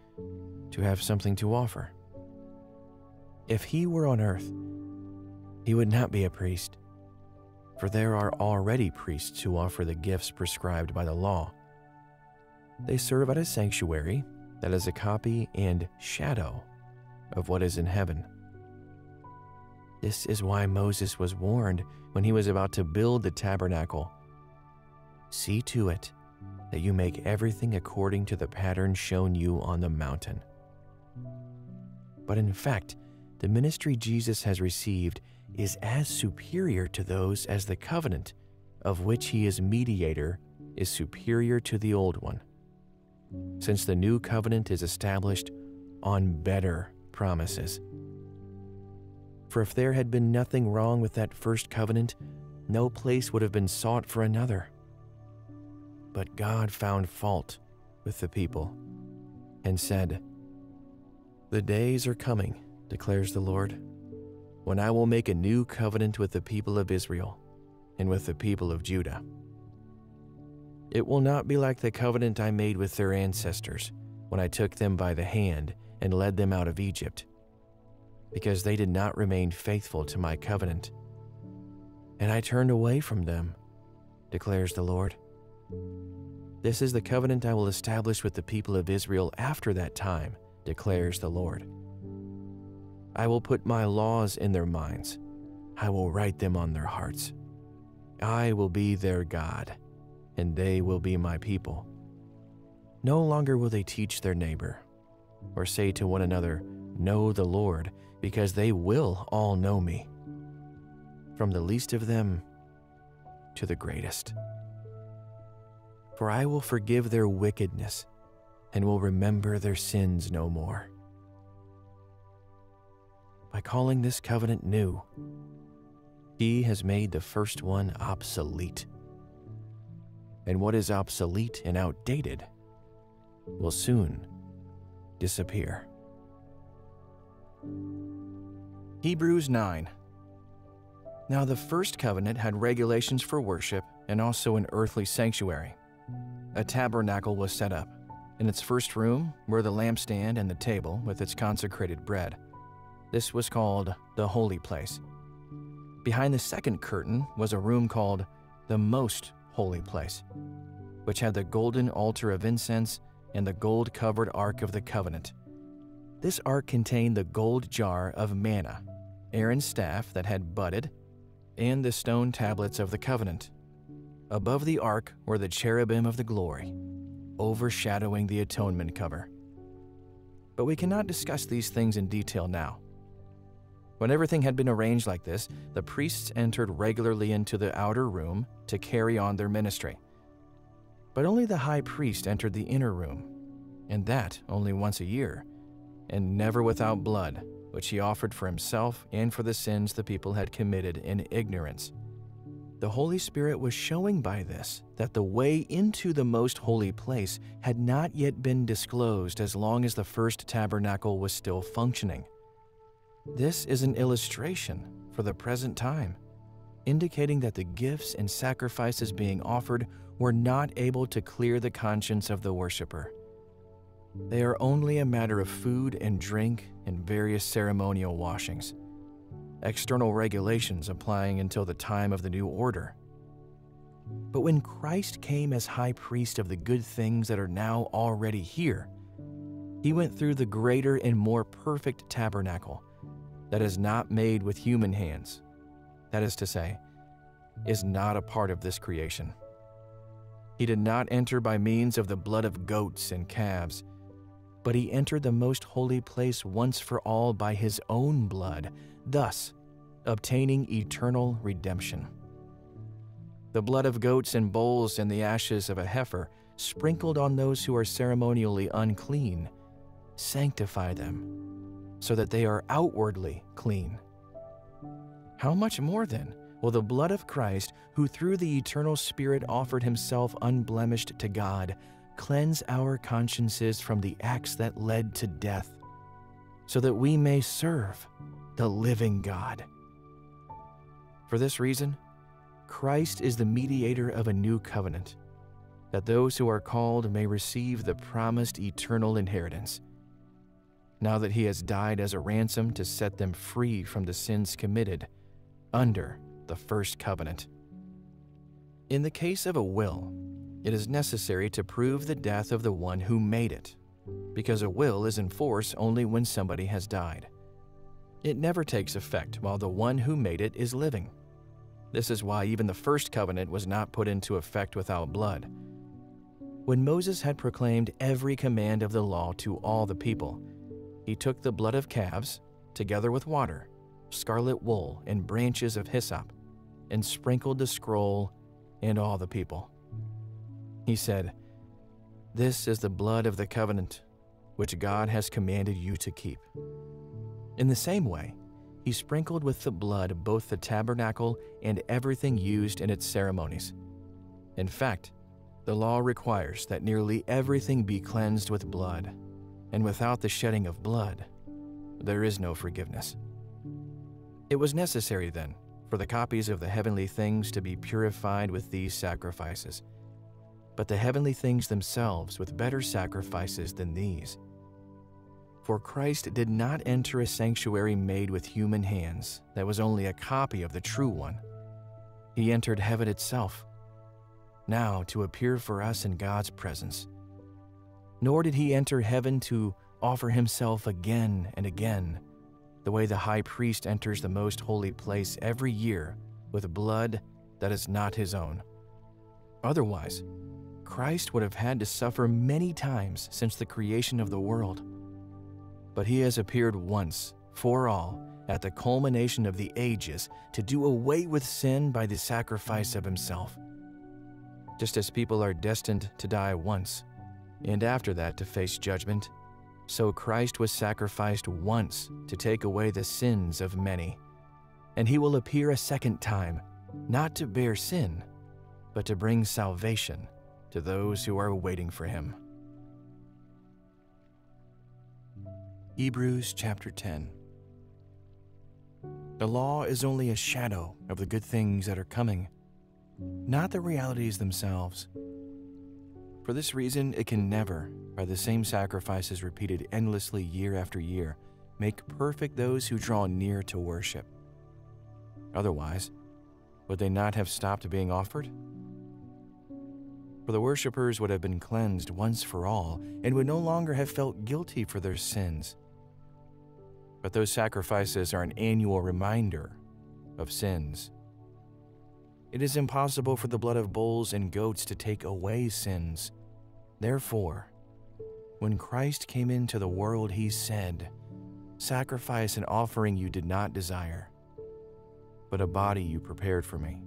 to have something to offer. If he were on earth, he would not be a priest, for there are already priests who offer the gifts prescribed by the law. They serve at a sanctuary that is a copy and shadow of what is in heaven. This is why Moses was warned when he was about to build the tabernacle. See to it that you make everything according to the pattern shown you on the mountain. But in fact, the ministry Jesus has received is as superior to those as the covenant of which he is mediator is superior to the old one, since the new covenant is established on better promises. For if there had been nothing wrong with that first covenant, no place would have been sought for another. But God found fault with the people and said, "The days are coming, declares the Lord, when I will make a new covenant with the people of Israel and with the people of Judah. It will not be like the covenant I made with their ancestors when I took them by the hand and led them out of Egypt, because they did not remain faithful to my covenant. And I turned away from them, declares the Lord. This is the covenant I will establish with the people of Israel after that time, declares the Lord. I will put my laws in their minds. I will write them on their hearts. I will be their God, and they will be my people. No longer will they teach their neighbor or say to one another, 'Know the Lord,' because they will all know me, from the least of them to the greatest. For I will forgive their wickedness and will remember their sins no more." By calling this covenant new, he has made the first one obsolete. And what is obsolete and outdated will soon disappear. Hebrews 9. Now the first covenant had regulations for worship and also an earthly sanctuary. A tabernacle was set up. In its first room were the lampstand and the table with its consecrated bread. This was called the holy place. Behind the second curtain was a room called the most holy place, which had the golden altar of incense and the gold-covered ark of the covenant. This ark contained the gold jar of manna, Aaron's staff that had budded, and the stone tablets of the covenant. Above the ark were the cherubim of the glory, overshadowing the atonement cover. But we cannot discuss these things in detail now. When everything had been arranged like this, the priests entered regularly into the outer room to carry on their ministry. But only the high priest entered the inner room, and that only once a year, and never without blood, which he offered for himself and for the sins the people had committed in ignorance. The Holy Spirit was showing by this that the way into the most holy place had not yet been disclosed as long as the first tabernacle was still functioning. This is an illustration for the present time, indicating that the gifts and sacrifices being offered were not able to clear the conscience of the worshiper. They are only a matter of food and drink and various ceremonial washings, external regulations applying until the time of the new order. But when Christ came as high priest of the good things that are now already here, he went through the greater and more perfect tabernacle that is not made with human hands, that is to say, is not a part of this creation. He did not enter by means of the blood of goats and calves, but he entered the most holy place once for all by his own blood, thus obtaining eternal redemption. The blood of goats and bulls and the ashes of a heifer, sprinkled on those who are ceremonially unclean, sanctify them, so that they are outwardly clean. How much more, then, will the blood of Christ, who through the eternal Spirit offered himself unblemished to God, cleanse our consciences from the acts that led to death, so that we may serve the living God. For this reason, Christ is the mediator of a new covenant, that those who are called may receive the promised eternal inheritance, now that he has died as a ransom to set them free from the sins committed under the first covenant. In the case of a will, it is necessary to prove the death of the one who made it, because a will is in force only when somebody has died. It never takes effect while the one who made it is living. This is why even the first covenant was not put into effect without blood. When Moses had proclaimed every command of the law to all the people, he took the blood of calves, together with water, scarlet wool, and branches of hyssop, and sprinkled the scroll and all the people. He said, "This is the blood of the covenant, which God has commanded you to keep." In the same way, he sprinkled with the blood both the tabernacle and everything used in its ceremonies. In fact, the law requires that nearly everything be cleansed with blood, and without the shedding of blood, there is no forgiveness. It was necessary, then, for the copies of the heavenly things to be purified with these sacrifices, but the heavenly things themselves with better sacrifices than these. For Christ did not enter a sanctuary made with human hands that was only a copy of the true one. He entered heaven itself, now to appear for us in God's presence. Nor did he enter heaven to offer himself again and again, the way the high priest enters the most holy place every year with blood that is not his own. Otherwise, Christ would have had to suffer many times since the creation of the world. But he has appeared once for all at the culmination of the ages to do away with sin by the sacrifice of himself. Just as people are destined to die once, and after that to face judgment, so Christ was sacrificed once to take away the sins of many. And he will appear a second time, not to bear sin, but to bring salvation to those who are waiting for him. Hebrews chapter 10. The law is only a shadow of the good things that are coming, not the realities themselves. For this reason, it can never, by the same sacrifices repeated endlessly year after year, make perfect those who draw near to worship. Otherwise, would they not have stopped being offered? For the worshipers would have been cleansed once for all and would no longer have felt guilty for their sins. But those sacrifices are an annual reminder of sins. It is impossible for the blood of bulls and goats to take away sins. Therefore, when Christ came into the world, he said, "Sacrifice an offering you did not desire, but a body you prepared for me.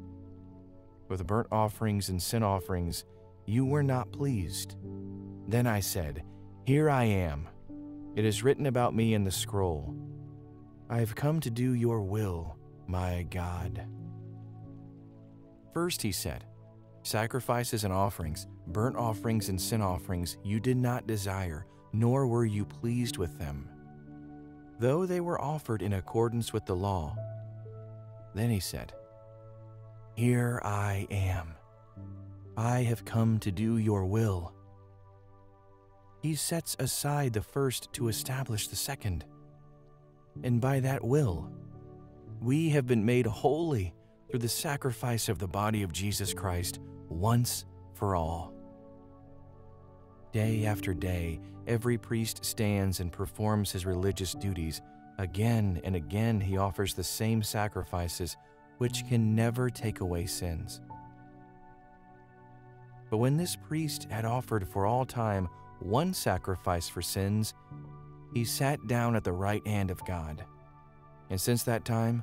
With burnt offerings and sin offerings, you were not pleased. Then I said, 'Here I am. It is written about me in the scroll. I have come to do your will, my God.'" First he said, "Sacrifices and offerings, burnt offerings and sin offerings you did not desire, nor were you pleased with them, though they were offered in accordance with the law." Then he said, "Here I am. I have come to do your will." He sets aside the first to establish the second. And by that will, we have been made holy through the sacrifice of the body of Jesus Christ once for all. Day after day, every priest stands and performs his religious duties. Again and again, he offers the same sacrifices, which can never take away sins. But when this priest had offered for all time one sacrifice for sins, he sat down at the right hand of God. And since that time,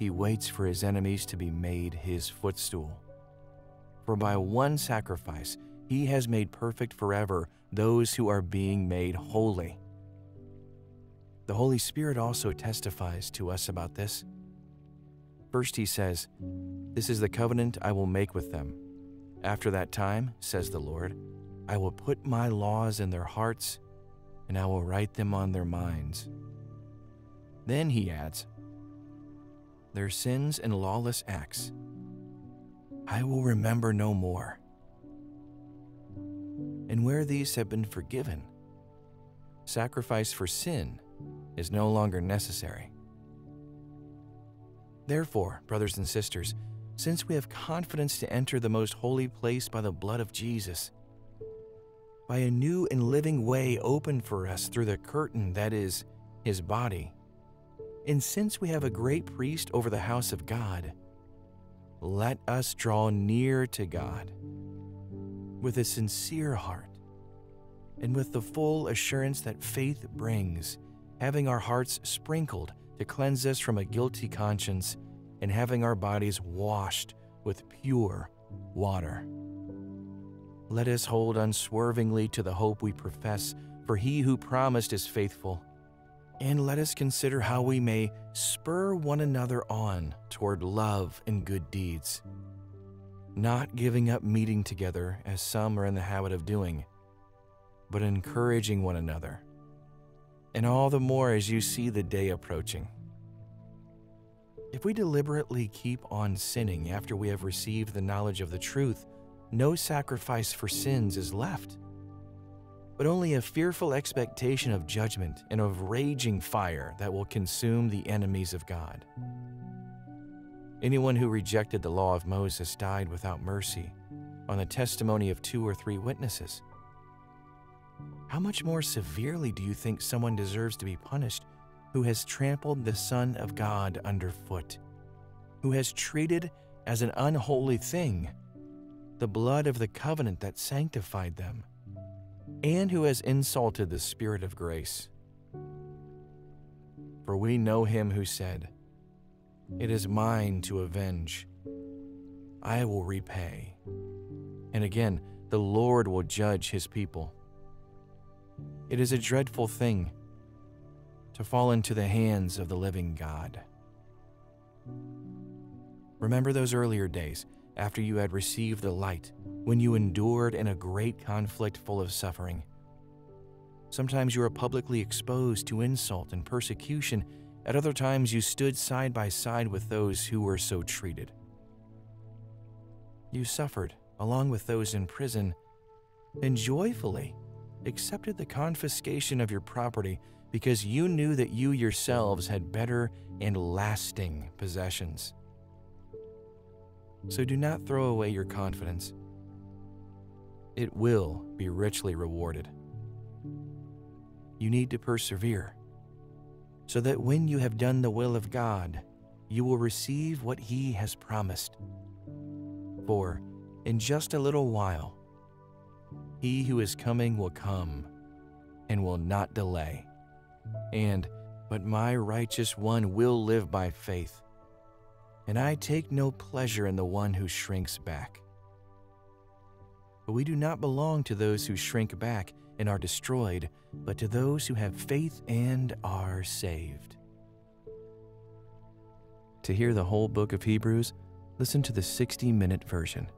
he waits for his enemies to be made his footstool. For by one sacrifice, he has made perfect forever those who are being made holy. The Holy Spirit also testifies to us about this. First he says, "This is the covenant I will make with them. After that time, says the Lord, I will put my laws in their hearts, and I will write them on their minds." Then he adds, "Their sins and lawless acts I will remember no more." And where these have been forgiven, sacrifice for sin is no longer necessary. Therefore, brothers and sisters, since we have confidence to enter the most holy place by the blood of Jesus, by a new and living way opened for us through the curtain that is his body, and since we have a great priest over the house of God, let us draw near to God with a sincere heart and with the full assurance that faith brings, having our hearts sprinkled to cleanse us from a guilty conscience and having our bodies washed with pure water. Let us hold unswervingly to the hope we profess, for he who promised is faithful. And let us consider how we may spur one another on toward love and good deeds, not giving up meeting together as some are in the habit of doing, but encouraging one another, and all the more as you see the day approaching. If we deliberately keep on sinning after we have received the knowledge of the truth, no sacrifice for sins is left, but only a fearful expectation of judgment and of raging fire that will consume the enemies of God. Anyone who rejected the law of Moses died without mercy on the testimony of 2 or 3 witnesses. How much more severely do you think someone deserves to be punished who has trampled the Son of God underfoot, who has treated as an unholy thing the blood of the covenant that sanctified them, and who has insulted the Spirit of grace? For we know him who said, "It is mine to avenge, I will repay," and again, "The Lord will judge his people." It is a dreadful thing to fall into the hands of the living God. Remember those earlier days after you had received the light, when you endured in a great conflict full of suffering. Sometimes you were publicly exposed to insult and persecution. At other times you stood side by side with those who were so treated. You suffered along with those in prison and joyfully accepted the confiscation of your property, because you knew that you yourselves had better and lasting possessions. So do not throw away your confidence. It will be richly rewarded. You need to persevere, so that when you have done the will of God, you will receive what he has promised. For in just a little while, he who is coming will come and will not delay. But my righteous one will live by faith, and I take no pleasure in the one who shrinks back. But we do not belong to those who shrink back and are destroyed, but to those who have faith and are saved. To hear the whole book of Hebrews, listen to the 60-minute version.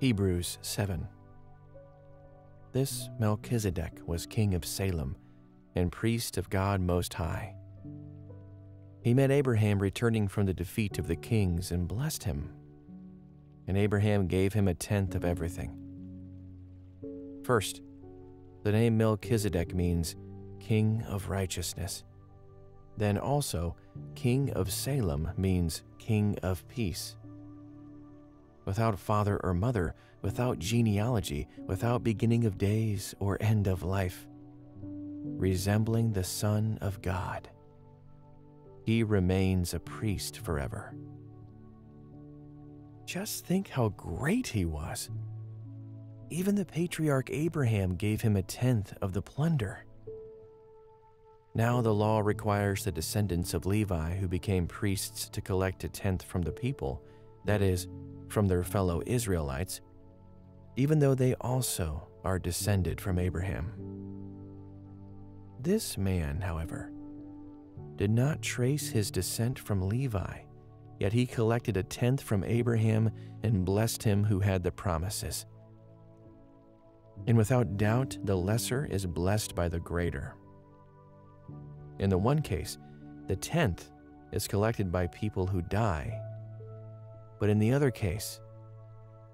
Hebrews 7. This Melchizedek was king of Salem and priest of God Most High. He met Abraham returning from the defeat of the kings and blessed him. And Abraham gave him a tenth of everything. First, the name Melchizedek means king of righteousness. Then also, king of Salem means king of peace. Without father or mother, without genealogy, without beginning of days or end of life, resembling the Son of God, he remains a priest forever. Just think how great he was. Even the patriarch Abraham gave him a tenth of the plunder. Now the law requires the descendants of Levi who became priests to collect a tenth from the people, that is, from their fellow Israelites, even though they also are descended from Abraham. This man, however, did not trace his descent from Levi, Yet he collected a tenth from Abraham and blessed him who had the promises. And without doubt, the lesser is blessed by the greater. In the one case, the tenth is collected by people who die, but in the other case,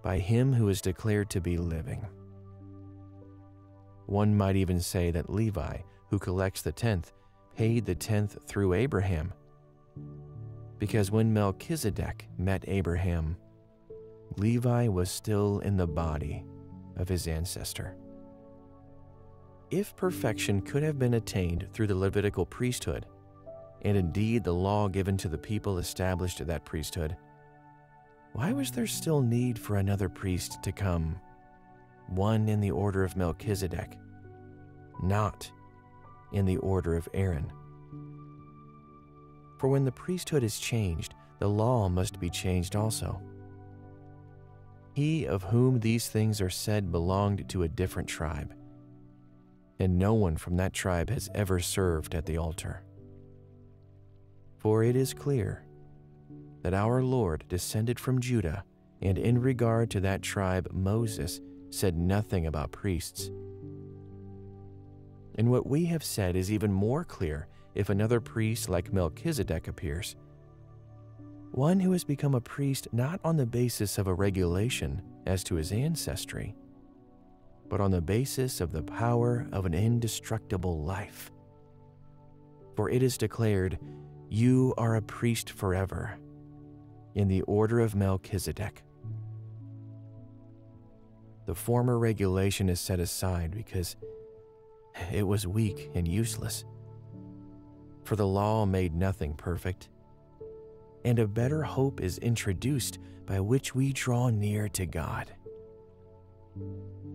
by him who is declared to be living. One might even say that Levi, who collects the tenth, paid the tenth through Abraham, because when Melchizedek met Abraham, Levi was still in the body of his ancestor. If perfection could have been attained through the Levitical priesthood, and indeed the law given to the people established that priesthood, why was there still need for another priest to come, one in the order of Melchizedek, not in the order of Aaron? For when the priesthood is changed, the law must be changed also. He of whom these things are said belonged to a different tribe, and no one from that tribe has ever served at the altar. For it is clear that our Lord descended from Judah, and in regard to that tribe, Moses said nothing about priests. And what we have said is even more clear if another priest like Melchizedek appears, one who has become a priest not on the basis of a regulation as to his ancestry, but on the basis of the power of an indestructible life. For it is declared, "You are a priest forever," in the order of Melchizedek. The former regulation is set aside because it was weak and useless, for the law made nothing perfect, and a better hope is introduced by which we draw near to God.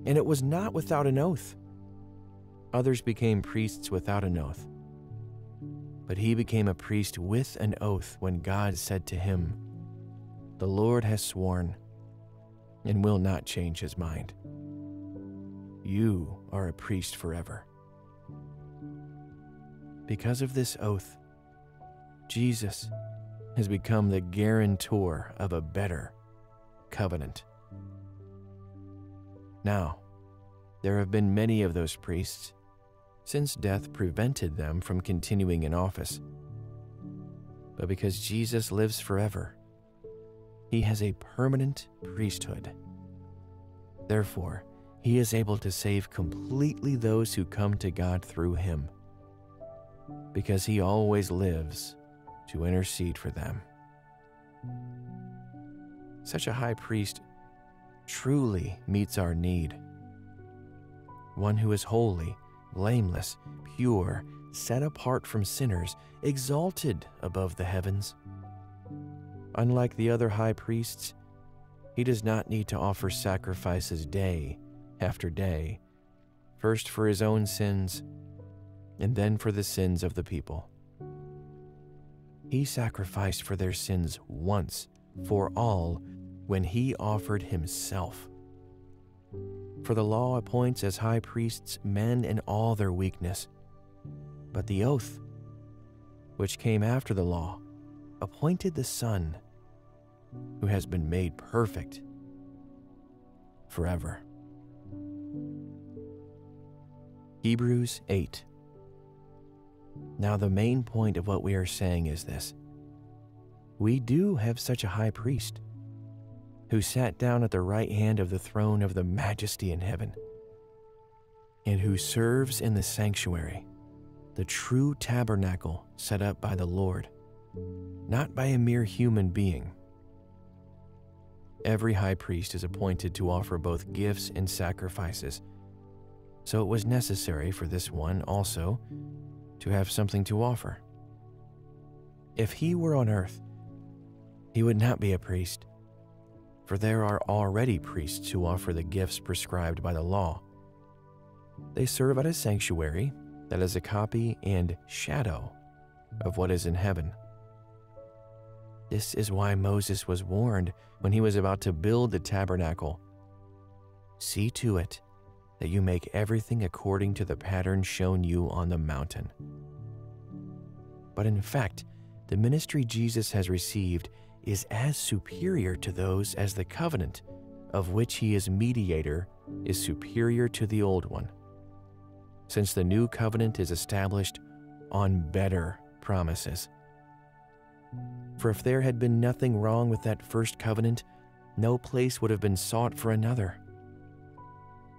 And it was not without an oath. Others became priests without an oath, but he became a priest with an oath when God said to him, "The Lord has sworn and will not change his mind. You are a priest forever." Because of this oath, Jesus has become the guarantor of a better covenant. Now, there have been many of those priests, since death prevented them from continuing in office. But because Jesus lives forever, he has a permanent priesthood. Therefore, he is able to save completely those who come to God through him, because he always lives to intercede for them. Such a high priest truly meets our need, one who is holy, blameless, pure, set apart from sinners, exalted above the heavens. Unlike the other high priests, he does not need to offer sacrifices day after day, first for his own sins and then for the sins of the people. He sacrificed for their sins once for all when he offered himself. For the law appoints as high priests men in all their weakness, but the oath, which came after the law, appointed the Son who has been made perfect forever. Hebrews 8. Now the main point of what we are saying is this: we do have such a high priest who sat down at the right hand of the throne of the Majesty in heaven, and who serves in the sanctuary, the true tabernacle set up by the Lord, not by a mere human being. Every high priest is appointed to offer both gifts and sacrifices, so it was necessary for this one also to have something to offer. If he were on earth, he would not be a priest, for there are already priests who offer the gifts prescribed by the law. They serve at a sanctuary that is a copy and shadow of what is in heaven. This is why Moses was warned when he was about to build the tabernacle, "See to it that you make everything according to the pattern shown you on the mountain." But in fact, the ministry Jesus has received is as superior to those as the covenant, of which he is mediator, is superior to the old one, since the new covenant is established on better promises. For if there had been nothing wrong with that first covenant, no place would have been sought for another.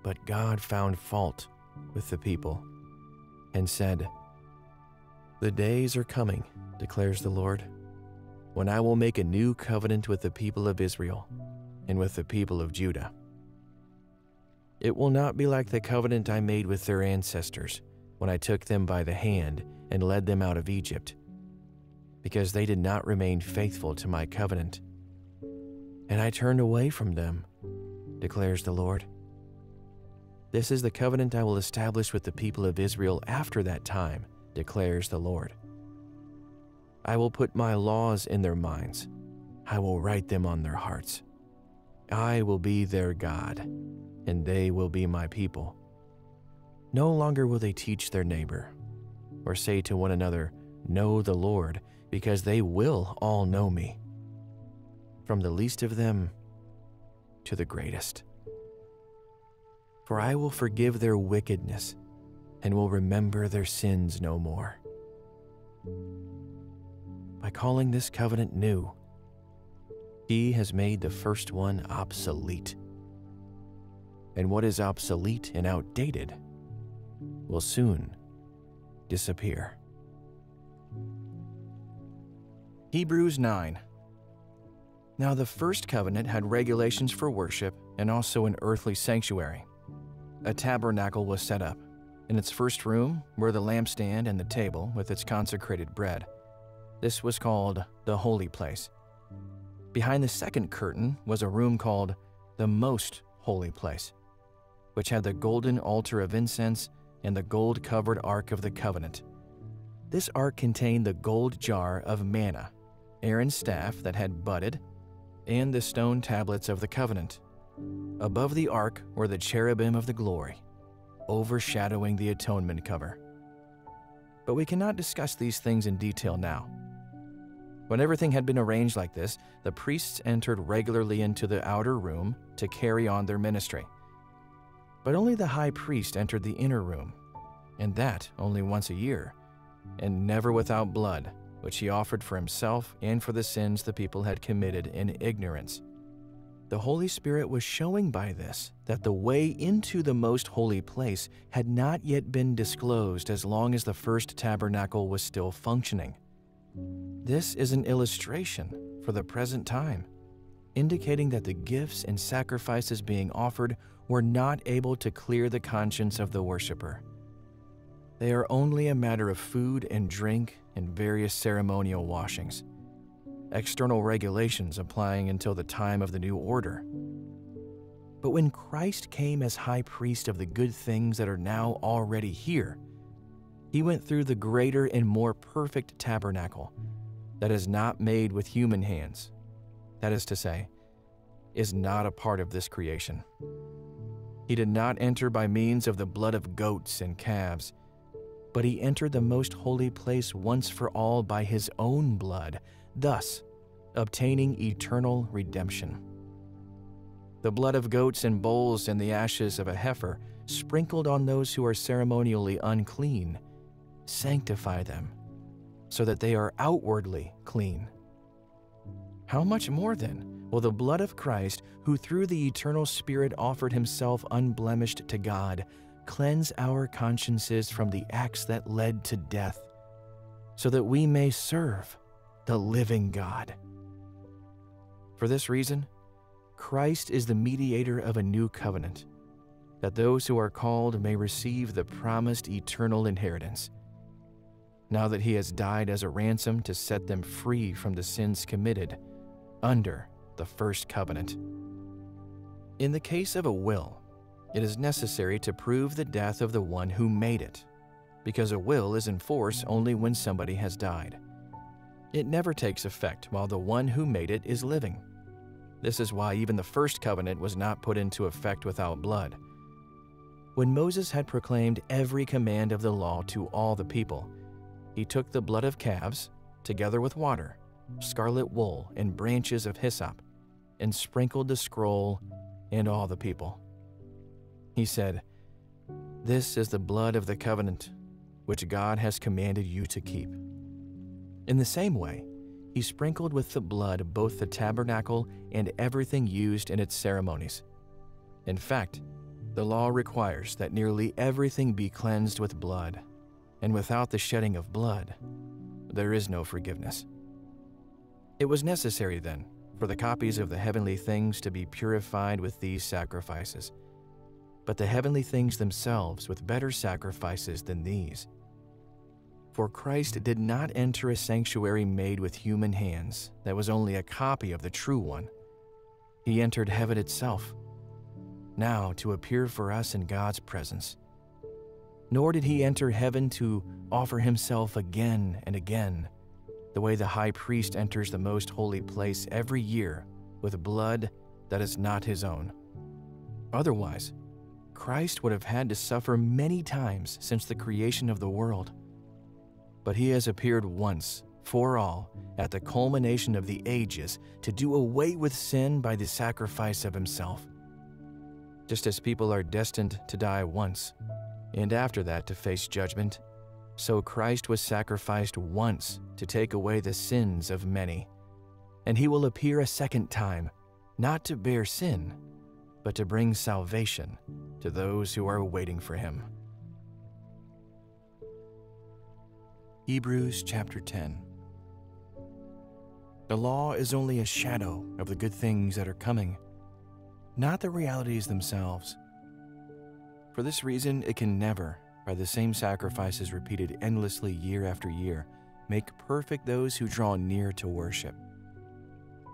But God found fault with the people and said, "The days are coming, declares the Lord, when I will make a new covenant with the people of Israel and with the people of Judah. It will not be like the covenant I made with their ancestors when I took them by the hand and led them out of Egypt, because they did not remain faithful to my covenant. And I turned away from them, declares the Lord. This is the covenant I will establish with the people of Israel after that time, declares the Lord. I will put my laws in their minds. I will write them on their hearts. I will be their God, and they will be my people. No longer will they teach their neighbor or say to one another, 'Know the Lord,' because they will all know me, from the least of them to the greatest. For I will forgive their wickedness and will remember their sins no more." By calling this covenant new, he has made the first one obsolete. And what is obsolete and outdated will soon disappear. Hebrews 9. Now the first covenant had regulations for worship and also an earthly sanctuary. A tabernacle was set up. In its first room were the lampstand and the table with its consecrated bread. This was called the holy place. Behind the second curtain was a room called the most holy place, which had the golden altar of incense and the gold-covered ark of the covenant. This ark contained the gold jar of manna, Aaron's staff that had budded, and the stone tablets of the covenant. Above the ark were the cherubim of the glory, overshadowing the atonement cover. But we cannot discuss these things in detail now. When everything had been arranged like this, the priests entered regularly into the outer room to carry on their ministry. But only the high priest entered the inner room, and that only once a year, and never without blood, which he offered for himself and for the sins the people had committed in ignorance. The Holy Spirit was showing by this that the way into the most holy place had not yet been disclosed as long as the first tabernacle was still functioning. This is an illustration for the present time, indicating that the gifts and sacrifices being offered were not able to clear the conscience of the worshiper. They are only a matter of food and drink and various ceremonial washings. External regulations applying until the time of the new order. But when Christ came as high priest of the good things that are now already here, he went through the greater and more perfect tabernacle that is not made with human hands, that is to say, is not a part of this creation. He did not enter by means of the blood of goats and calves, but he entered the most holy place once for all by his own blood, thus obtaining eternal redemption. The blood of goats and bulls and the ashes of a heifer, sprinkled on those who are ceremonially unclean, sanctify them, so that they are outwardly clean. How much more, then, will the blood of Christ, who through the eternal Spirit offered himself unblemished to God, cleanse our consciences from the acts that led to death, so that we may serve the living God. For this reason, Christ is the mediator of a new covenant, that those who are called may receive the promised eternal inheritance, now that he has died as a ransom to set them free from the sins committed under the first covenant. In the case of a will, it is necessary to prove the death of the one who made it, because a will is in force only when somebody has died. It never takes effect while the one who made it is living. This is why even the first covenant was not put into effect without blood. When Moses had proclaimed every command of the law to all the people, he took the blood of calves, together with water, scarlet wool, and branches of hyssop, and sprinkled the scroll and all the people. He said, "This is the blood of the covenant, which God has commanded you to keep." In the same way, he sprinkled with the blood both the tabernacle and everything used in its ceremonies. In fact, the law requires that nearly everything be cleansed with blood, and without the shedding of blood, there is no forgiveness. It was necessary, then, for the copies of the heavenly things to be purified with these sacrifices, but the heavenly things themselves with better sacrifices than these. For Christ did not enter a sanctuary made with human hands that was only a copy of the true one. He entered heaven itself, now to appear for us in God's presence. Nor did he enter heaven to offer himself again and again, the way the high priest enters the most holy place every year with blood that is not his own. Otherwise, Christ would have had to suffer many times since the creation of the world. But he has appeared once for all at the culmination of the ages to do away with sin by the sacrifice of himself. Just as people are destined to die once, and after that to face judgment, so Christ was sacrificed once to take away the sins of many. And he will appear a second time, not to bear sin, but to bring salvation to those who are waiting for him. Hebrews chapter 10. The law is only a shadow of the good things that are coming, not the realities themselves. For this reason, it can never, by the same sacrifices repeated endlessly year after year, make perfect those who draw near to worship.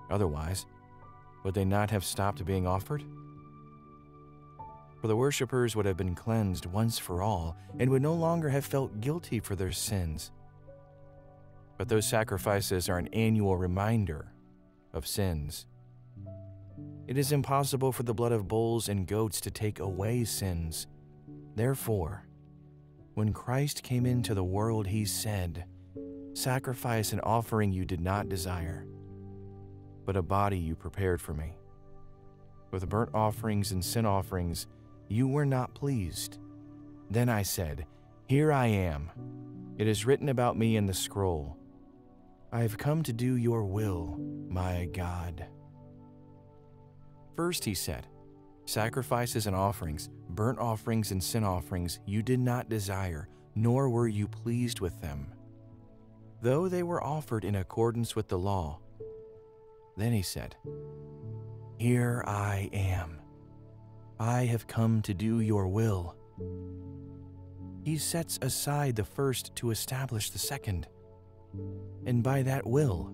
Otherwise, would they not have stopped being offered? For the worshipers would have been cleansed once for all and would no longer have felt guilty for their sins. But those sacrifices are an annual reminder of sins. It is impossible for the blood of bulls and goats to take away sins. Therefore, when Christ came into the world, he said, "Sacrifice and offering you did not desire, but a body you prepared for me. With burnt offerings and sin offerings, you were not pleased. Then I said, 'Here I am. It is written about me in the scroll. I have come to do your will, my God.'" First, he said, "Sacrifices and offerings, burnt offerings and sin offerings, you did not desire, nor were you pleased with them, though they were offered in accordance with the law." Then he said, "Here I am. I have come to do your will." He sets aside the first to establish the second. And by that will,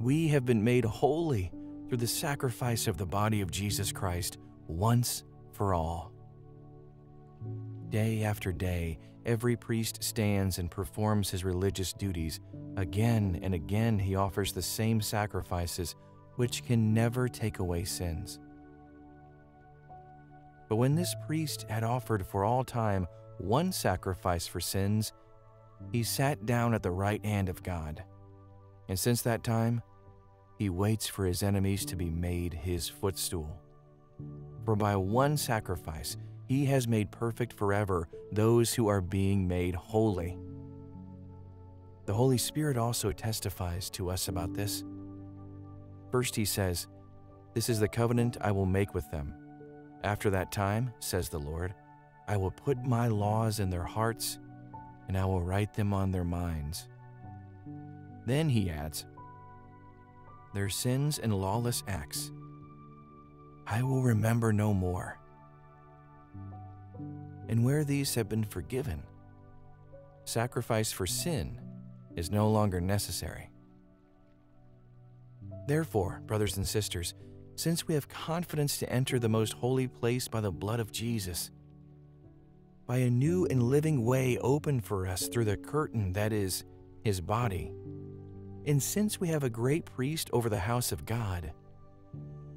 we have been made holy through the sacrifice of the body of Jesus Christ once for all. Day after day, every priest stands and performs his religious duties. Again and again, he offers the same sacrifices, which can never take away sins. But when this priest had offered for all time one sacrifice for sins, he sat down at the right hand of God, and since that time, he waits for his enemies to be made his footstool. For by one sacrifice, he has made perfect forever those who are being made holy. The Holy Spirit also testifies to us about this. First he says, "This is the covenant I will make with them. After that time, says the Lord, I will put my laws in their hearts, and I will write them on their minds." Then he adds, "Their sins and lawless acts I will remember no more." And where these have been forgiven, sacrifice for sin is no longer necessary. Therefore, brothers and sisters, since we have confidence to enter the most holy place by the blood of Jesus, by a new and living way opened for us through the curtain that is his body, and since we have a great priest over the house of God,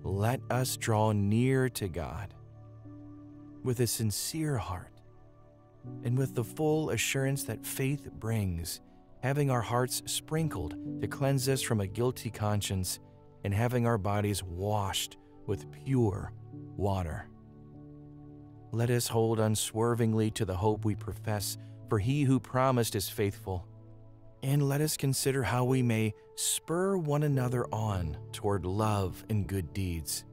let us draw near to God with a sincere heart and with the full assurance that faith brings, having our hearts sprinkled to cleanse us from a guilty conscience, and having our bodies washed with pure water. Let us hold unswervingly to the hope we profess, for he who promised is faithful. And let us consider how we may spur one another on toward love and good deeds,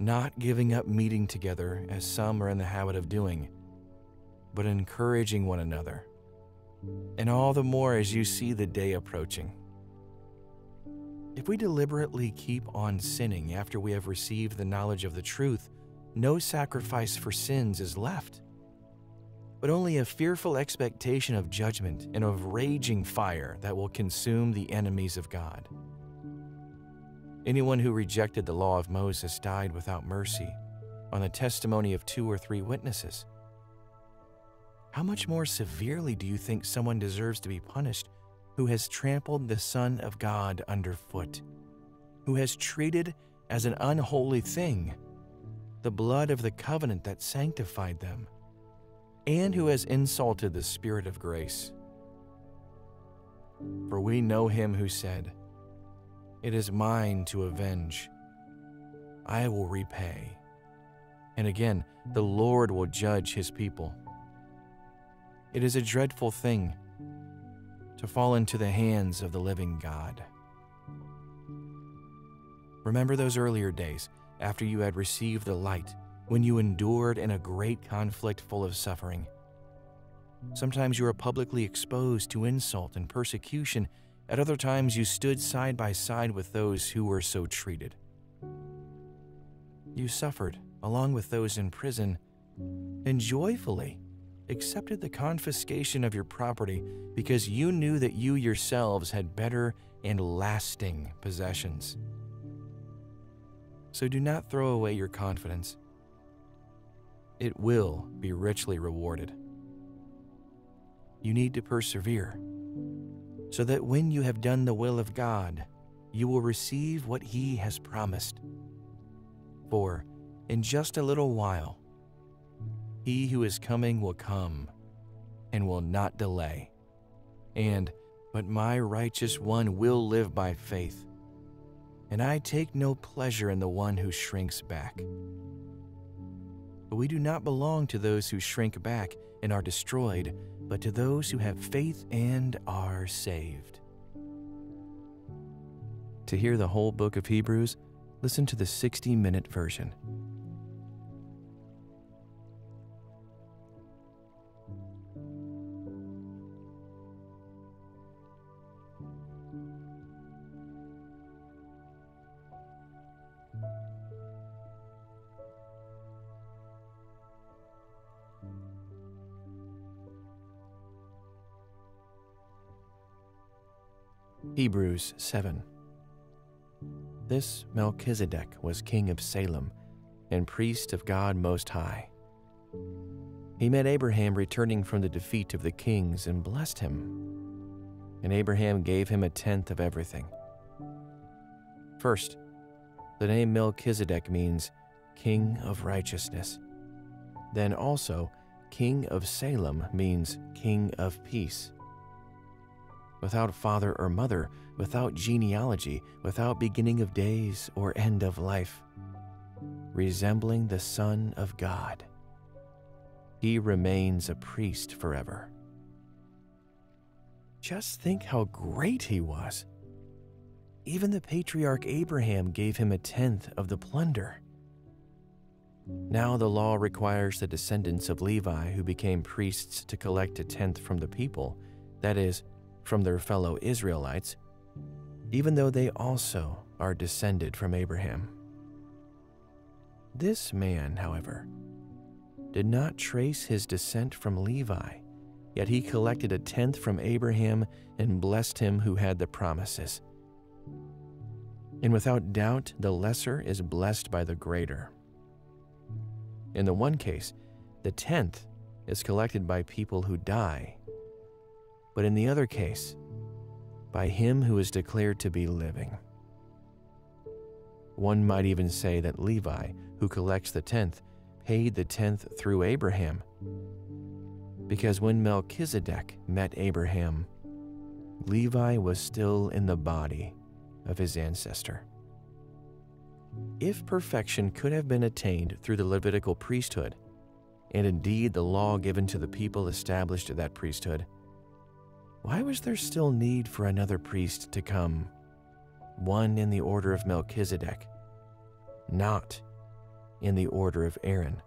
not giving up meeting together as some are in the habit of doing, but encouraging one another, and all the more as you see the day approaching. If we deliberately keep on sinning after we have received the knowledge of the truth, no sacrifice for sins is left, but only a fearful expectation of judgment and of raging fire that will consume the enemies of God. Anyone who rejected the law of Moses died without mercy on the testimony of 2 or 3 witnesses. How much more severely do you think someone deserves to be punished who has trampled the Son of God underfoot, who has treated as an unholy thing the blood of the covenant that sanctified them, and who has insulted the Spirit of grace? For we know him who said, "It is mine to avenge, I will repay." And again, "The Lord will judge his people." It is a dreadful thing to fall into the hands of the living God. Remember those earlier days after you had received the light, when you endured in a great conflict full of suffering. Sometimes you were publicly exposed to insult and persecution. At other times you stood side by side with those who were so treated. You suffered along with those in prison, and joyfully accepted the confiscation of your property, because you knew that you yourselves had better and lasting possessions. So do not throw away your confidence. It will be richly rewarded. You need to persevere, so that when you have done the will of God, you will receive what he has promised. For in just a little while, he who is coming will come and will not delay. But my righteous one will live by faith, and I take no pleasure in the one who shrinks back. But we do not belong to those who shrink back and are destroyed, but to those who have faith and are saved. To hear the whole book of Hebrews, listen to the 60-minute version. Hebrews 7. This Melchizedek was king of Salem and priest of God Most High. He met Abraham returning from the defeat of the kings and blessed him. And Abraham gave him 1/10 of everything. First, the name Melchizedek means king of righteousness. Then also, king of Salem means king of peace. Without father or mother, without genealogy, without beginning of days or end of life, resembling the Son of God, he remains a priest forever. Just think how great he was. Even the patriarch Abraham gave him 1/10 of the plunder. Now the law requires the descendants of Levi who became priests to collect 1/10 from the people, that is, from their fellow Israelites, even though they also are descended from Abraham. This man, however, did not trace his descent from Levi, yet he collected 1/10 from Abraham and blessed him who had the promises. And without doubt, the lesser is blessed by the greater. In the one case, the 1/10 is collected by people who die, but in the other case, by him who is declared to be living. One might even say that Levi, who collects the 1/10, paid the 1/10 through Abraham, because when Melchizedek met Abraham, Levi was still in the body of his ancestor. If perfection could have been attained through the Levitical priesthood, and indeed the law given to the people established that priesthood, why was there still need for another priest to come, one in the order of Melchizedek, not in the order of Aaron?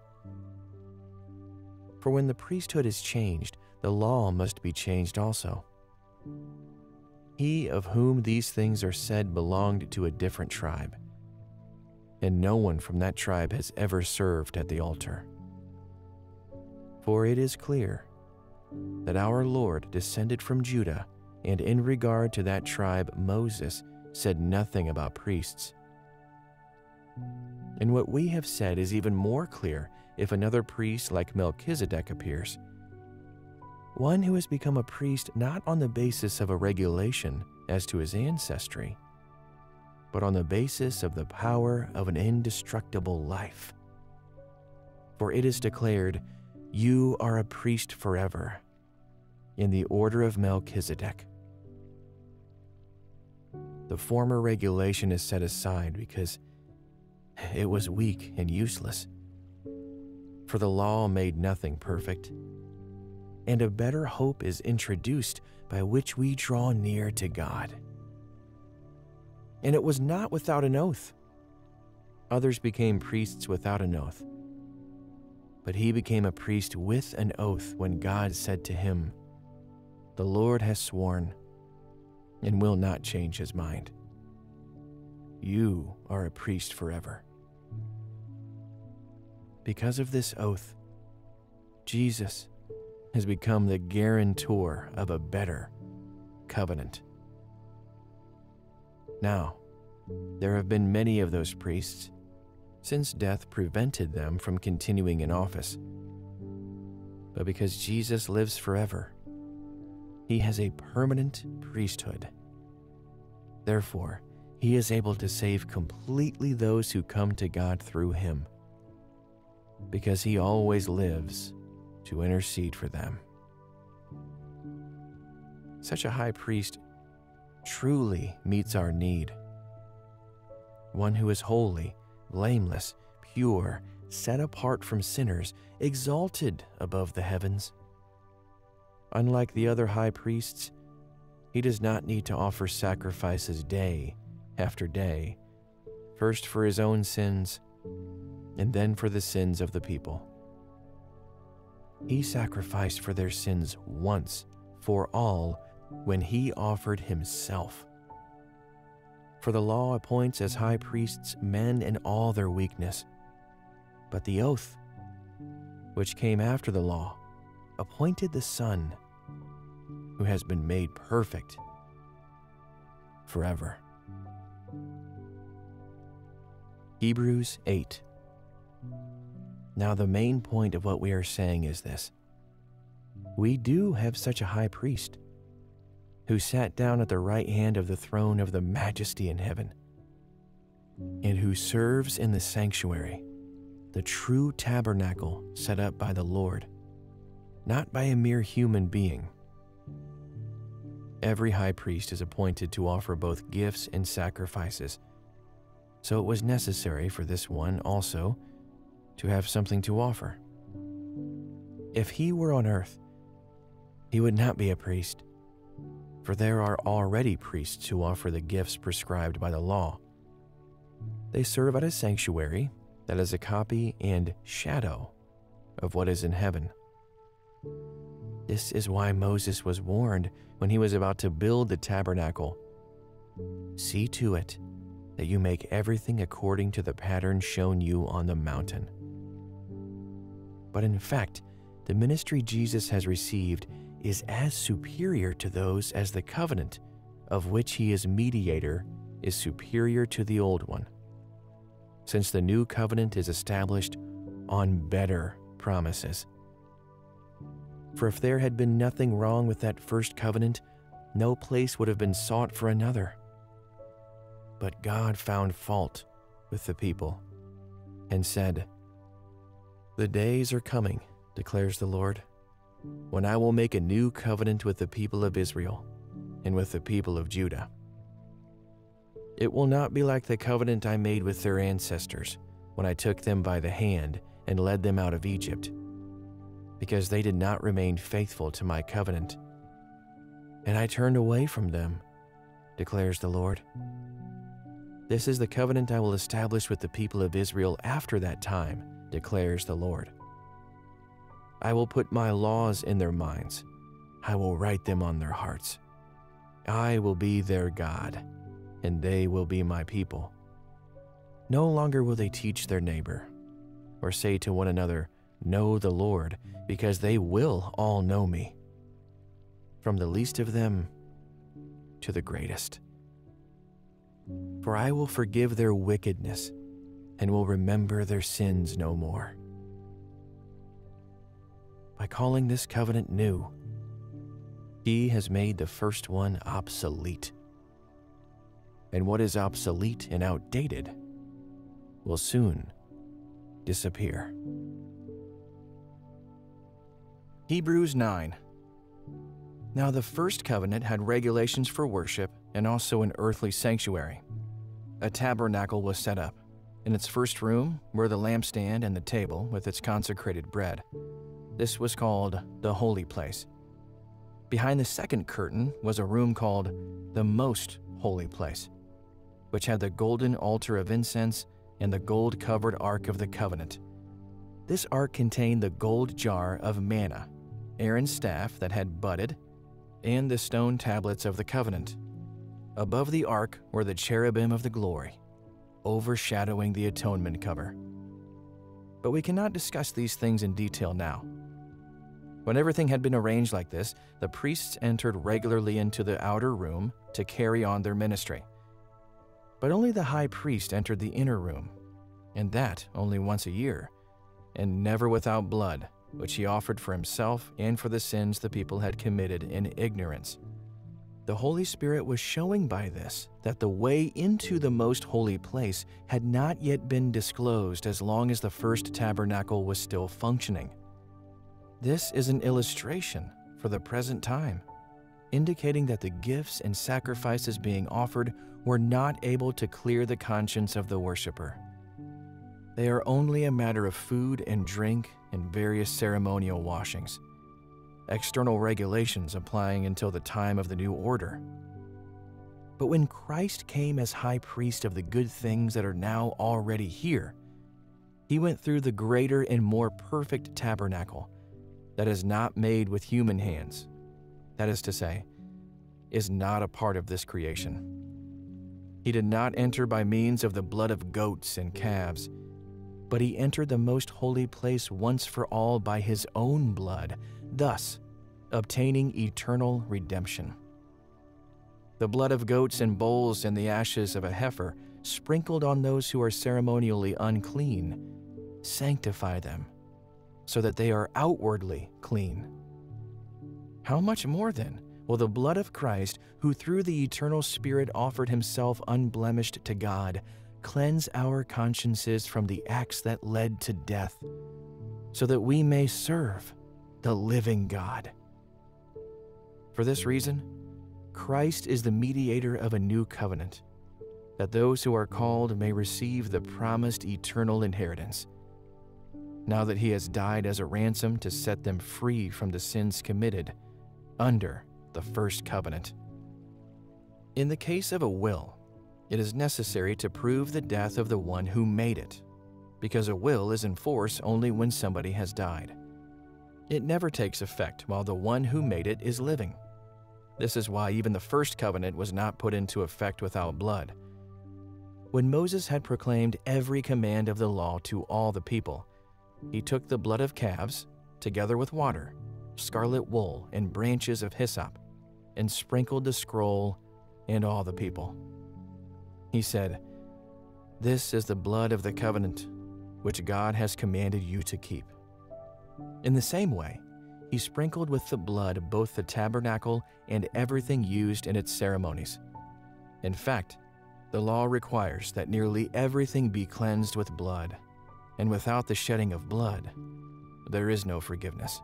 For when the priesthood is changed, the law must be changed also. He of whom these things are said belonged to a different tribe, and no one from that tribe has ever served at the altar. For it is clear that our Lord descended from Judah, and in regard to that tribe Moses said nothing about priests. And what we have said is even more clear if another priest like Melchizedek appears, one who has become a priest not on the basis of a regulation as to his ancestry, but on the basis of the power of an indestructible life. For it is declared, "You are a priest forever, in the order of Melchizedek." The former regulation is set aside because it was weak and useless, for the law made nothing perfect, and a better hope is introduced by which we draw near to God. And it was not without an oath. Others became priests without an oath. But he became a priest with an oath when God said to him, "The Lord has sworn and will not change his mind. You are a priest forever." Because of this oath, Jesus has become the guarantor of a better covenant. Now, there have been many of those priests, since death prevented them from continuing in office. But because Jesus lives forever, he has a permanent priesthood. Therefore, he is able to save completely those who come to God through him, because he always lives to intercede for them. Such a high priest truly meets our need, one who is holy, blameless, pure, set apart from sinners, exalted above the heavens. Unlike the other high priests, he does not need to offer sacrifices day after day, first for his own sins and then for the sins of the people. He sacrificed for their sins once for all when he offered himself. For the law appoints as high priests men in all their weakness, but the oath, which came after the law, appointed the Son, who has been made perfect forever. Hebrews 8. Now the main point of what we are saying is this: we do have such a high priest, who sat down at the right hand of the throne of the Majesty in heaven, and who serves in the sanctuary, the true tabernacle set up by the Lord, not by a mere human being. Every high priest is appointed to offer both gifts and sacrifices, so it was necessary for this one also to have something to offer. If he were on earth, he would not be a priest, for there are already priests who offer the gifts prescribed by the law. They serve at a sanctuary that is a copy and shadow of what is in heaven. This is why Moses was warned when he was about to build the tabernacle, "See to it that you make everything according to the pattern shown you on the mountain." But in fact, the ministry Jesus has received is as superior to those as the covenant of which he is mediator is superior to the old one, since the new covenant is established on better promises. For if there had been nothing wrong with that first covenant, no place would have been sought for another. But God found fault with the people and said, "The days are coming, declares the Lord, when I will make a new covenant with the people of Israel, and with the people of Judah. It will not be like the covenant I made with their ancestors when I took them by the hand and led them out of Egypt, because they did not remain faithful to my covenant. And I turned away from them, declares the Lord. This is the covenant I will establish with the people of Israel after that time, declares the Lord. I will put my laws in their minds. I will write them on their hearts. I will be their God, and they will be my people. No longer will they teach their neighbor, or say to one another, Know the Lord, because they will all know me, from the least of them to the greatest. For I will forgive their wickedness and will remember their sins no more. By calling this covenant new, he has made the first one obsolete. And what is obsolete and outdated will soon disappear. Hebrews 9. Now the first covenant had regulations for worship and also an earthly sanctuary. A tabernacle was set up. In its first room were the lampstand and the table with its consecrated bread. This was called the holy place. Behind the second curtain was a room called the most holy place, which had the golden altar of incense and the gold-covered ark of the covenant. This ark contained the gold jar of manna, Aaron's staff that had budded, and the stone tablets of the covenant. Above the ark were the cherubim of the glory, overshadowing the atonement cover. But we cannot discuss these things in detail now. When everything had been arranged like this, the priests entered regularly into the outer room to carry on their ministry. But only the high priest entered the inner room, and that only once a year, and never without blood, which he offered for himself and for the sins the people had committed in ignorance. The Holy Spirit was showing by this that the way into the most holy place had not yet been disclosed as long as the first tabernacle was still functioning. This is an illustration for the present time, indicating that the gifts and sacrifices being offered were not able to clear the conscience of the worshiper. They are only a matter of food and drink and various ceremonial washings, external regulations applying until the time of the new order. But when Christ came as high priest of the good things that are now already here, he went through the greater and more perfect tabernacle that is not made with human hands, that is to say, is not a part of this creation. He did not enter by means of the blood of goats and calves, but he entered the most holy place once for all by his own blood, thus obtaining eternal redemption. The blood of goats and bulls and the ashes of a heifer, sprinkled on those who are ceremonially unclean, sanctify them, so that they are outwardly clean. How much more, then, will the blood of Christ, who through the eternal Spirit offered himself unblemished to God, cleanse our consciences from the acts that led to death, so that we may serve the living God. For this reason, Christ is the mediator of a new covenant, that those who are called may receive the promised eternal inheritance, now that he has died as a ransom to set them free from the sins committed under the first covenant. In the case of a will, it is necessary to prove the death of the one who made it, because a will is in force only when somebody has died. It never takes effect while the one who made it is living. This is why even the first covenant was not put into effect without blood. When Moses had proclaimed every command of the law to all the people, he took the blood of calves, together with water, scarlet wool, and branches of hyssop, and sprinkled the scroll and all the people. He said, "This is the blood of the covenant, which God has commanded you to keep." In the same way, he sprinkled with the blood both the tabernacle and everything used in its ceremonies. In fact, the law requires that nearly everything be cleansed with blood, and without the shedding of blood, there is no forgiveness.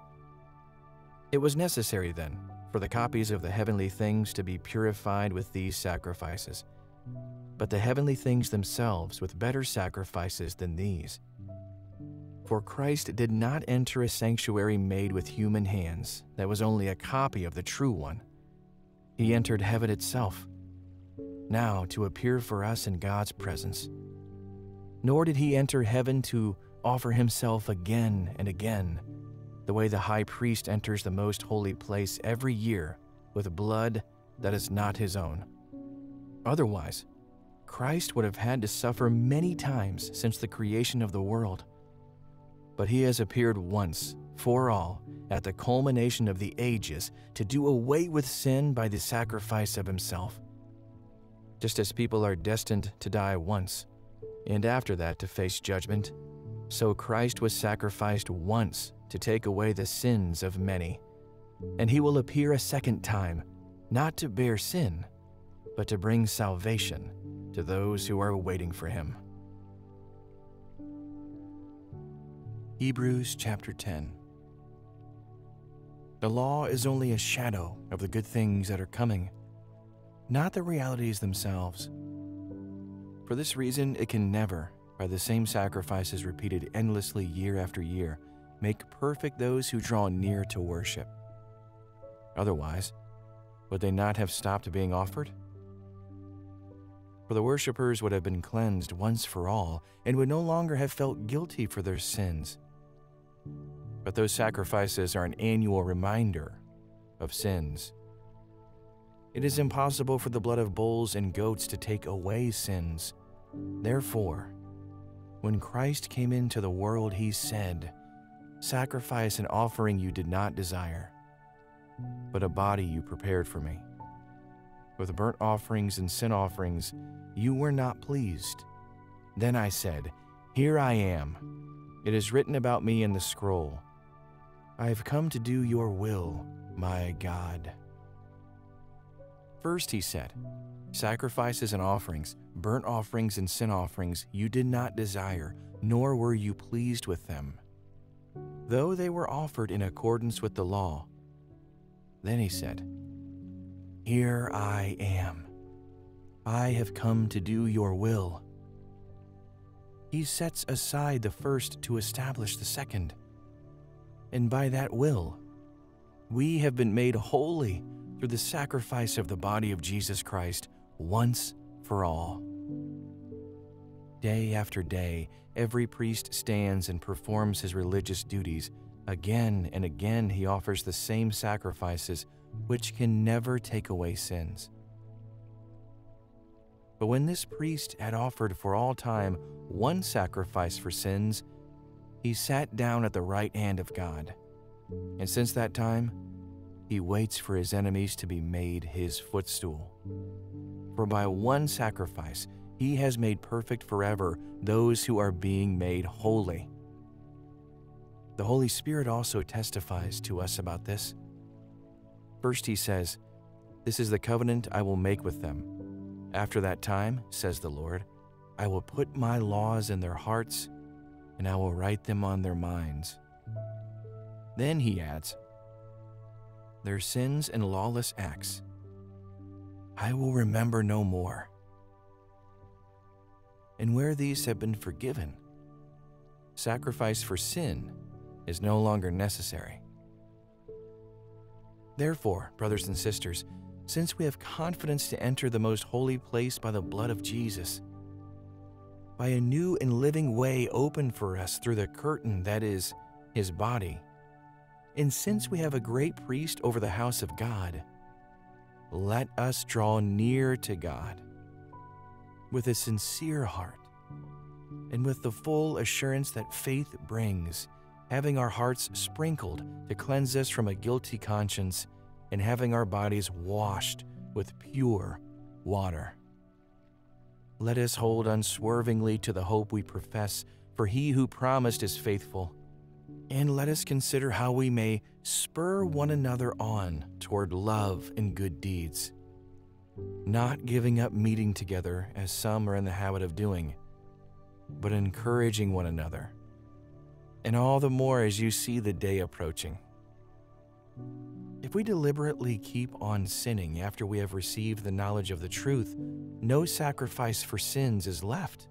It was necessary, then, for the copies of the heavenly things to be purified with these sacrifices, but the heavenly things themselves with better sacrifices than these. For Christ did not enter a sanctuary made with human hands that was only a copy of the true one. He entered heaven itself, now to appear for us in God's presence. Nor did he enter heaven to offer himself again and again, the way the high priest enters the most holy place every year with blood that is not his own. Otherwise, Christ would have had to suffer many times since the creation of the world. But he has appeared once for all at the culmination of the ages to do away with sin by the sacrifice of himself. Just as people are destined to die once, and after that to face judgment, so Christ was sacrificed once to take away the sins of many. And he will appear a second time, not to bear sin, but to bring salvation to those who are waiting for him. Hebrews chapter 10. The law is only a shadow of the good things that are coming, not the realities themselves. For this reason, it can never, by the same sacrifices repeated endlessly year after year, make perfect those who draw near to worship. Otherwise, would they not have stopped being offered? For the worshipers would have been cleansed once for all and would no longer have felt guilty for their sins. But those sacrifices are an annual reminder of sins. It is impossible for the blood of bulls and goats to take away sins. Therefore, when Christ came into the world, he said, "Sacrifice and offering you did not desire, but a body you prepared for me. With burnt offerings and sin offerings you were not pleased. Then I said, Here I am. It is written about me in the scroll. I have come to do your will, my God." First he said, "Sacrifices and offerings, burnt offerings and sin offerings you did not desire, nor were you pleased with them, though they were offered in accordance with the law." Then he said, "Here I am. I have come to do your will." He sets aside the first to establish the second. And by that will, we have been made holy through the sacrifice of the body of Jesus Christ once for all. Day after day, every priest stands and performs his religious duties. Again and again, he offers the same sacrifices, which can never take away sins. But when this priest had offered for all time one sacrifice for sins, he sat down at the right hand of God, and since that time, he waits for his enemies to be made his footstool. For by one sacrifice, he has made perfect forever those who are being made holy. The Holy Spirit also testifies to us about this. First he says, "This is the covenant I will make with them. After that time, says the Lord, I will put my laws in their hearts, and I will write them on their minds." Then he adds, "Their sins and lawless acts I will remember no more." And where these have been forgiven, sacrifice for sin is no longer necessary. Therefore, brothers and sisters, since we have confidence to enter the most holy place by the blood of Jesus, by a new and living way opened for us through the curtain that is his body, and since we have a great priest over the house of God, let us draw near to God with a sincere heart and with the full assurance that faith brings, having our hearts sprinkled to cleanse us from a guilty conscience and having our bodies washed with pure water. Let us hold unswervingly to the hope we profess, for he who promised is faithful. And let us consider how we may spur one another on toward love and good deeds, not giving up meeting together as some are in the habit of doing, but encouraging one another, and all the more as you see the day approaching. If we deliberately keep on sinning after we have received the knowledge of the truth, no sacrifice for sins is left,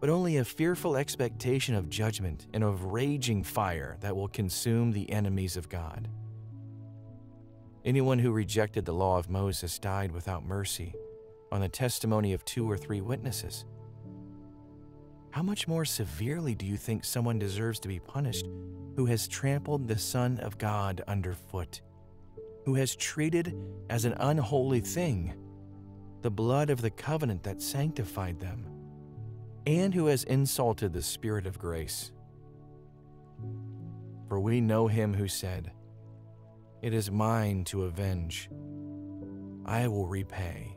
but only a fearful expectation of judgment and of raging fire that will consume the enemies of God. Anyone who rejected the law of Moses died without mercy on the testimony of 2 or 3 witnesses. How much more severely do you think someone deserves to be punished who has trampled the Son of God underfoot, who has treated as an unholy thing the blood of the covenant that sanctified them, and who has insulted the Spirit of grace? For we know him who said, "It is mine to avenge, I will repay."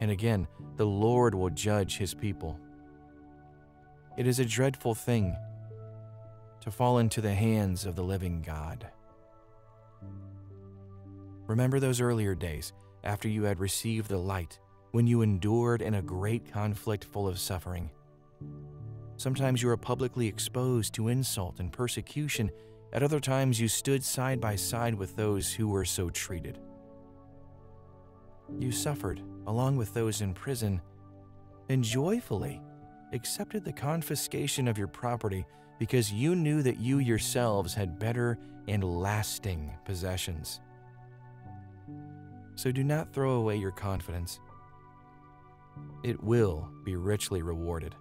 And again, "The Lord will judge his people." It is a dreadful thing to fall into the hands of the living God. Remember those earlier days after you had received the light, when you endured in a great conflict full of suffering. Sometimes you were publicly exposed to insult and persecution. At other times you stood side by side with those who were so treated. You suffered along with those in prison, and joyfully accepted the confiscation of your property, because you knew that you yourselves had better and lasting possessions. So do not throw away your confidence. It will be richly rewarded.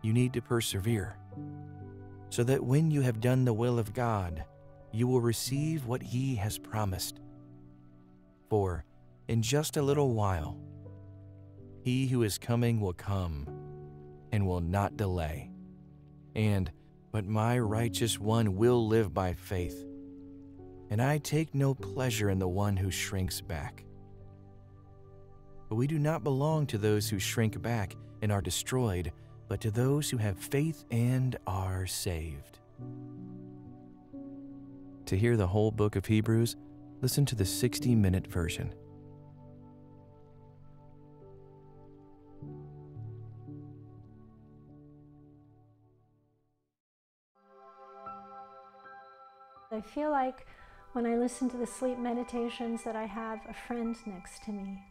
You need to persevere, so that when you have done the will of God, you will receive what he has promised. For in just a little while, he who is coming will come and will not delay. And, "But my righteous one will live by faith, and I take no pleasure in the one who shrinks back." But we do not belong to those who shrink back and are destroyed, but to those who have faith and are saved. To hear the whole book of Hebrews, listen to the 60-minute version. I feel like when I listen to the sleep meditations that I have a friend next to me.